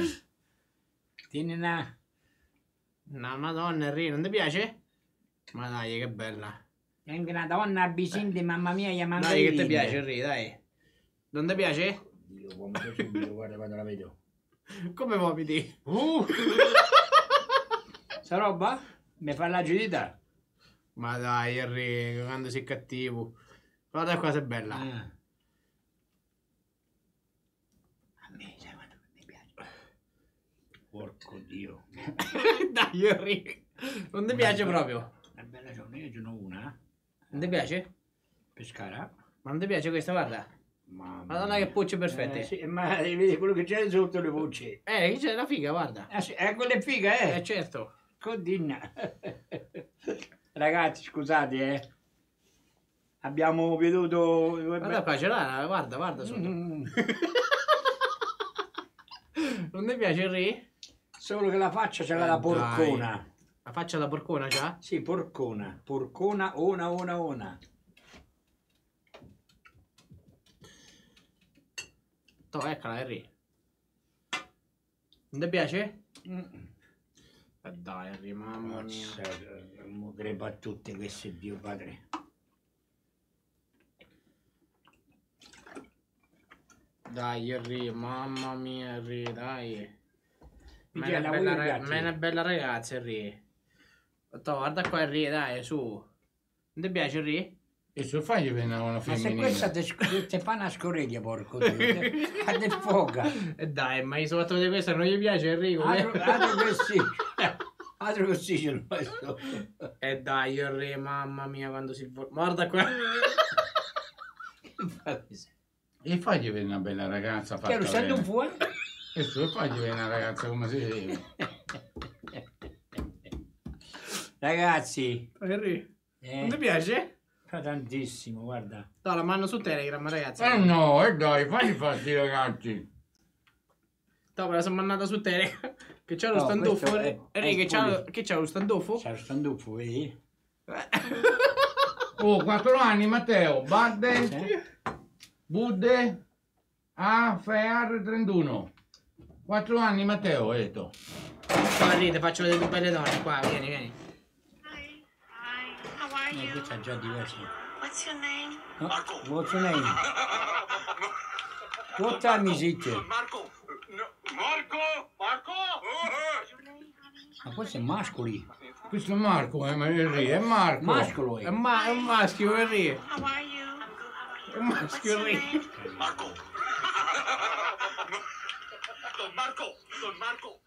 Tieni una. No, madonna, Enrico, non ti piace? Ma dai, che bella. È anche una donna abicinde, mamma mia, gli amando. Dai, che ti piace, Enrico, dai. Non ti piace? Io vomito subito, guarda quando la vedo. Come vomiti? Sta roba? Mi fa la giudicata. Ma dai, Enrico, quando sei cattivo. Guarda qua se è bella. A me sai quanto mi piace. Porco Dio. Dai, Enrico. Non ti piace proprio? Una bella giornata, io ce n'ho una. Non ti piace? Pescara. Ma non ti piace questa, guarda. Madonna che pucce perfette, sì, ma vedi quello che c'è sotto le pucce, che c'è la figa, guarda, sì, quella è figa, certo, codinna. Ragazzi, scusate, abbiamo veduto, guarda qua, ce l'ha, guarda, guarda sotto. Non ti piace, Enrico? Solo che la faccia ce l'ha, la porcona, dai. La faccia da porcona c'ha? Sì, porcona, porcona, ona. Oh, eccola, Enrico. Non ti piace? Dai, Enrico, mamma mia. Mi crepa tutte queste, Dio padre. Dai, Enrico, mamma mia, Enrico, dai. Ma è una bella ragazza, Enrico. Guarda qua, Enrico, dai, su. Non ti piace, Enrico? E se fai una femminile? Ma se questa ti fa una scorreglia, porco Dio, a del foga. E dai, ma io soprattutto di questa non gli piace, Enrico. Altro che sì, altro che sì, ce l'ho. E dai, Enrico, mamma mia, quando si... Guarda qua. E fagli vedere una bella ragazza fatta bene. Che lo sento fuori? E se fagli vedere una ragazza come si vede. Ragazzi. Enrico, non ti piace? Tantissimo, guarda. No, la mando su Telegram, ragazzi. No, e dai, fagli farsi, ragazzi. No, me la sono mandata su Telegram. Che c'è lo standoffo. Che c'è lo standoffo? C'è lo standoffo, vedi? Oh, 4 anni, Matteo. Badde, Budde, AFR31. 4 anni, Matteo, ho detto. Guarda, faccio vedere più belle donne qua, vieni, vieni. Che c'ha già diversi. What's your name? No? Marco. What's your name? What time is it? Marco. No. Marco. Marco. Ma questo è mascoli. Questo è Marco, è Marco. Mascolo è. È un maschio, Enrico. How are you? È un maschio, Enrico. Marco. Don Marco. Don Marco.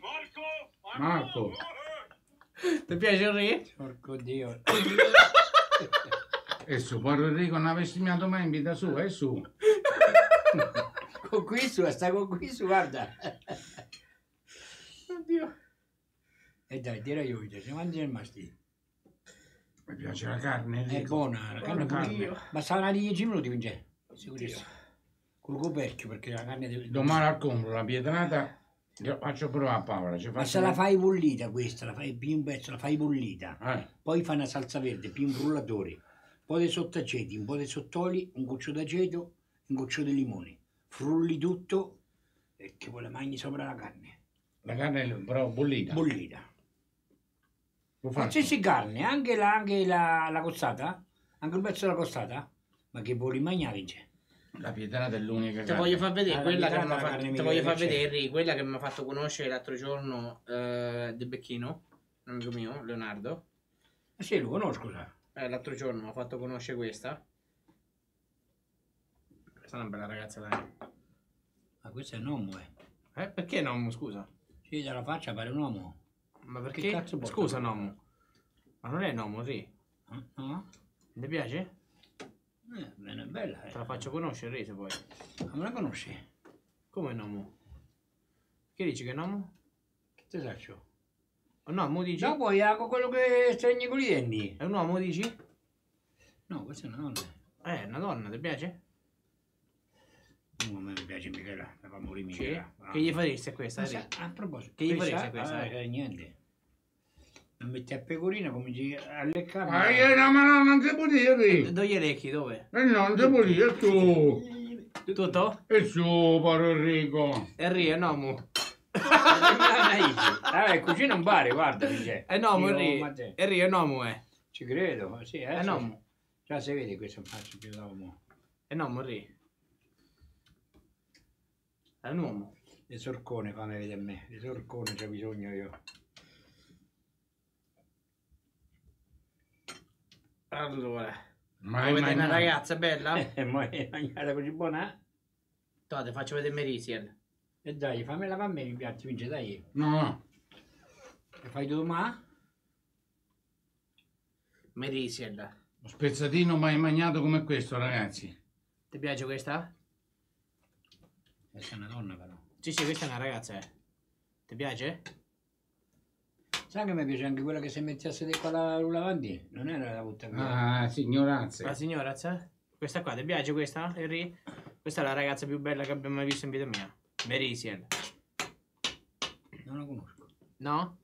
Marco. Marco. Ti piace Enrico? Porco Dio. E su, porco Enrico non avessi mai mai in vita sua, e su. Con qui su, sta con qui su, guarda. Oddio. E dai, tira io, se mangi il mastino. Mi piace la carne, Enrico. È buona, la carne, ma sarà 10 minuti, quindi. Sicurissimo. Col coperchio, perché la carne deve... Domani al compro la pietrata, io faccio provare a Paola. Ma se la fai bollita questa, la fai più un pezzo, la fai bollita. Poi fai una salsa verde, più un frullatore. Un po' di sottaceti, un po' di sottoli, un goccio d'aceto, un goccio di limone. Frulli tutto e che poi la mangi sopra la carne. La carne però bollita? Bollita. Qualsiasi carne, anche la costata, anche un pezzo della costata, ma che vuoi mangiare? La pietrata è l'unica carne. Ti voglio far vedere quella che mi ha fatto conoscere l'altro giorno De Becchino, un amico mio, Leonardo. Ma sì, lo conosco, sa. L'altro giorno mi ha fatto conoscere questa. Questa è una bella ragazza, dai. Ma questo è un uomo, eh? Perché un uomo, scusa? Sì, dalla faccia pare un uomo. Ma perché? Che cazzo porta? Scusa, uomo. Ma non è un uomo, sì? No? Ti piace? È bella, eh. Te la faccio conoscere, Rete, poi. Ma non la conosci? Come un uomo? Che dici che è un uomo? Che te saccio? No, mo dici? No, poi con quello che stringi con i denti. È un uomo, dici? No, questa è una donna. È una donna, ti piace? No, a me mi piace Michela, la bambolina Michela. Sì. Che gli faresti a questa? A proposito, che gli faresti a questa? Niente. Non metti a pecorina, cominci a leccare. Ma io non ti può dire. Dove gli lecchi, dove? Non ti può dire, tu. Tutto? E su, paro Enrico. Enrico, no, mo. Vabbè, cucina un bar, guarda, dice. È nomo, Enrico. Enrico è nomo, eh. Ci credo, sì, è nomo. Già si vede questo faccio più da uomo. È nomo, Enrico. È un uomo. Le sorcone, fammi vedere a me. Le sorcone c'è bisogno io. Allora. Ma vedete una ragazza bella? Ma è mangiata così buona? Te faccio vedere Merisiel. E dai, fammela a me in piatti, vince, dai. No. E fai tu ma? Merisiel. Lo spezzatino mai mangiato come questo, ragazzi. Ti piace questa? Questa è una donna però. Sì, sì, questa è una ragazza, eh. Ti piace? Sai che mi piace anche quella che si mette a sedere qua la lavandina? Non era la puttana. Ah, la signorazza. La signorazza? Questa qua, ti piace questa, Henry? Questa è la ragazza più bella che abbiamo mai visto in vita mia. Merisiel. Non la conosco. No?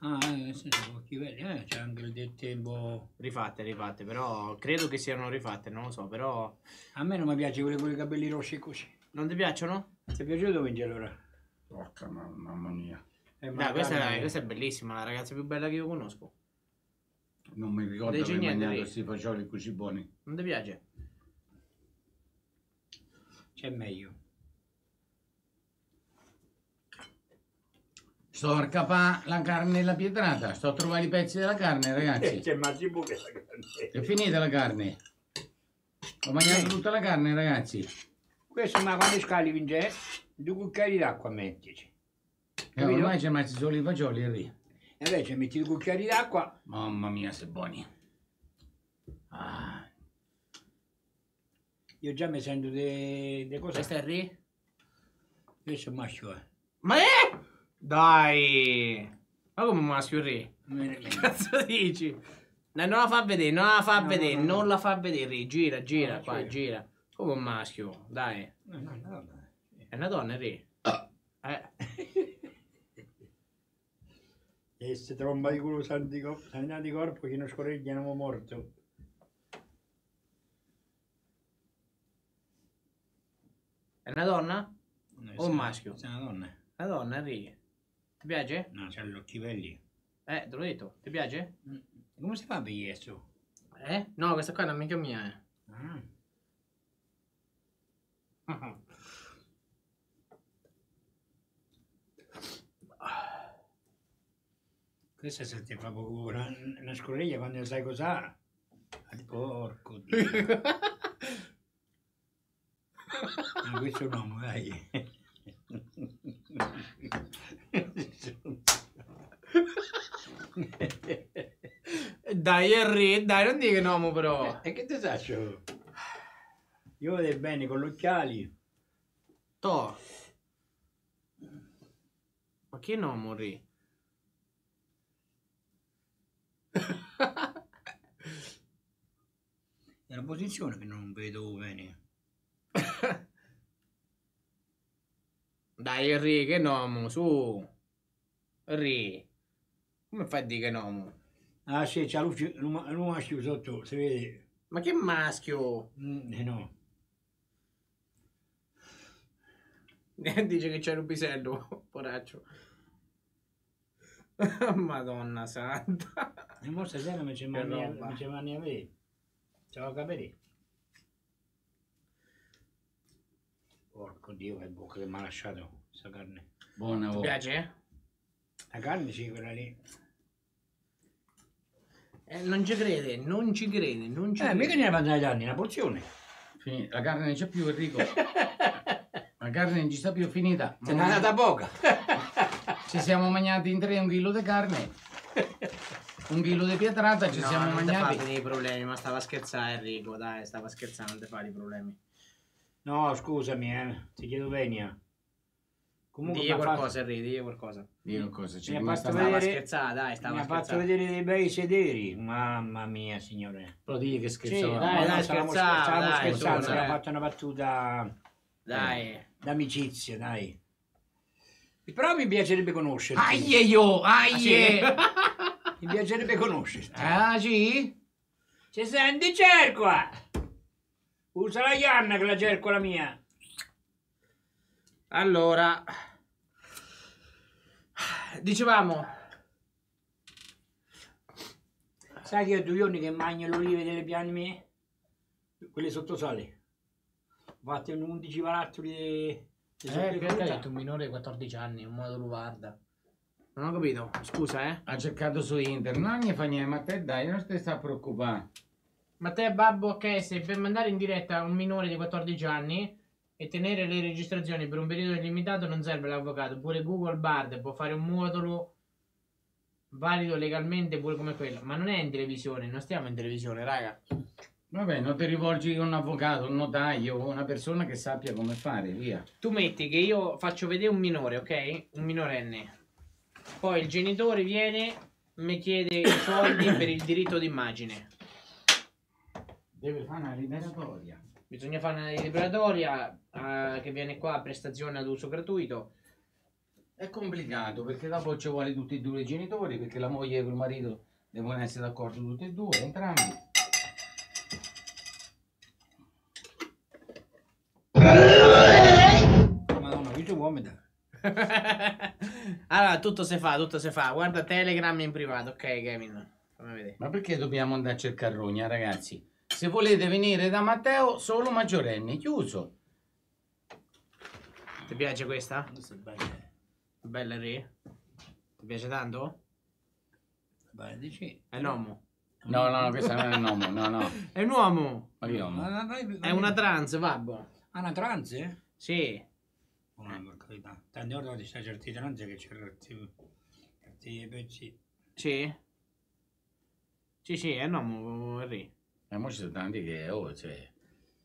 Ah, questi sono occhi belli, c'è anche il del tempo... Rifatte, però credo che siano rifatte, non lo so, però... A me non mi piace quelle con i capelli rossi così. Non ti piacciono? Ti è piaciuto, Vinci, allora? Porca mamma mia. Dai, questa è bellissima, la ragazza più bella che io conosco. Non mi ricordo che mangiato questi fagioli così buoni. Non ti piace? C'è meglio. Sto a capà la carne e la pietrata. Sto a trovare i pezzi della carne, ragazzi. C'è massimo che la carne. È finita la carne. Ho mangiato tutta la carne, ragazzi. Questo ma quando scali vince, 2 cucchiai d'acqua mettici. E ormai ci metti solo i fagioli e lì. E invece metti 2 cucchiai d'acqua. Mamma mia, se buoni. Ah. Io già mi sento di cosa. Questa è lì? Questo è un maschio, eh. Ma è? Dai! Ma come un maschio Re? Che cazzo dici? No, non la fa vedere, non la fa vedere, Re. Gira, qua, gira. Come un maschio, dai. È una donna, Re. E se tromba di culo sanità di corpo che non scorreggia non è morto. È una donna? O un maschio? È una donna. La donna, Enrico. Ti piace? No, c'ha gli occhi belli. Te l'ho detto. Ti piace? Come si fa a bigliesso? No, questa qua è una mica mia, eh. Ah. Questa se ti fa poco una scorreglia quando sai cos'ha. Porco Dio. Ma questo è un uomo, dai. Dai Henry, dai, non dire no mo, però. E che ti faccio? Io vedo bene con gli occhiali. To. Ma che no, morì? È una posizione che non vedo bene. Dai Henry, che nomo, su. Henry, come fai a dire che nomo? Ah sì, c'è un maschio sotto, si vede. Ma che maschio? No. Dice che c'è un pisello, poraccio. Madonna santa. E mo stasera mi c'è mani a vedere. Ciao capelli. Porco Dio, che bocca che mi ha lasciato questa carne. Buona. Ti piace? La carne sì, quella lì. Non ci crede, non ci crede, non ci crede. Mica ne mangiare danni, una porzione. Finita. La carne non c'è più, Enrico. La carne non ci sta più, finita. Se n'è andata poca. Ci siamo mangiati in 3 un chilo di carne, un chilo di pietrata, ci no, siamo mangiati. Non ti fai problemi, ma stava scherzando Enrico, dai, stava scherzando, non ti fai i problemi. No, scusami, ti chiedo venia. Comunque digli qualcosa, Enrico, digli qualcosa. Digli qualcosa, ci stava scherzando, dai, stava scherzando. Mi ha fatto vedere dei bei sederi, mamma mia, signore. Però digli che scherzava. Sì, dai, dai, scherzavo, scherzando, mi ha fatto una battuta... Dai. D'amicizia, dai. Però mi piacerebbe conoscerti. Aie io, aie! Ah, sì? Mi piacerebbe conoscerti. Ah, sì? Ci senti, cerqua? Usa la Ianna che la cerco la mia. Allora... Dicevamo... Sai che ho 2 giorni che mangio le olive delle piane mie? Quelle sottosale. Fate un 11 barattoli di che hai detto? Un minore di 14 anni, un modo guarda. Non ho capito, scusa Ha cercato su internet, non ne fa niente, ma te dai, non ti sta a preoccupare. Ma te babbo, ok, se per mandare in diretta un minore di 14 anni e tenere le registrazioni per un periodo illimitato non serve l'avvocato, pure Google Bard può fare un modulo valido legalmente pure come quello, ma non è in televisione, non stiamo in televisione, raga. Vabbè, non ti rivolgi a un avvocato, un notaio, una persona che sappia come fare, via. Tu metti che io faccio vedere un minore, ok? Un minorenne. Poi il genitore viene, mi chiede i soldi per il diritto d'immagine. Deve fare una liberatoria. Bisogna fare una liberatoria che viene qua a prestazione ad uso gratuito. È complicato perché dopo ci vuole tutti e 2 i genitori, perché la moglie e il marito devono essere d'accordo tutti e 2, entrambi. Madonna, YouTube vomita. Allora, tutto si fa, tutto si fa. Guarda Telegram in privato, ok Kevin? Fammi vedere. Ma perché dobbiamo andare a cercare rogna, ragazzi? Se volete venire da Matteo, solo maggiorenni, chiuso. Ti piace questa? Questa è bella. Bella, Re? Ti piace tanto? Beh, dici. È l'uomo. No, no, no, questa non è un uomo, no, no. È un uomo. Ma che uomo? È una trans, babbo. Ah, una trans? Sì. Una porcalità. Tante volte ci sono certi trans che c'erano certi pezzi. Sì? Sì, sì, è un uomo, Henry. E mo ci sono tanti che, oh, cioè,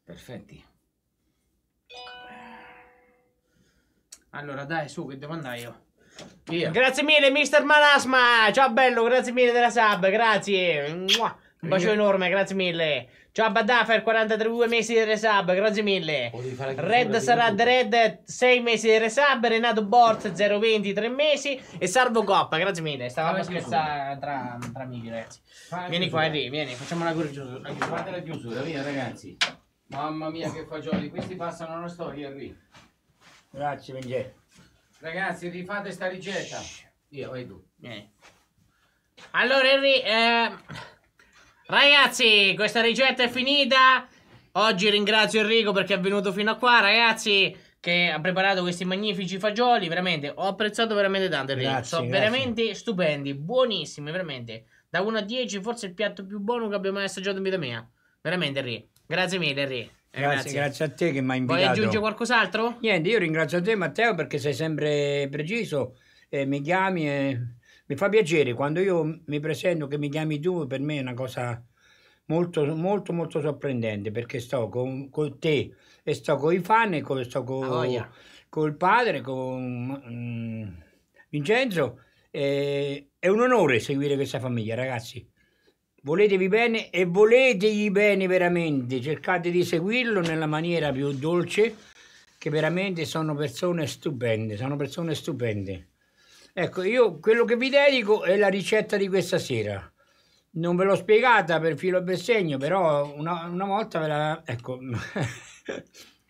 perfetti. Allora, dai, su, che devo andare io. Via. Grazie mille Mister Malasma, ciao bello, grazie mille della sub, grazie, un bacio enorme, grazie mille, ciao Badaffer 43 mesi delle sub, grazie mille, Red sarà Red 6 mesi delle sub, Renato Bort 020 3 mesi e Salvo Coppa, grazie mille, stavamo scherzando tra amici ragazzi, vieni qua Henry, vieni, facciamo la chiusura, fate la chiusura, via ragazzi, mamma mia che fagioli, questi passano una storia Henry, grazie Benjè. Ragazzi, rifate sta ricetta. Via, vai tu. Allora, Henry, ragazzi, questa ricetta è finita. Oggi ringrazio Enrico perché è venuto fino a qua, ragazzi, che ha preparato questi magnifici fagioli. Veramente, ho apprezzato veramente tanto, Enrico. Grazie, sono veramente stupendi, buonissimi, veramente. Da 1 a 10, forse il piatto più buono che abbiamo mai assaggiato in vita mia. Veramente, Henry. Grazie mille, Henry. Grazie, grazie a te che mi hai invitato. Vuoi aggiungere qualcos'altro? Niente, io ringrazio te Matteo perché sei sempre preciso, mi chiami e Mi fa piacere, quando io mi presento che mi chiami tu, per me è una cosa molto, molto, molto sorprendente, perché sto con te e sto con i fan e sto con col padre, con Vincenzo. È un onore seguire questa famiglia, ragazzi. Voletevi bene e voletegli bene veramente, cercate di seguirlo nella maniera più dolce, che veramente sono persone stupende, sono persone stupende. Ecco, io quello che vi dedico è la ricetta di questa sera. Non ve l'ho spiegata per filo e per segno, però una volta ve la... ecco,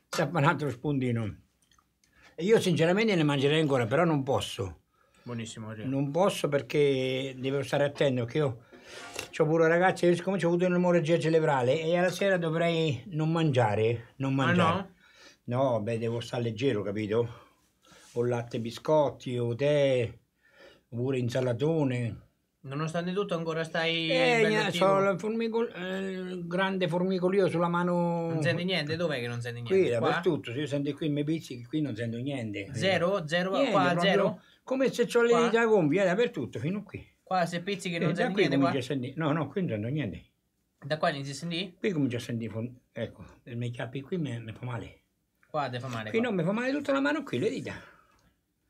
tappanato lo spondino. Io sinceramente ne mangerei ancora, però non posso. Buonissimo, Rio. Non posso, perché devo stare attento, che io c'ho pure, ragazzi, io siccome ho avuto un'emorragia cerebrale e alla sera dovrei non mangiare, no? No, beh, devo stare leggero, capito? O latte e biscotti, o tè, oppure insalatone. Nonostante tutto ancora stai... so, grande formicolio sulla mano... Non senti niente? Dov'è che non senti niente? Qui, dappertutto, se io sento qui i miei pizzichi, qui non sento niente. Zero? Zero? Niente, qua proprio, zero? Come se ho le dita gonfie, dappertutto, fino a qui. Qua se pizzichi non senti niente qua? A sentire... No, no, qui non sento niente. Da qua inizi a sentire? Qui comincio a sentire... Ecco, il make up qui mi fa male. Qua ti fa male? Qui no, mi fa male tutta la mano, qui le dita.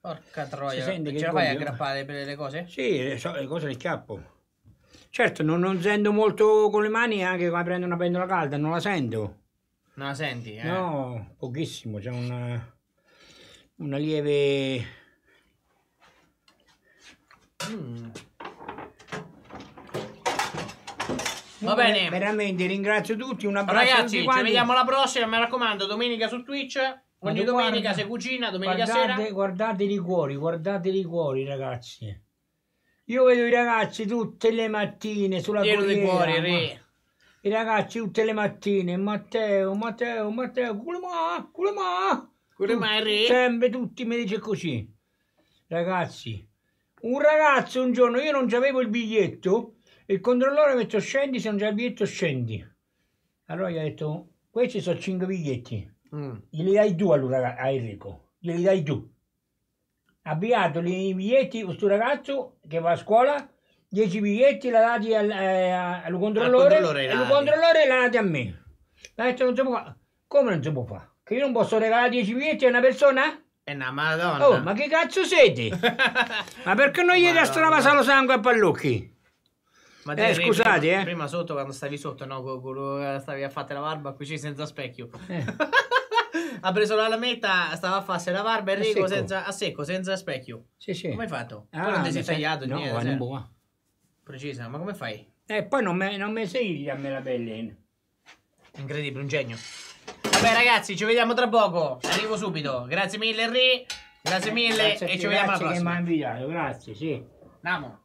Porca troia, ce la fai a aggrappare per le cose? Sì, le cose le chiappo. Certo, non sento molto con le mani, anche quando prendo una pentola calda, non la sento. Non la senti? No, pochissimo, c'è una lieve... Va bene. Veramente ringrazio tutti, un abbraccio. Ragazzi, tutti quanti. Ci vediamo alla prossima, mi raccomando, domenica su Twitch. Ogni domenica si cucina, domenica sera. Guardate i liquori, ragazzi. Io vedo i ragazzi tutte le mattine sulla corriera. I ragazzi tutte le mattine, Matteo, culema, re. Sempre tutti mi dice così. Ragazzi, un giorno io non c'avevo il biglietto, il controllore mi ha detto scendi, se non c'è il biglietto scendi. Allora gli ho detto, questi sono 5 biglietti. Glieli dai tu allora a Enrico, glieli dai tu. Abbiato i biglietti, questo ragazzo che va a scuola, 10 biglietti la dati al controllore, e il controllore la dati a me. Ha detto non si può fare. Come non si può fare? Che io non posso regalare 10 biglietti a una persona? È una madonna. Oh, ma che cazzo siete? Ma perché non gli rastrava lo sangue a Pallucchi? Ma te, scusate, prima sotto, quando stavi sotto, no, stavi a fare la barba qui senza specchio. Ha preso la lametta, stava a farsi la barba, Enrico, senza specchio. Sì, sì. Come hai fatto? Poi non ti sei tagliato niente. No, precisa, ma come fai? Poi non me sei a me la pelle. Incredibile, un genio. Vabbè ragazzi, ci vediamo tra poco. Arrivo subito. Grazie mille, Enrico. Grazie mille, grazie, e ci vediamo alla prossima. Grazie che mi ha invitato, grazie, sì. Andiamo.